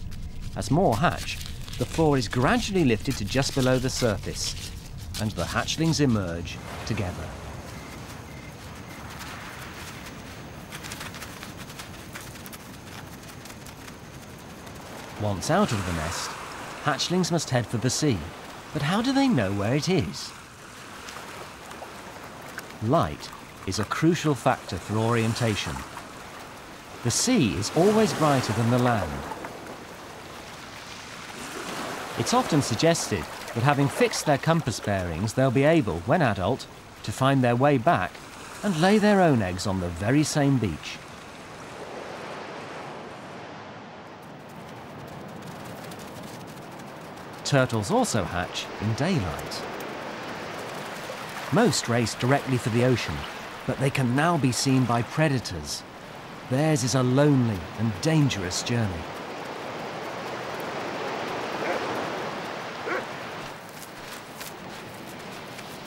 As more hatch, the floor is gradually lifted to just below the surface, and the hatchlings emerge together. Once out of the nest, hatchlings must head for the sea, but how do they know where it is? Light is a crucial factor for orientation. The sea is always brighter than the land. It's often suggested that having fixed their compass bearings, they'll be able, when adult, to find their way back and lay their own eggs on the very same beach. Turtles also hatch in daylight. Most race directly for the ocean, but they can now be seen by predators. Theirs is a lonely and dangerous journey.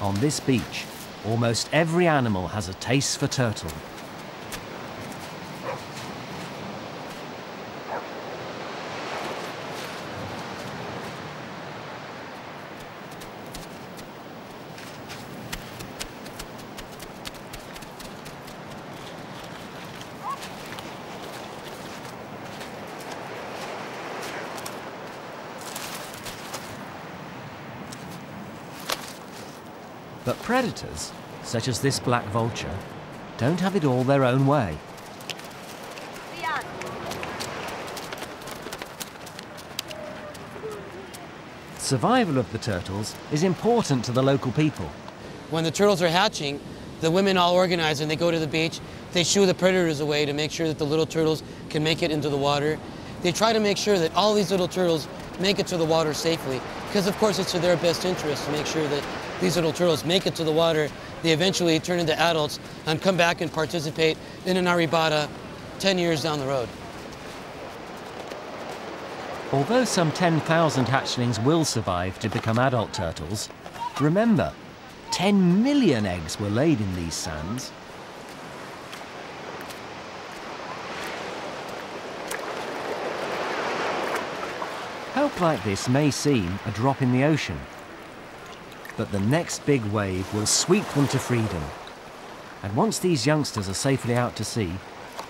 On this beach, almost every animal has a taste for turtle. But predators, such as this black vulture, don't have it all their own way. Survival of the turtles is important to the local people. When the turtles are hatching, the women all organize and they go to the beach. They shoo the predators away to make sure that the little turtles can make it into the water. They try to make sure that all these little turtles make it to the water safely, because of course it's to their best interest to make sure that these little turtles make it to the water. They eventually turn into adults and come back and participate in an arrabata 10 years down the road. Although some 10,000 hatchlings will survive to become adult turtles, remember, 10 million eggs were laid in these sands. Help like this may seem a drop in the ocean, but the next big wave will sweep them to freedom and once these youngsters are safely out to sea,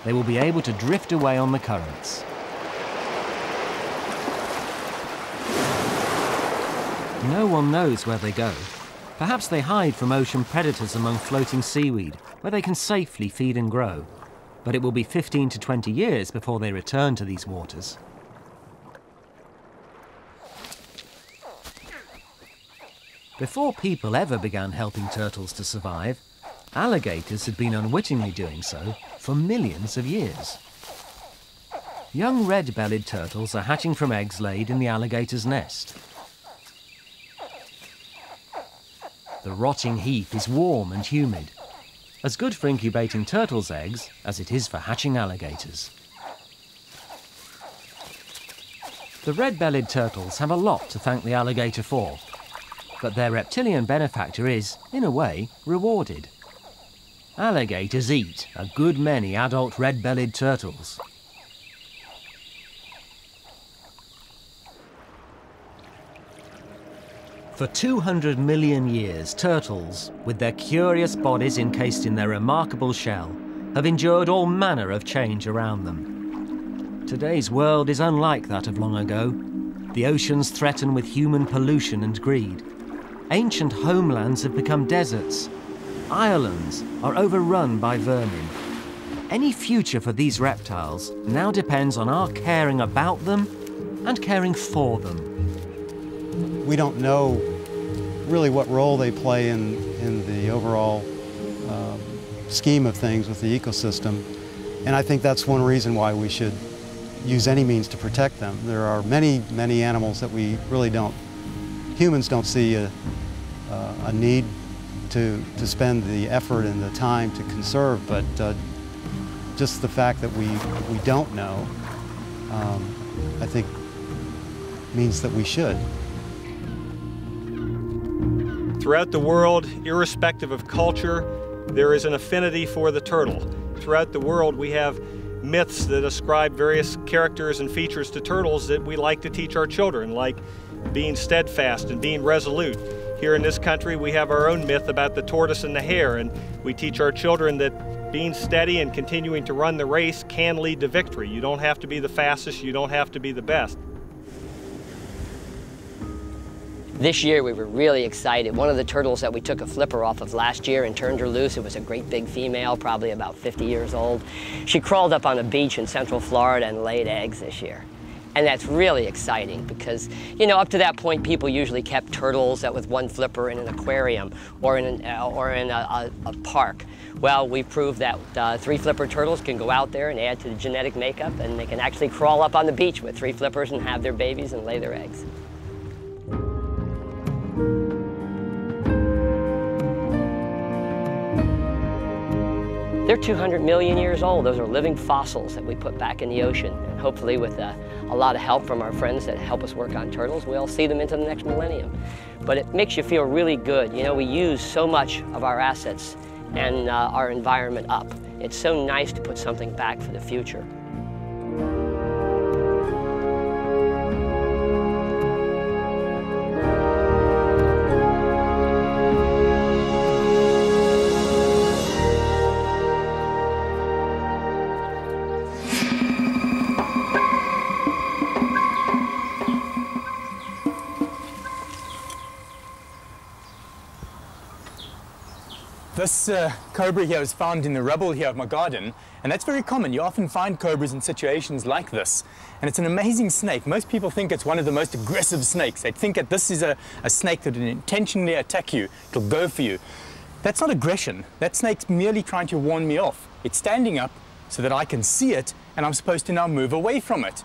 they will be able to drift away on the currents. No one knows where they go. Perhaps they hide from ocean predators among floating seaweed, where they can safely feed and grow. But it will be 15 to 20 years before they return to these waters. Before people ever began helping turtles to survive, alligators had been unwittingly doing so for millions of years. Young red-bellied turtles are hatching from eggs laid in the alligator's nest. The rotting heap is warm and humid, as good for incubating turtles' eggs as it is for hatching alligators. The red-bellied turtles have a lot to thank the alligator for, but their reptilian benefactor is, in a way, rewarded. Alligators eat a good many adult red-bellied turtles. For 200 million years, turtles, with their curious bodies encased in their remarkable shell, have endured all manner of change around them. Today's world is unlike that of long ago. The oceans threaten with human pollution and greed. Ancient homelands have become deserts. Islands are overrun by vermin. Any future for these reptiles now depends on our caring about them and caring for them. We don't know really what role they play in the overall scheme of things with the ecosystem. And I think that's one reason why we should use any means to protect them. There are many, many animals that we really don't, humans don't see a need to spend the effort and the time to conserve, but just the fact that we don't know, I think means that we should. Throughout the world, irrespective of culture, there is an affinity for the turtle. Throughout the world, we have myths that ascribe various characters and features to turtles that we like to teach our children, like being steadfast and being resolute. Here in this country, we have our own myth about the tortoise and the hare, and we teach our children that being steady and continuing to run the race can lead to victory. You don't have to be the fastest, you don't have to be the best. This year we were really excited. One of the turtles that we took a flipper off of last year and turned her loose, it was a great big female, probably about 50 years old. She crawled up on a beach in Central Florida and laid eggs this year. And that's really exciting because, you know, up to that point people usually kept turtles with one flipper in an aquarium or in a park. Well, we proved that three flipper turtles can go out there and add to the genetic makeup, and they can actually crawl up on the beach with three flippers and have their babies and lay their eggs. They're 200 million years old. Those are living fossils that we put back in the ocean. And hopefully with a lot of help from our friends that help us work on turtles, we'll see them into the next millennium. But it makes you feel really good. You know, we use so much of our assets and our environment up. It's so nice to put something back for the future. This cobra here was found in the rubble here of my garden, and that's very common. You often find cobras in situations like this, and it's an amazing snake. Most people think it's one of the most aggressive snakes. They think that this is a snake that would intentionally attack you, it'll go for you. That's not aggression. That snake's merely trying to warn me off. It's standing up so that I can see it, and I'm supposed to now move away from it.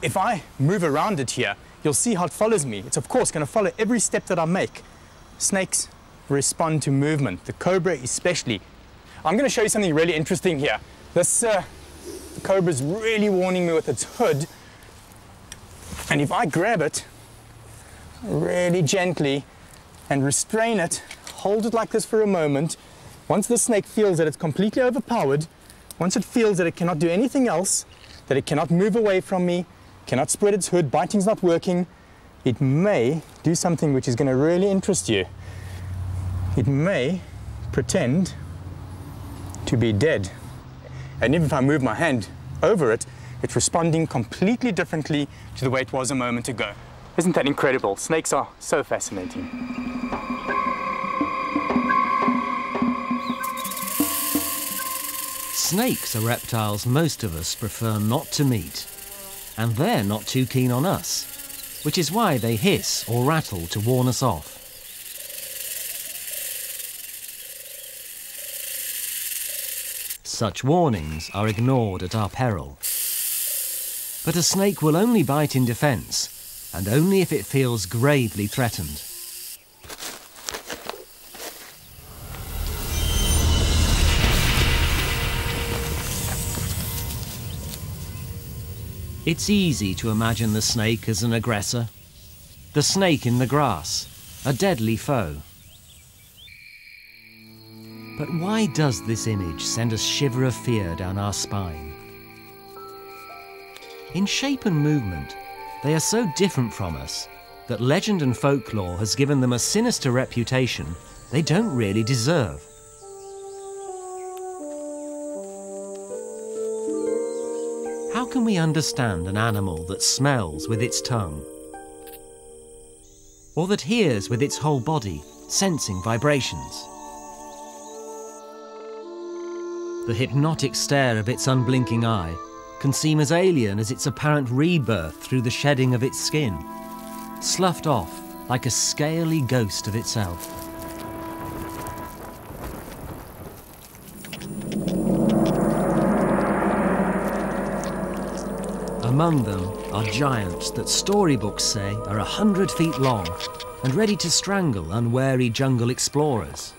If I move around it here, you'll see how it follows me. It's of course going to follow every step that I make. Snakes respond to movement, the cobra especially. I'm going to show you something really interesting here. This cobra's really warning me with its hood, and if I grab it really gently and restrain it, hold it like this for a moment, once the snake feels that it's completely overpowered, once it feels that it cannot do anything else, that it cannot move away from me, cannot spread its hood, biting's not working, it may do something which is going to really interest you. It may pretend to be dead. And even if I move my hand over it, it's responding completely differently to the way it was a moment ago. Isn't that incredible? Snakes are so fascinating. Snakes are reptiles most of us prefer not to meet. And they're not too keen on us, which is why they hiss or rattle to warn us off. Such warnings are ignored at our peril. But a snake will only bite in defence, and only if it feels gravely threatened. It's easy to imagine the snake as an aggressor. The snake in the grass, a deadly foe. But why does this image send a shiver of fear down our spine? In shape and movement, they are so different from us that legend and folklore has given them a sinister reputation they don't really deserve. How can we understand an animal that smells with its tongue? Or that hears with its whole body, sensing vibrations? The hypnotic stare of its unblinking eye can seem as alien as its apparent rebirth through the shedding of its skin, sloughed off like a scaly ghost of itself. Among them are giants that storybooks say are 100 feet long and ready to strangle unwary jungle explorers.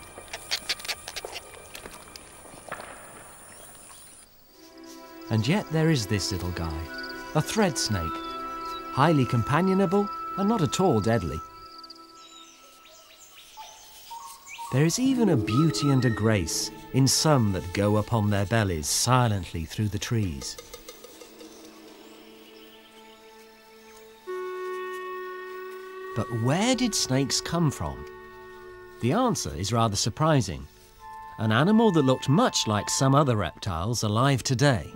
And yet there is this little guy, a thread snake, highly companionable and not at all deadly. There is even a beauty and a grace in some that go upon their bellies silently through the trees. But where did snakes come from? The answer is rather surprising. An animal that looked much like some other reptiles alive today.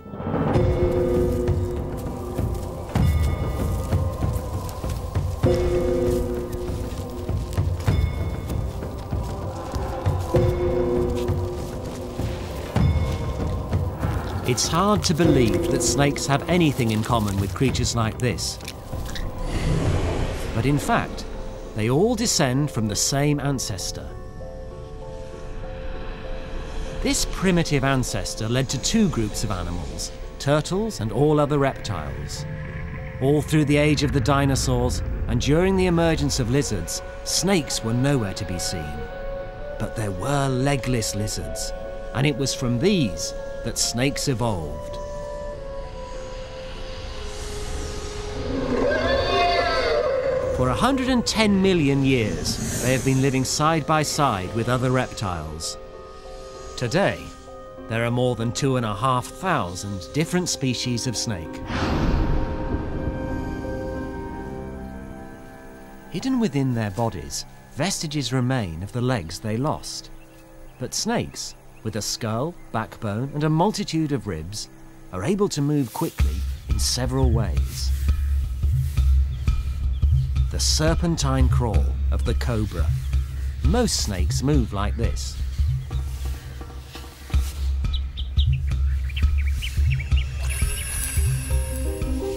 It's hard to believe that snakes have anything in common with creatures like this. But in fact, they all descend from the same ancestor. This primitive ancestor led to two groups of animals, turtles and all other reptiles. All through the age of the dinosaurs and during the emergence of lizards, snakes were nowhere to be seen. But there were legless lizards, and it was from these that snakes evolved. For 110 million years, they have been living side by side with other reptiles. Today, there are more than 2,500 different species of snake. Hidden within their bodies, vestiges remain of the legs they lost. But snakes, with a skull, backbone, and a multitude of ribs, are able to move quickly in several ways. The serpentine crawl of the cobra. Most snakes move like this.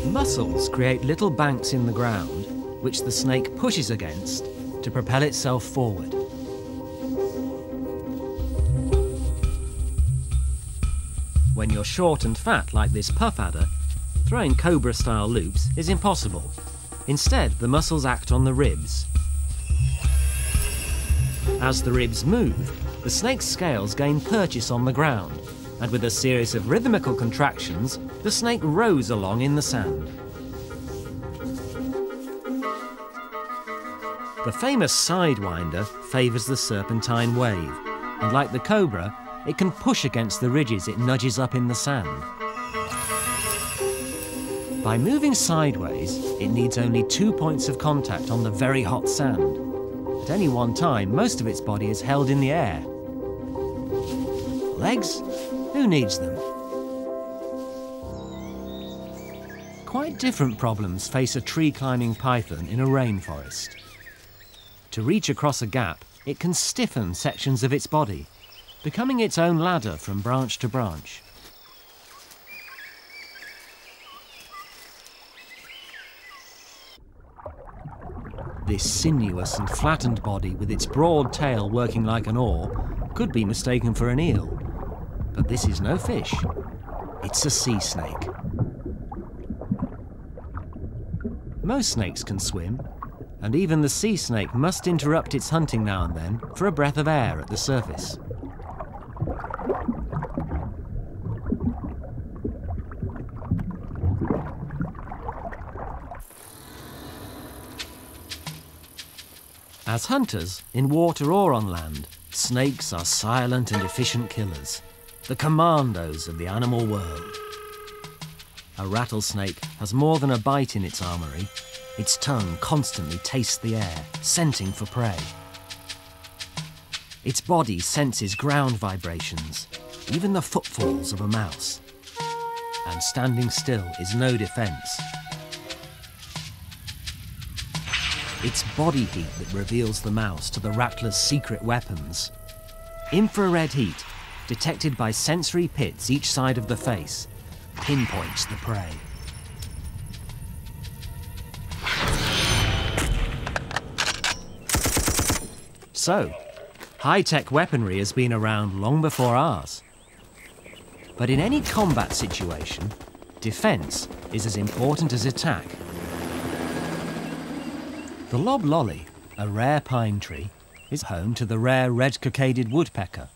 Muscles create little banks in the ground, which the snake pushes against to propel itself forward. When you're short and fat like this puff adder, throwing cobra-style loops is impossible. Instead, the muscles act on the ribs. As the ribs move, the snake's scales gain purchase on the ground, and with a series of rhythmical contractions, the snake rows along in the sand. The famous sidewinder favours the serpentine wave, and like the cobra, it can push against the ridges it nudges up in the sand. By moving sideways, it needs only 2 points of contact on the very hot sand. At any one time, most of its body is held in the air. legs. Who needs them? Quite different problems face a tree-climbing python in a rainforest. To reach across a gap, it can stiffen sections of its body, becoming its own ladder from branch to branch. This sinuous and flattened body, with its broad tail working like an oar, could be mistaken for an eel. But this is no fish. It's a sea snake. Most snakes can swim, and even the sea snake must interrupt its hunting now and then for a breath of air at the surface. As hunters, in water or on land, snakes are silent and efficient killers, the commandos of the animal world. A rattlesnake has more than a bite in its armoury. Its tongue constantly tastes the air, scenting for prey. Its body senses ground vibrations, even the footfalls of a mouse. And standing still is no defence. It's body heat that reveals the mouse to the rattler's secret weapons. Infrared heat, detected by sensory pits each side of the face, pinpoints the prey. So, high-tech weaponry has been around long before ours. But in any combat situation, defence is as important as attack. The loblolly, a rare pine tree, is home to the rare red-cockaded woodpecker,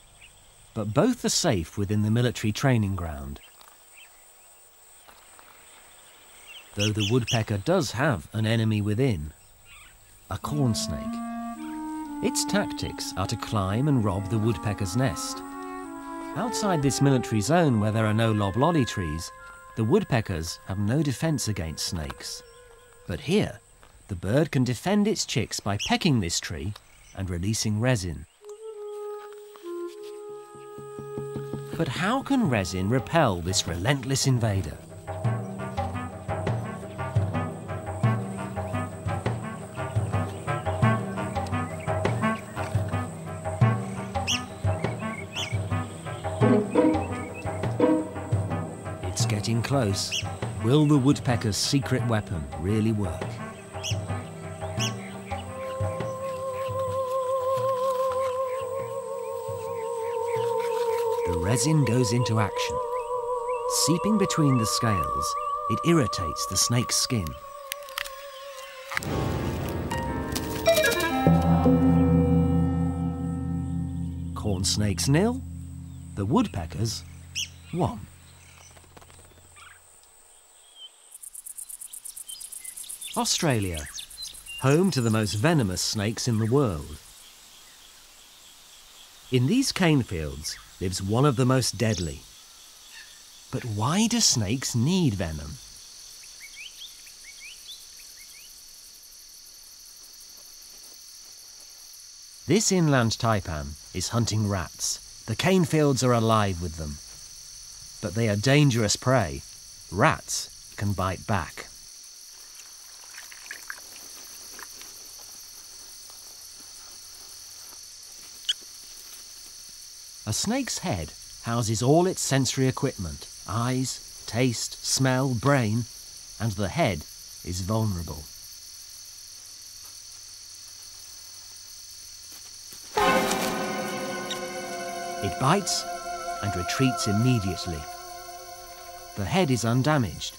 but both are safe within the military training ground. Though the woodpecker does have an enemy within, a corn snake. Its tactics are to climb and rob the woodpecker's nest. Outside this military zone where there are no loblolly trees, the woodpeckers have no defence against snakes. But here, the bird can defend its chicks by pecking this tree and releasing resin. But how can resin repel this relentless invader? It's getting close. Will the woodpecker's secret weapon really work? The resin goes into action. Seeping between the scales, it irritates the snake's skin. Corn snakes nil. The woodpeckers, 1. Australia, home to the most venomous snakes in the world. In these cane fields lives one of the most deadly. But why do snakes need venom? This inland taipan is hunting rats. The cane fields are alive with them, but they are dangerous prey. Rats can bite back. A snake's head houses all its sensory equipment: eyes, taste, smell, brain, and the head is vulnerable. It bites and retreats immediately. The head is undamaged,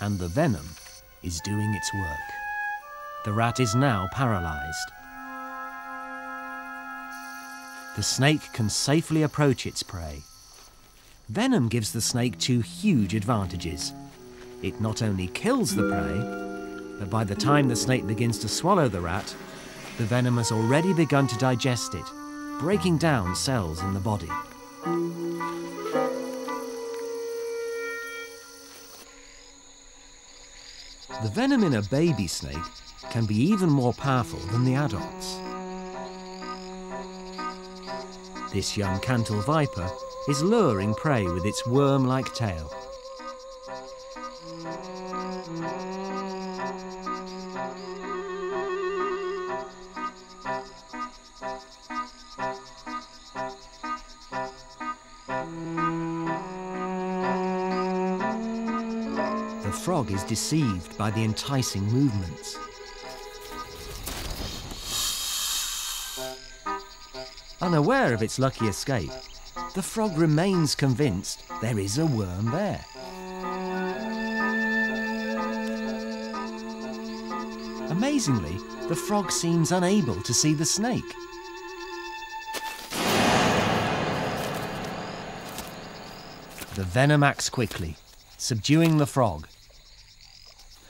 and the venom is doing its work. The rat is now paralysed. The snake can safely approach its prey. Venom gives the snake 2 huge advantages. It not only kills the prey, but by the time the snake begins to swallow the rat, the venom has already begun to digest it, breaking down cells in the body. The venom in a baby snake can be even more powerful than the adults. This young cantle viper is luring prey with its worm-like tail. The frog is deceived by the enticing movements. Unaware of its lucky escape, the frog remains convinced there is a worm there. Amazingly, the frog seems unable to see the snake. The venom acts quickly, subduing the frog.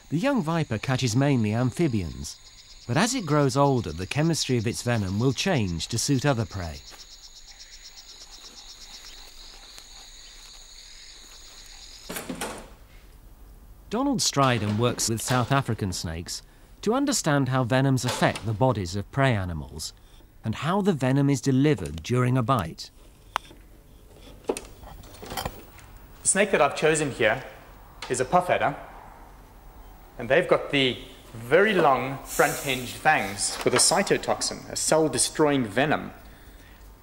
The young viper catches mainly amphibians, but as it grows older, the chemistry of its venom will change to suit other prey. Donald Stridham works with South African snakes to understand how venoms affect the bodies of prey animals and how the venom is delivered during a bite. The snake that I've chosen here is a puff adder, and they've got the very long front-hinged fangs with a cytotoxin, a cell-destroying venom.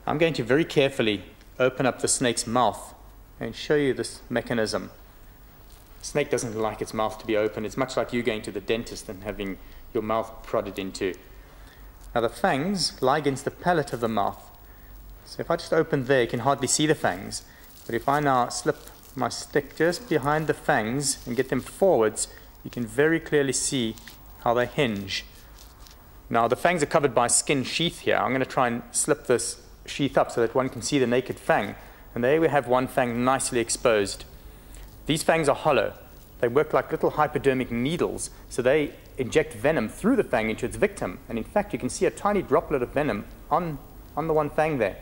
I'm going to very carefully open up the snake's mouth and show you this mechanism. The snake doesn't like its mouth to be open. It's much like you going to the dentist and having your mouth prodded into. Now the fangs lie against the palate of the mouth. So if I just open there, you can hardly see the fangs. But if I now slip my stick just behind the fangs and get them forwards, you can very clearly see how they hinge. Now the fangs are covered by skin sheath here. I'm going to try and slip this sheath up so that one can see the naked fang. And there we have one fang nicely exposed. These fangs are hollow. They work like little hypodermic needles, so they inject venom through the fang into its victim. And in fact, you can see a tiny droplet of venom on the one fang there.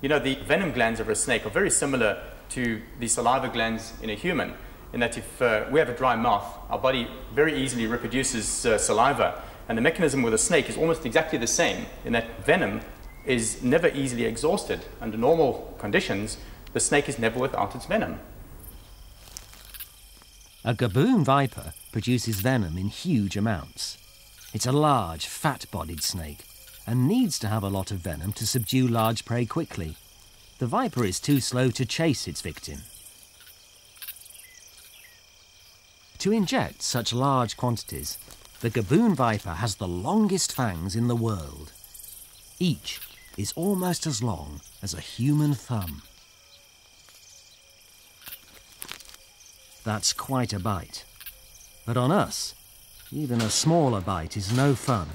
You know, the venom glands of a snake are very similar to the saliva glands in a human, in that if we have a dry mouth, our body very easily reproduces saliva. And the mechanism with a snake is almost exactly the same, in that venom is never easily exhausted. Under normal conditions, the snake is never without its venom. A Gaboon viper produces venom in huge amounts. It's a large, fat-bodied snake and needs to have a lot of venom to subdue large prey quickly. The viper is too slow to chase its victim. To inject such large quantities, the Gaboon viper has the longest fangs in the world. Each is almost as long as a human thumb. That's quite a bite. But on us, even a smaller bite is no fun.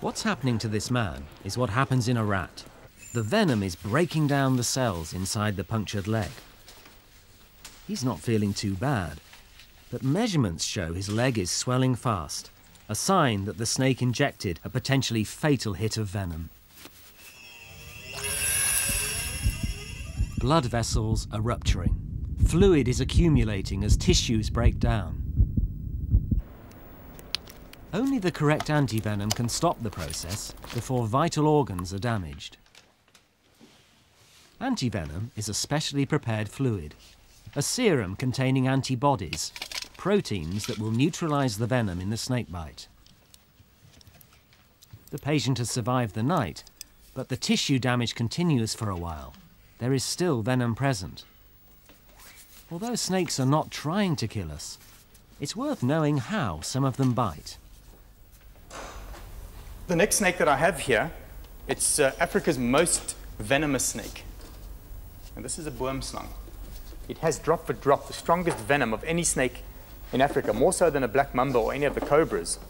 What's happening to this man is what happens in a rat. The venom is breaking down the cells inside the punctured leg. He's not feeling too bad, but measurements show his leg is swelling fast, a sign that the snake injected a potentially fatal hit of venom. Blood vessels are rupturing. Fluid is accumulating as tissues break down. Only the correct antivenom can stop the process before vital organs are damaged. Antivenom is a specially prepared fluid, a serum containing antibodies, proteins that will neutralise the venom in the snakebite. The patient has survived the night, but the tissue damage continues for a while. There is still venom present. Although snakes are not trying to kill us, it's worth knowing how some of them bite. The next snake that I have here, it's Africa's most venomous snake. And this is a boomslang. It has drop for drop the strongest venom of any snake in Africa, more so than a black mamba or any of the cobras.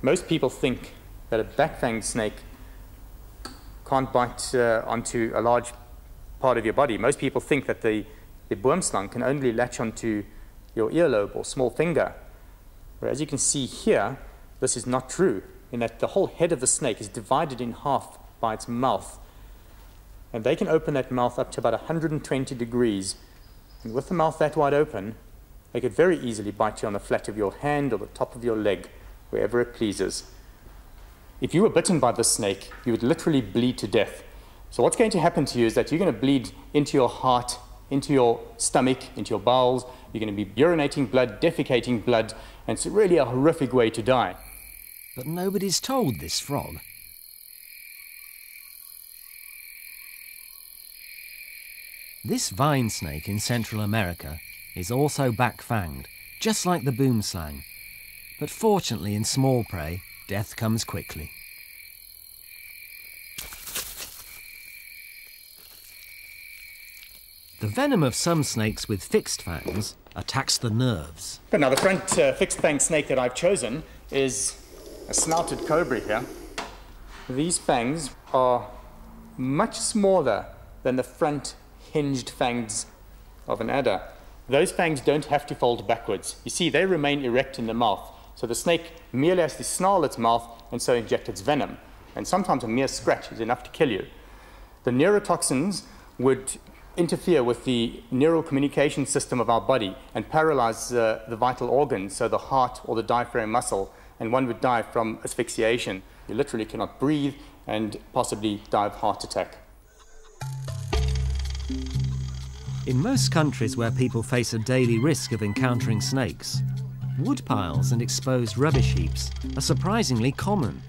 Most people think that a black-fanged snake can't bite onto a large part of your body. Most people think that the boomslang can only latch onto your earlobe or small finger. But as you can see here, this is not true, in that the whole head of the snake is divided in half by its mouth. And they can open that mouth up to about 120 degrees. And with the mouth that wide open, They could very easily bite you on the flat of your hand or the top of your leg, wherever it pleases. If you were bitten by this snake, you would literally bleed to death. So what's going to happen to you is that you're going to bleed into your heart, into your stomach, into your bowels. You're going to be urinating blood, defecating blood, and it's really a horrific way to die. But nobody's told this frog. This vine snake in Central America is also back-fanged, just like the boomslang. But fortunately, in small prey, death comes quickly. The venom of some snakes with fixed fangs attacks the nerves. Now, the front fixed-fang snake that I've chosen is a snouted cobra here. These fangs are much smaller than the front hinged fangs of an adder. Those fangs don't have to fold backwards. You see, they remain erect in the mouth. So the snake merely has to snarl its mouth and so inject its venom. And sometimes a mere scratch is enough to kill you. The neurotoxins would interfere with the neural communication system of our body and paralyze the vital organs, so the heart or the diaphragm muscle, and one would die from asphyxiation. You literally cannot breathe and possibly die of heart attack. In most countries where people face a daily risk of encountering snakes, wood piles and exposed rubbish heaps are surprisingly common.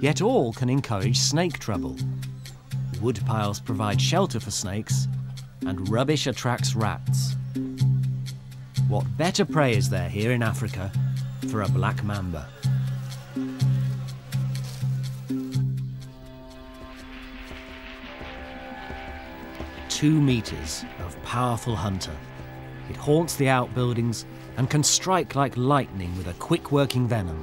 Yet all can encourage snake trouble. Wood piles provide shelter for snakes, and rubbish attracts rats. What better prey is there here in Africa for a black mamba? Two meters of powerful hunter. It haunts the outbuildings and can strike like lightning with a quick-working venom.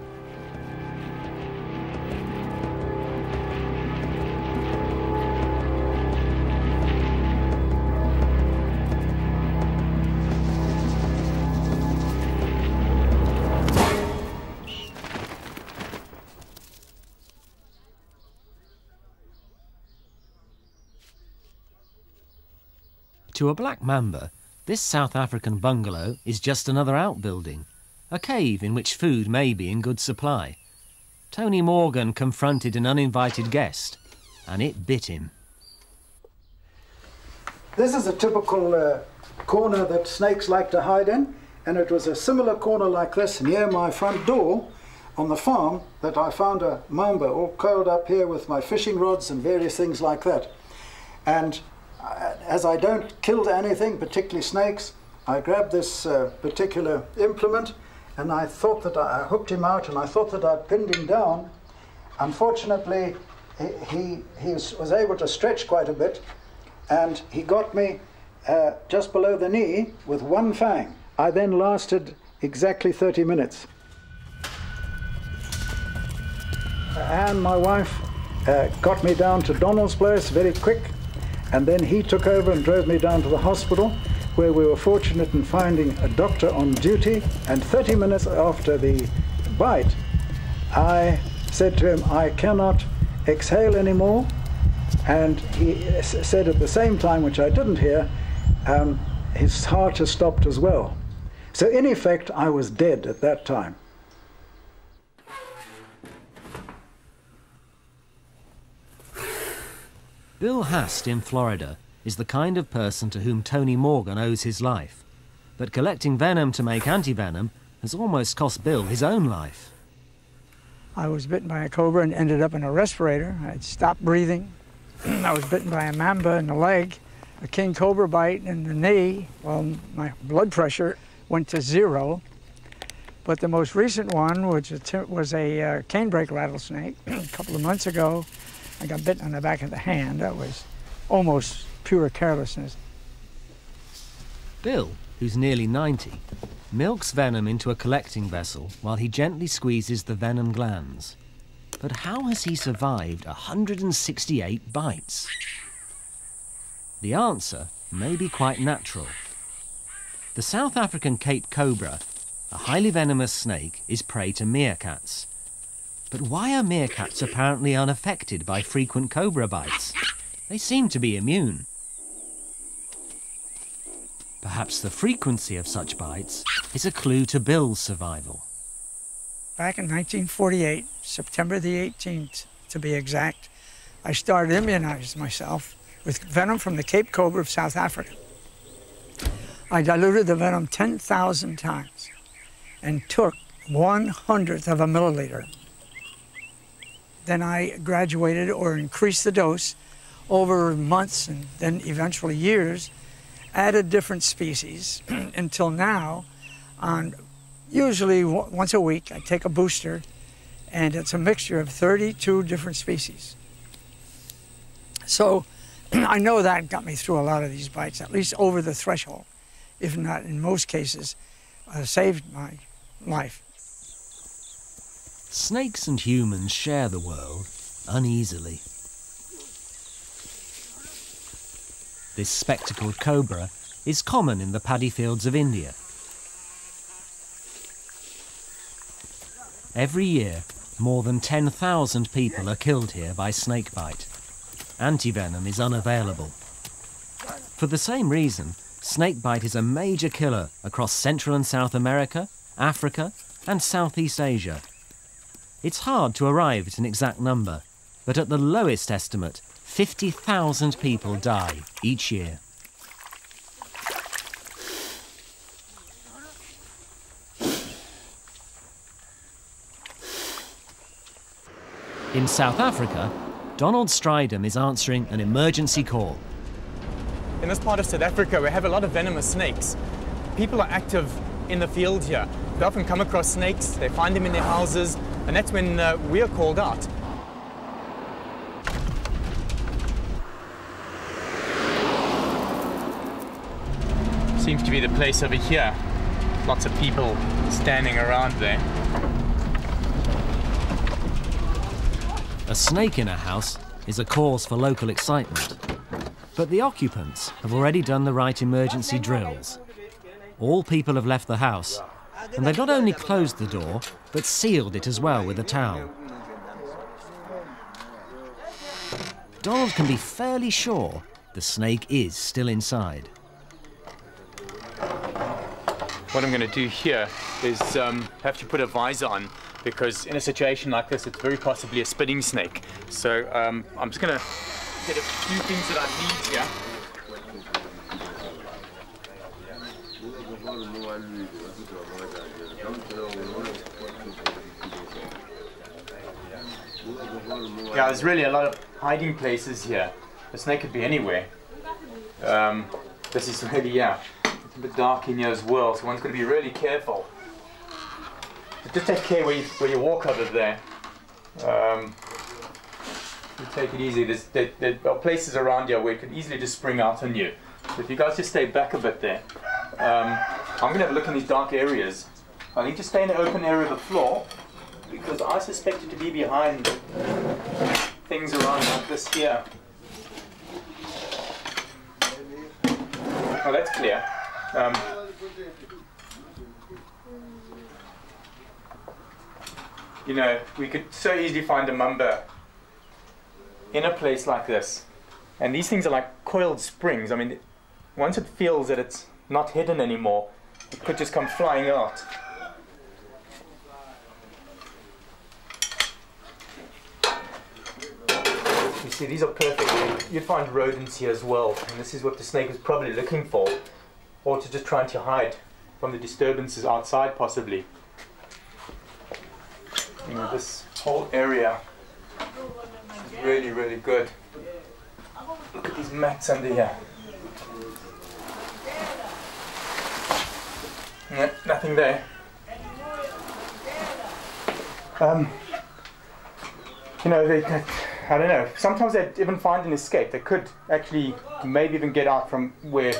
To a black mamba, this South African bungalow is just another outbuilding, a cave in which food may be in good supply. Tony Morgan confronted an uninvited guest, and it bit him. This is a typical corner that snakes like to hide in, and it was a similar corner like this near my front door on the farm that I found a mamba all curled up here with my fishing rods and various things like that. And as I don't kill anything, particularly snakes, I grabbed this particular implement, and I thought that I hooked him out, and I thought that I'd pinned him down. Unfortunately, he was able to stretch quite a bit, and he got me just below the knee with one fang. I then lasted exactly 30 minutes. And my wife got me down to Donald's place very quick. And then he took over and drove me down to the hospital, where we were fortunate in finding a doctor on duty. And 30 minutes after the bite, I said to him, I cannot exhale anymore. And he said at the same time, which I didn't hear, his heart has stopped as well. So in effect, I was dead at that time. Bill Hast in Florida is the kind of person to whom Tony Morgan owes his life. But collecting venom to make antivenom has almost cost Bill his own life. I was bitten by a cobra and ended up in a respirator. I stopped breathing. I was bitten by a mamba in the leg, a king cobra bite in the knee. Well, my blood pressure went to zero. But the most recent one, which was a canebrake rattlesnake a couple of months ago, I got bitten on the back of the hand. That was almost pure carelessness. Bill, who's nearly 90, milks venom into a collecting vessel while he gently squeezes the venom glands. But how has he survived 168 bites? The answer may be quite natural. The South African Cape cobra, a highly venomous snake, is prey to meerkats. But why are meerkats apparently unaffected by frequent cobra bites? They seem to be immune. perhaps the frequency of such bites, is a clue to Bill's survival. Back in 1948, September the 18th to be exact, I started immunizing myself with venom from the Cape Cobra of South Africa. I diluted the venom 10,000 times and took 1/100 of a milliliter. Then I graduated or increased the dose over months and then eventually years, added different species until now, on usually once a week, I take a booster, and it's a mixture of 32 different species. So I know that got me through a lot of these bites, at least over the threshold, if not in most cases, saved my life. Snakes and humans share the world uneasily. This spectacled cobra is common in the paddy fields of India. Every year, more than 10,000 people are killed here by snakebite. Antivenom is unavailable. For the same reason, snakebite is a major killer across Central and South America, Africa, and Southeast Asia. It's hard to arrive at an exact number, but at the lowest estimate, 50,000 people die each year. In South Africa, Donald Stridham is answering an emergency call. In this part of South Africa, we have a lot of venomous snakes. People are active in the field here. They often come across snakes, they find them in their houses, and that's when we are called out. Seems to be the place over here. Lots of people standing around there. A snake in a house is a cause for local excitement. But the occupants have already done the right emergency drills. All people have left the house, and they've not only closed the door, but sealed it as well with a towel. Donald can be fairly sure the snake is still inside. What I'm going to do here is have to put a visor on, because in a situation like this, it's very possibly a spitting snake. So I'm just going to get a few things that I need here. Yeah, there's really a lot of hiding places here. The snake could be anywhere. This is really, yeah. It's a bit dark in here as well, so one's got to be really careful. But just take care where you walk over there. Take it easy. There are places around here where it could easily just spring out on you. So if you guys just stay back a bit there. I'm going to have a look in these dark areas. I need to stay in the open area of the floor, because I suspect it to be behind things around like this here. Oh, that's clear. You know, we could so easily find a mamba in a place like this. And these things are like coiled springs. I mean, once it feels that it's not hidden anymore, it could just come flying out. You see, these are perfect. You'd find rodents here as well, and this is what the snake was probably looking for, or to just trying to hide from the disturbances outside, possibly. You know, this whole area is really, really good. Look at these mats under here. No, nothing there. You know, I don't know, sometimes they'd even find an escape. They could actually maybe even get out from where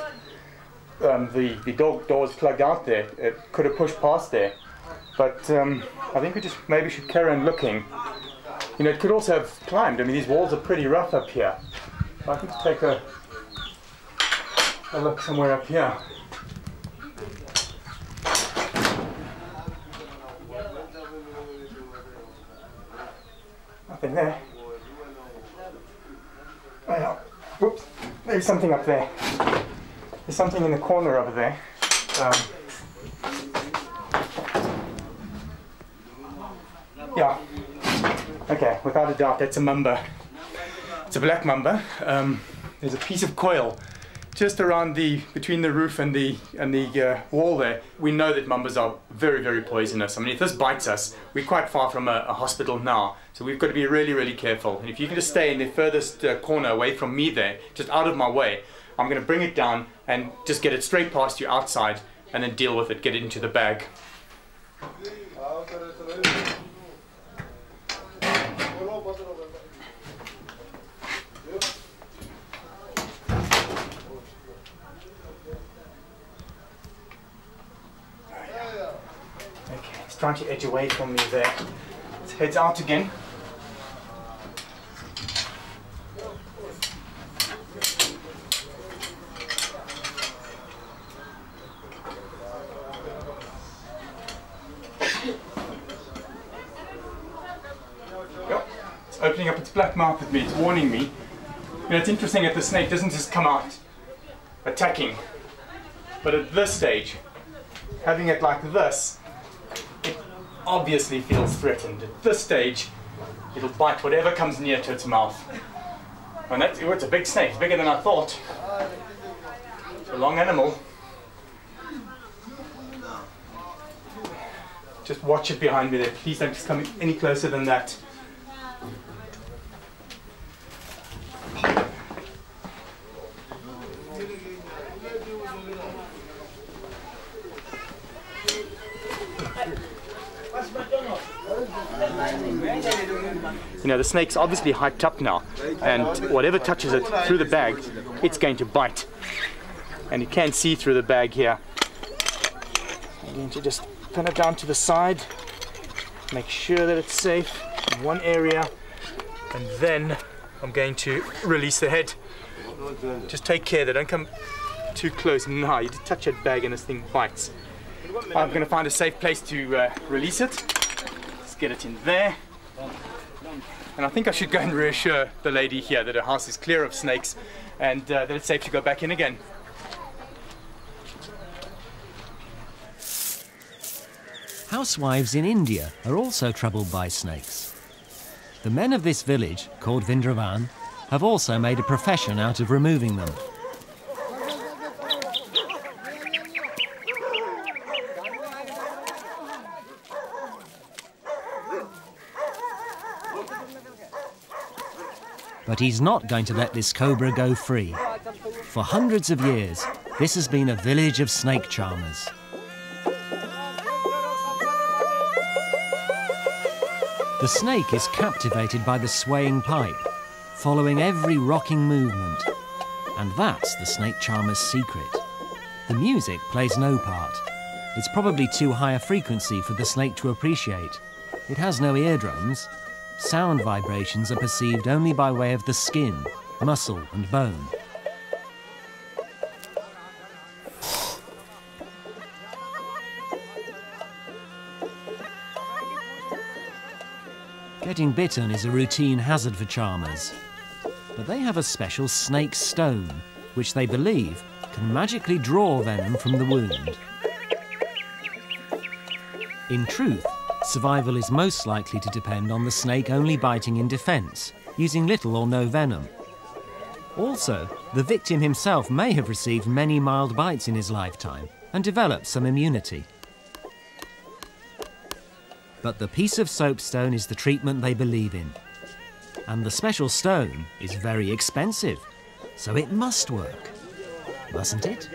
the door was plugged out there. It could have pushed past there. But I think we just maybe should carry on looking. You know, it could also have climbed. I mean, these walls are pretty rough up here. I think take a look somewhere up here. Nothing there. Whoops, there's something up there. There's something in the corner over there. Yeah. Okay, without a doubt, that's a mamba. It's a black mamba. There's a piece of coil just around between the roof and the wall there. We know that mambas are very, very poisonous. I mean, if this bites us, we're quite far from a hospital now. So we've got to be really, really careful. And if you can just stay in the furthest corner away from me there, just out of my way, I'm going to bring it down and just get it straight past you outside and then deal with it, get it into the bag. Trying to edge away from me there. It heads out again. Yep. It's opening up its black mouth at me. It's warning me. You know, it's interesting that the snake doesn't just come out attacking, but at this stage, having it like this, obviously feels threatened. At this stage, it'll bite whatever comes near to its mouth. And that's, oh, it's a big snake, bigger than I thought. It's a long animal. Just watch it behind me there. Please don't just come any closer than that. You know, the snake's obviously hyped up now, and whatever touches it through the bag, it's going to bite. And you can see through the bag here. I'm going to just pin it down to the side, make sure that it's safe in one area, and then I'm going to release the head. Just take care, they don't come too close. No, you touch that bag and this thing bites. I'm going to find a safe place to release it. Let's get it in there. And I think I should go and reassure the lady here that her house is clear of snakes and that it's safe to go back in again. Housewives in India are also troubled by snakes. The men of this village, called Vindravan, have also made a profession out of removing them. But he's not going to let this cobra go free. For hundreds of years, this has been a village of snake charmers. The snake is captivated by the swaying pipe, following every rocking movement. And that's the snake charmer's secret. The music plays no part. It's probably too high a frequency for the snake to appreciate. It has no eardrums. Sound vibrations are perceived only by way of the skin, muscle and bone. Getting bitten is a routine hazard for charmers, but they have a special snake stone, which they believe can magically draw venom from the wound. In truth, survival is most likely to depend on the snake only biting in defence, using little or no venom. Also, the victim himself may have received many mild bites in his lifetime and developed some immunity. But the piece of soapstone is the treatment they believe in. And the special stone is very expensive, so it must work, mustn't it?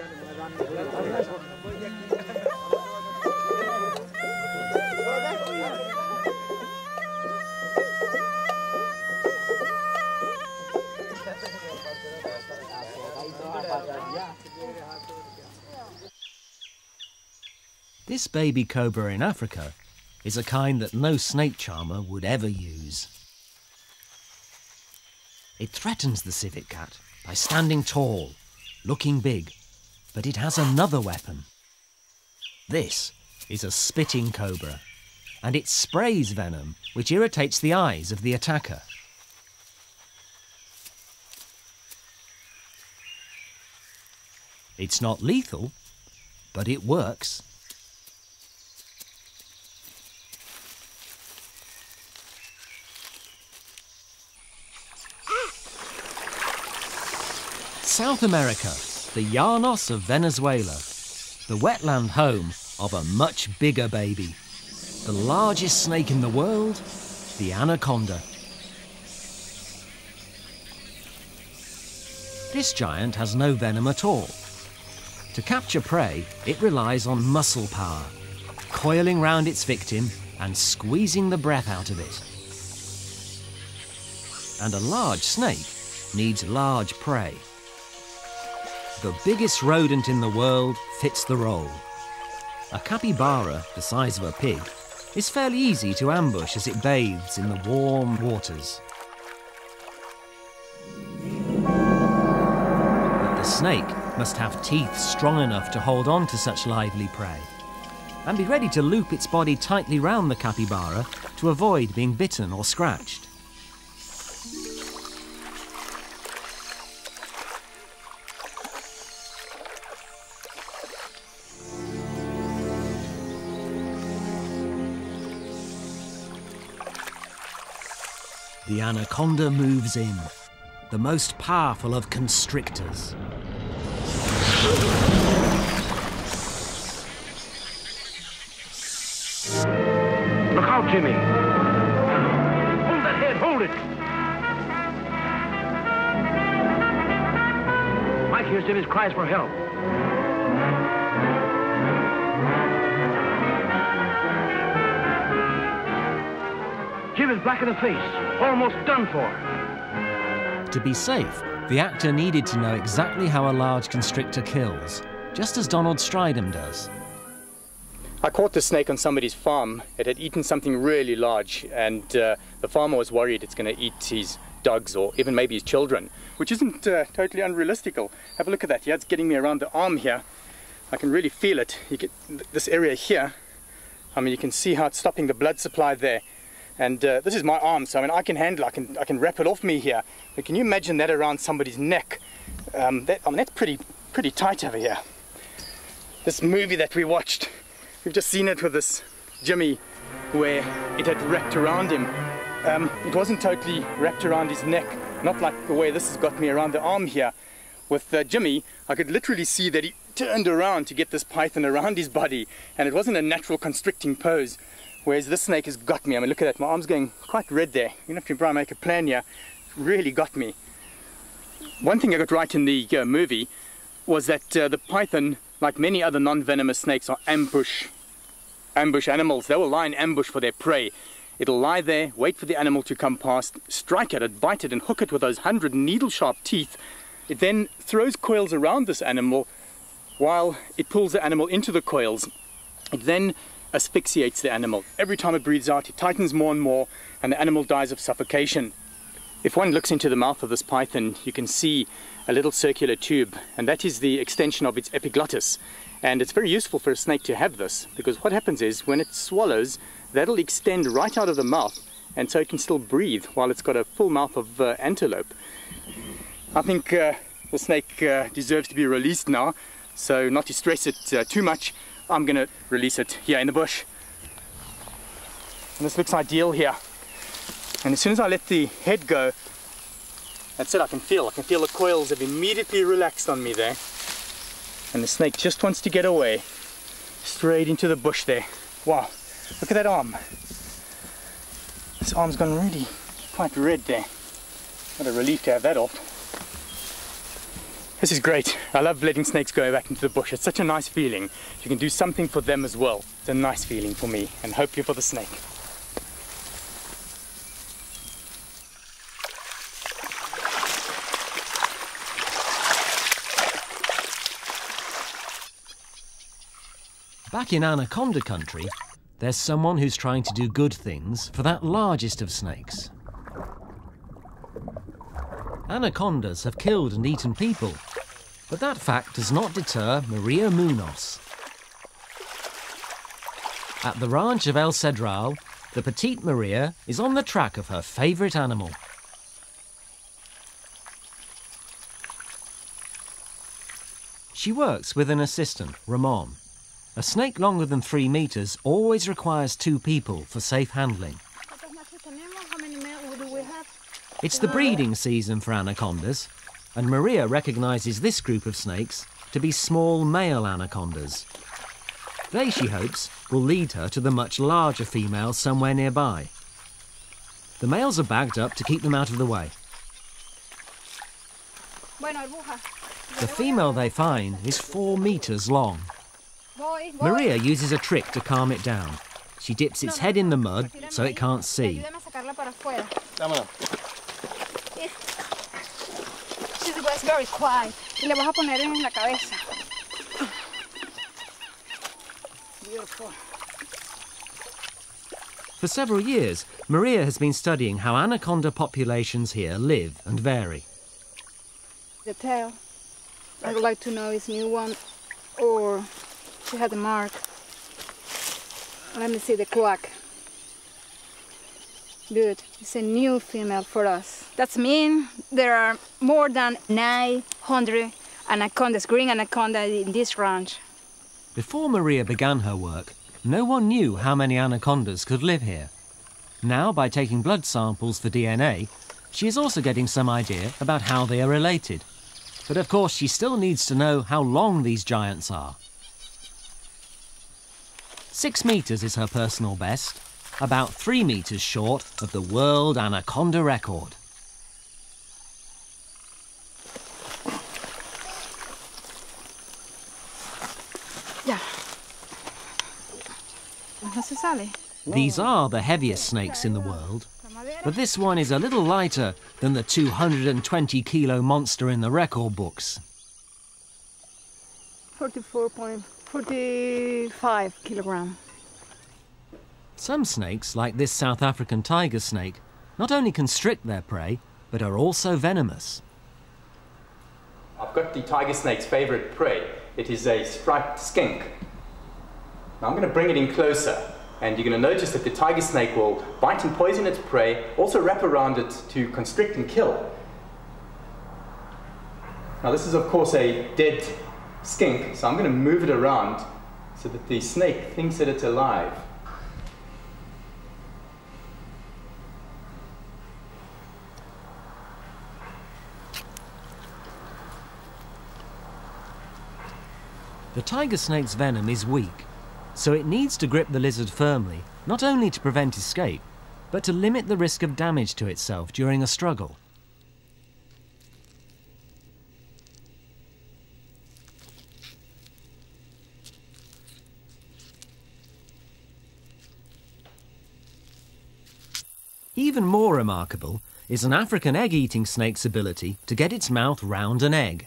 This baby cobra in Africa is a kind that no snake charmer would ever use. It threatens the civet cat by standing tall, looking big, but it has another weapon. This is a spitting cobra, and it sprays venom, which irritates the eyes of the attacker. It's not lethal, but it works. South America, the Llanos of Venezuela, the wetland home of a much bigger baby, the largest snake in the world, the anaconda. This giant has no venom at all. To capture prey, it relies on muscle power, coiling round its victim and squeezing the breath out of it. And a large snake needs large prey. The biggest rodent in the world fits the role. A capybara, the size of a pig, is fairly easy to ambush as it bathes in the warm waters. But the snake must have teeth strong enough to hold on to such lively prey and be ready to loop its body tightly round the capybara to avoid being bitten or scratched. The anaconda moves in, the most powerful of constrictors. Look out, Jimmy! Hold that head, hold it! Mike hears Jimmy's cries for help. Jim is black in the face, almost done for. To be safe, the actor needed to know exactly how a large constrictor kills, just as Donald Stridham does. I caught the snake on somebody's farm. It had eaten something really large, and the farmer was worried it's going to eat his dogs or even maybe his children, which isn't totally unrealistical. Have a look at that. Yeah, it's getting me around the arm here. I can really feel it. You get this area here. I mean, you can see how it's stopping the blood supply there. And this is my arm, so I mean, I can handle it, I can wrap it off me here. But can you imagine that around somebody's neck? I mean, that's pretty tight over here. This movie that we watched, we've just seen it with this Jimmy, where it had wrapped around him. It wasn't totally wrapped around his neck, not like the way this has got me around the arm here. With Jimmy, I could literally see that he turned around to get this python around his body, and it wasn't a natural constricting pose. Whereas this snake has got me. I mean, look at that, my arm's going quite red there. You know, if you try and make a plan here, it's really got me. One thing I got right in the movie was that the python, like many other non-venomous snakes, are ambush animals. They will lie in ambush for their prey. It'll lie there, wait for the animal to come past, strike at it, bite it, and hook it with those 100 needle-sharp teeth. It then throws coils around this animal while it pulls the animal into the coils. It then asphyxiates the animal. Every time it breathes out, it tightens more and more, and the animal dies of suffocation. If one looks into the mouth of this python, you can see a little circular tube, and that is the extension of its epiglottis. And it's very useful for a snake to have this, because what happens is, when it swallows, that'll extend right out of the mouth, and so it can still breathe while it's got a full mouth of antelope. I think the snake deserves to be released now, so not to stress it too much, I'm going to release it here in the bush. And this looks ideal here. And as soon as I let the head go, that's it, I can feel the coils have immediately relaxed on me there. And the snake just wants to get away, straight into the bush there. Wow, look at that arm. This arm's gone really quite red there. What a relief to have that off. This is great. I love letting snakes go back into the bush. It's such a nice feeling. You can do something for them as well. It's a nice feeling for me, and hopefully for the snake. Back in anaconda country, there's someone who's trying to do good things for that largest of snakes. Anacondas have killed and eaten people, but that fact does not deter Maria Munoz. At the ranch of El Cedral, the petite Maria is on the track of her favourite animal. She works with an assistant, Ramon. A snake longer than 3 meters always requires 2 people for safe handling. It's the breeding season for anacondas, and Maria recognises this group of snakes to be small male anacondas. They, she hopes, will lead her to the much larger female somewhere nearby. The males are bagged up to keep them out of the way. The female they find is 4 meters long. Maria uses a trick to calm it down. She dips its head in the mud so it can't see. It's very quiet. Beautiful. For several years, Maria has been studying how anaconda populations here live and vary. The tail, I would like to know is new one or she had a mark. Let me see the cloak. Good, it's a new female for us. That means there are more than 900 anacondas, green anaconda in this ranch. Before Maria began her work, no one knew how many anacondas could live here. Now, by taking blood samples for DNA, she is also getting some idea about how they are related. But of course, she still needs to know how long these giants are. 6 meters is her personal best, about 3 meters short of the world anaconda record. These are the heaviest snakes in the world, but this one is a little lighter than the 220-kilo monster in the record books. 44.45 kilograms. Some snakes, like this South African tiger snake, not only constrict their prey, but are also venomous. I've got the tiger snake's favourite prey. It is a striped skink. Now I'm going to bring it in closer, and you're going to notice that the tiger snake will bite and poison its prey, also wrap around it to constrict and kill. Now this is of course a dead skink, so I'm going to move it around so that the snake thinks that it's alive. The tiger snake's venom is weak, so it needs to grip the lizard firmly, not only to prevent escape, but to limit the risk of damage to itself during a struggle. Even more remarkable is an African egg-eating snake's ability to get its mouth round an egg.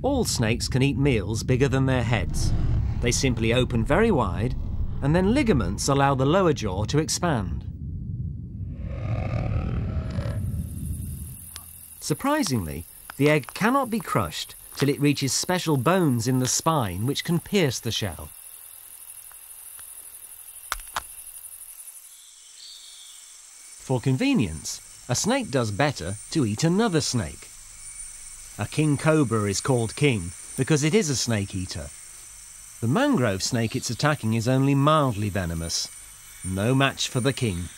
All snakes can eat meals bigger than their heads. They simply open very wide, and then ligaments allow the lower jaw to expand. Surprisingly, the egg cannot be crushed till it reaches special bones in the spine which can pierce the shell. For convenience, a snake does better to eat another snake. A king cobra is called king because it is a snake eater. The mangrove snake it's attacking is only mildly venomous. No match for the king.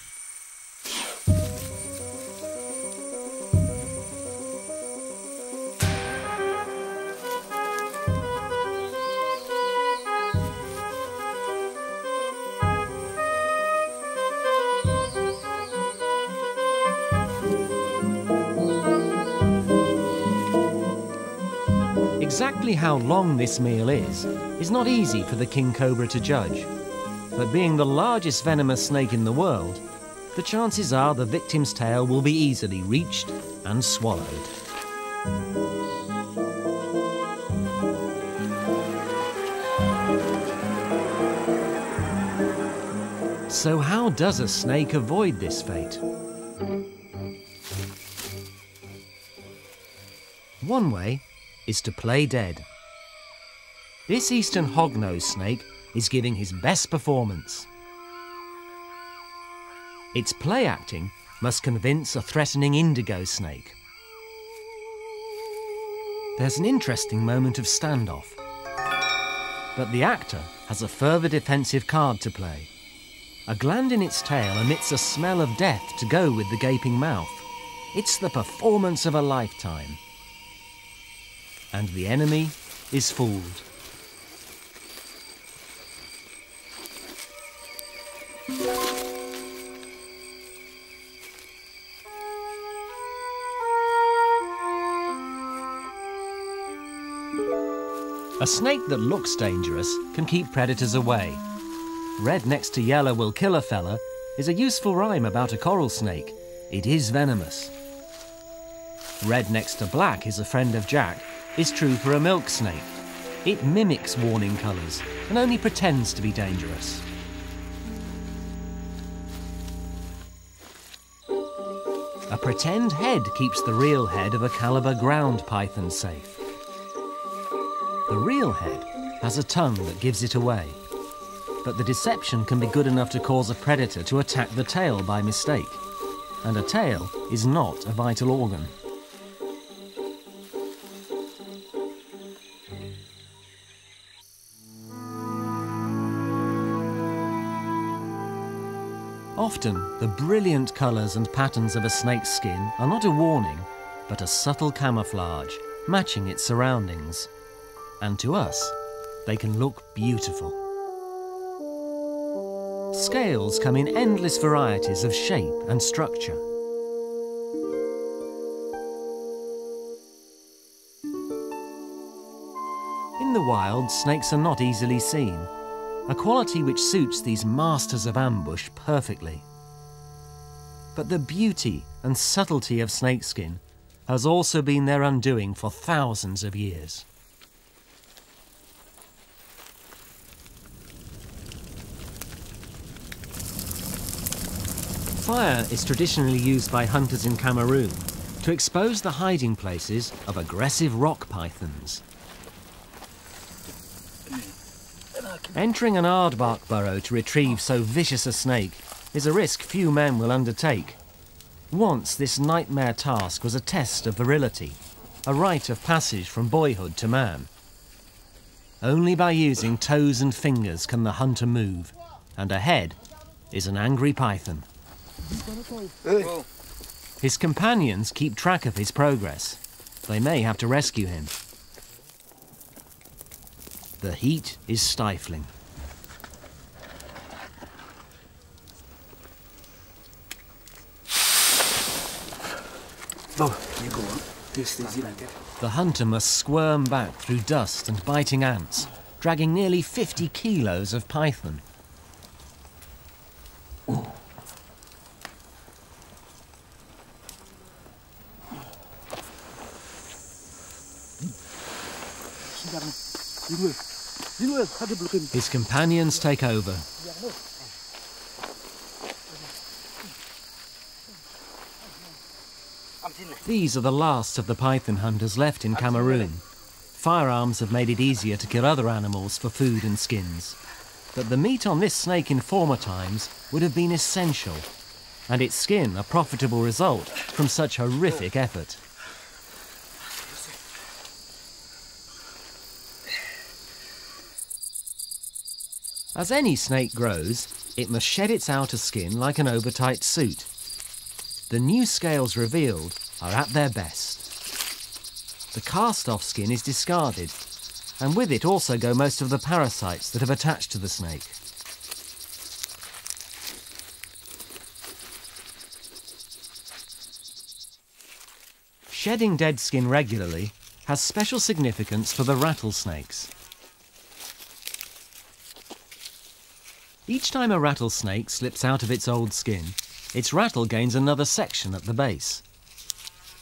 Exactly how long this meal is not easy for the king cobra to judge. But being the largest venomous snake in the world, the chances are the victim's tail will be easily reached and swallowed. So how does a snake avoid this fate? One way is to play dead. This eastern hognose snake is giving his best performance. Its play acting must convince a threatening indigo snake. there's an interesting moment of standoff. But the actor has a further defensive card to play. A gland in its tail emits a smell of death to go with the gaping mouth. It's the performance of a lifetime. And the enemy is fooled. A snake that looks dangerous can keep predators away. Red next to yellow will kill a fella is a useful rhyme about a coral snake. It is venomous. Red next to black is a friend of Jack is true for a milk snake. It mimics warning colours and only pretends to be dangerous. A pretend head keeps the real head of a caliber ground python safe. The real head has a tongue that gives it away, but the deception can be good enough to cause a predator to attack the tail by mistake, and a tail is not a vital organ. Often, the brilliant colours and patterns of a snake's skin are not a warning, but a subtle camouflage, matching its surroundings. And to us, they can look beautiful. Scales come in endless varieties of shape and structure. In the wild, snakes are not easily seen, a quality which suits these masters of ambush perfectly. But the beauty and subtlety of snakeskin has also been their undoing for thousands of years. Fire is traditionally used by hunters in Cameroon to expose the hiding places of aggressive rock pythons. Entering an aardvark burrow to retrieve so vicious a snake is a risk few men will undertake. Once this nightmare task was a test of virility, a rite of passage from boyhood to man. Only by using toes and fingers can the hunter move, and ahead is an angry python. His companions keep track of his progress. They may have to rescue him. The heat is stifling. The hunter must squirm back through dust and biting ants, dragging nearly 50 kilos of python. His companions take over. These are the last of the python hunters left in Cameroon. Firearms have made it easier to kill other animals for food and skins. But the meat on this snake in former times would have been essential, and its skin a profitable result from such horrific effort. As any snake grows, it must shed its outer skin like an overtight suit. The new scales revealed are at their best. The cast-off skin is discarded, and with it also go most of the parasites that have attached to the snake. Shedding dead skin regularly has special significance for the rattlesnakes. Each time a rattlesnake slips out of its old skin, its rattle gains another section at the base.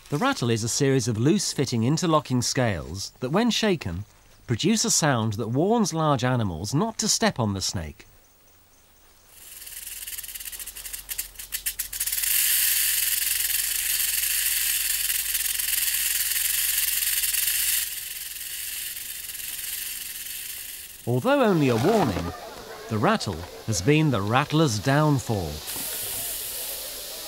The rattle is a series of loose-fitting interlocking scales that, when shaken, produce a sound that warns large animals not to step on the snake. Although only a warning, the rattle has been the rattler's downfall.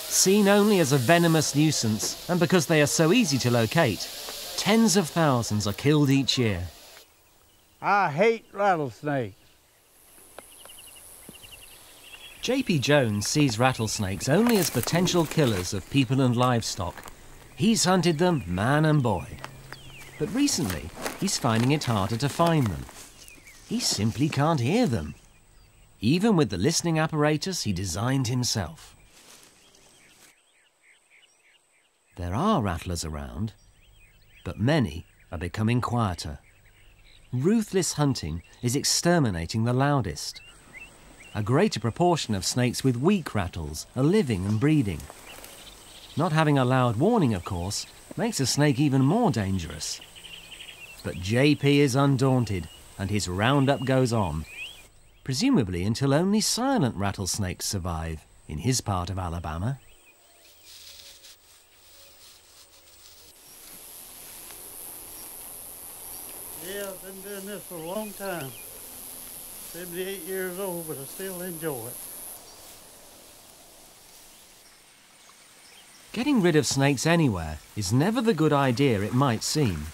Seen only as a venomous nuisance, and because they are so easy to locate, Tens of thousands are killed each year. I hate rattlesnakes. JP Jones sees rattlesnakes only as potential killers of people and livestock. He's hunted them man and boy. But recently, he's finding it harder to find them. He simply can't hear them, even with the listening apparatus he designed himself. There are rattlers around, but many are becoming quieter. Ruthless hunting is exterminating the loudest. A greater proportion of snakes with weak rattles are living and breeding. Not having a loud warning, of course, makes a snake even more dangerous. But JP is undaunted, and his roundup goes on, presumably until only silent rattlesnakes survive in his part of Alabama. Yeah, I've been doing this for a long time. 78 years old, but I still enjoy it. Getting rid of snakes anywhere is never the good idea it might seem.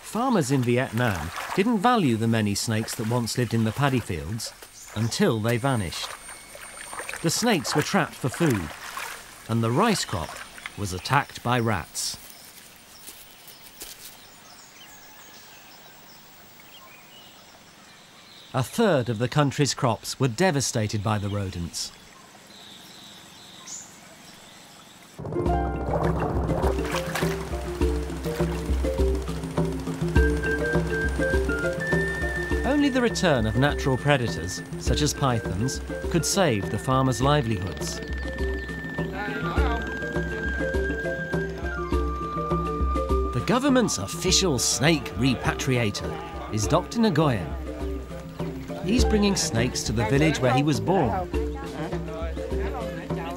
Farmers in Vietnam didn't value the many snakes that once lived in the paddy fields until they vanished. The snakes were trapped for food, and the rice crop was attacked by rats. A third of the country's crops were devastated by the rodents. Only the return of natural predators, such as pythons, could save the farmers' livelihoods. The government's official snake repatriator is Dr Nagoyen. He's bringing snakes to the village where he was born.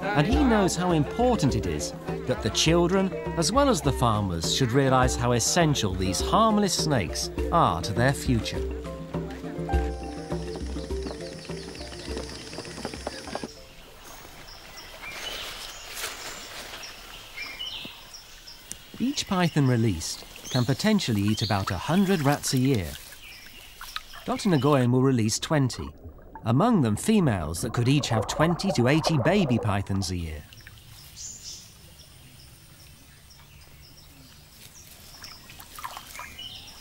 And he knows how important it is that the children, as well as the farmers, should realise how essential these harmless snakes are to their future. Each python released can potentially eat about 100 rats a year. Dr Nagoyen will release 20, among them females that could each have 20 to 80 baby pythons a year.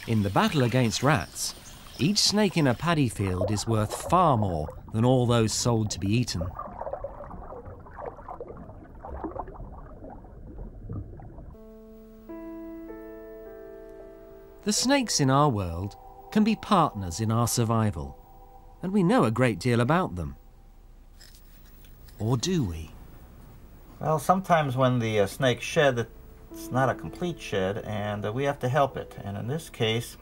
In the battle against rats, each snake in a paddy field is worth far more than all those sold to be eaten. The snakes in our world can be partners in our survival, and we know a great deal about them. Or do we? Well, sometimes when the snake shed, it's not a complete shed, and we have to help it. And in this case,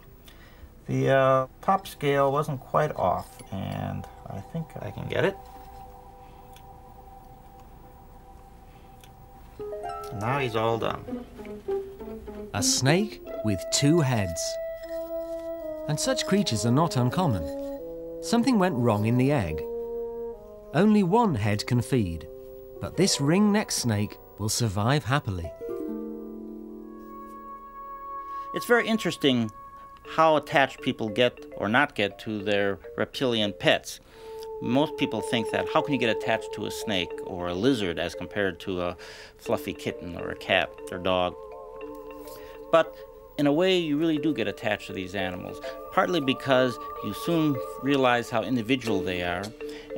the top scale wasn't quite off, and I think I can get it. Now he's all done. A snake with two heads. And such creatures are not uncommon. Something went wrong in the egg. Only one head can feed, but this ring-necked snake will survive happily. It's very interesting how attached people get or not get to their reptilian pets. Most people think that how can you get attached to a snake or a lizard as compared to a fluffy kitten or a cat or dog? But in a way, you really do get attached to these animals, partly because you soon realize how individual they are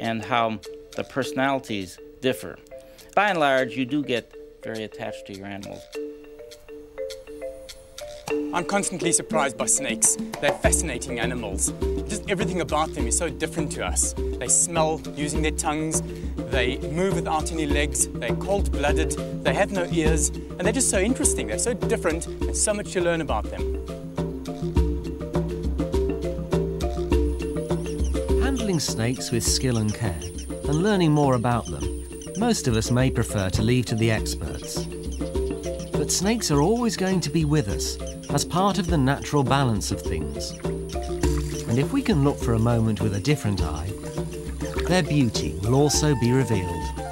and how the personalities differ. By and large, you do get very attached to your animals. I'm constantly surprised by snakes. They're fascinating animals. Just everything about them is so different to us. They smell using their tongues, they move without any legs, they're cold-blooded, they have no ears, and they're just so interesting. They're so different, and so much to learn about them. Handling snakes with skill and care, and learning more about them, most of us may prefer to leave to the experts. But snakes are always going to be with us, as part of the natural balance of things. And if we can look for a moment with a different eye, their beauty will also be revealed.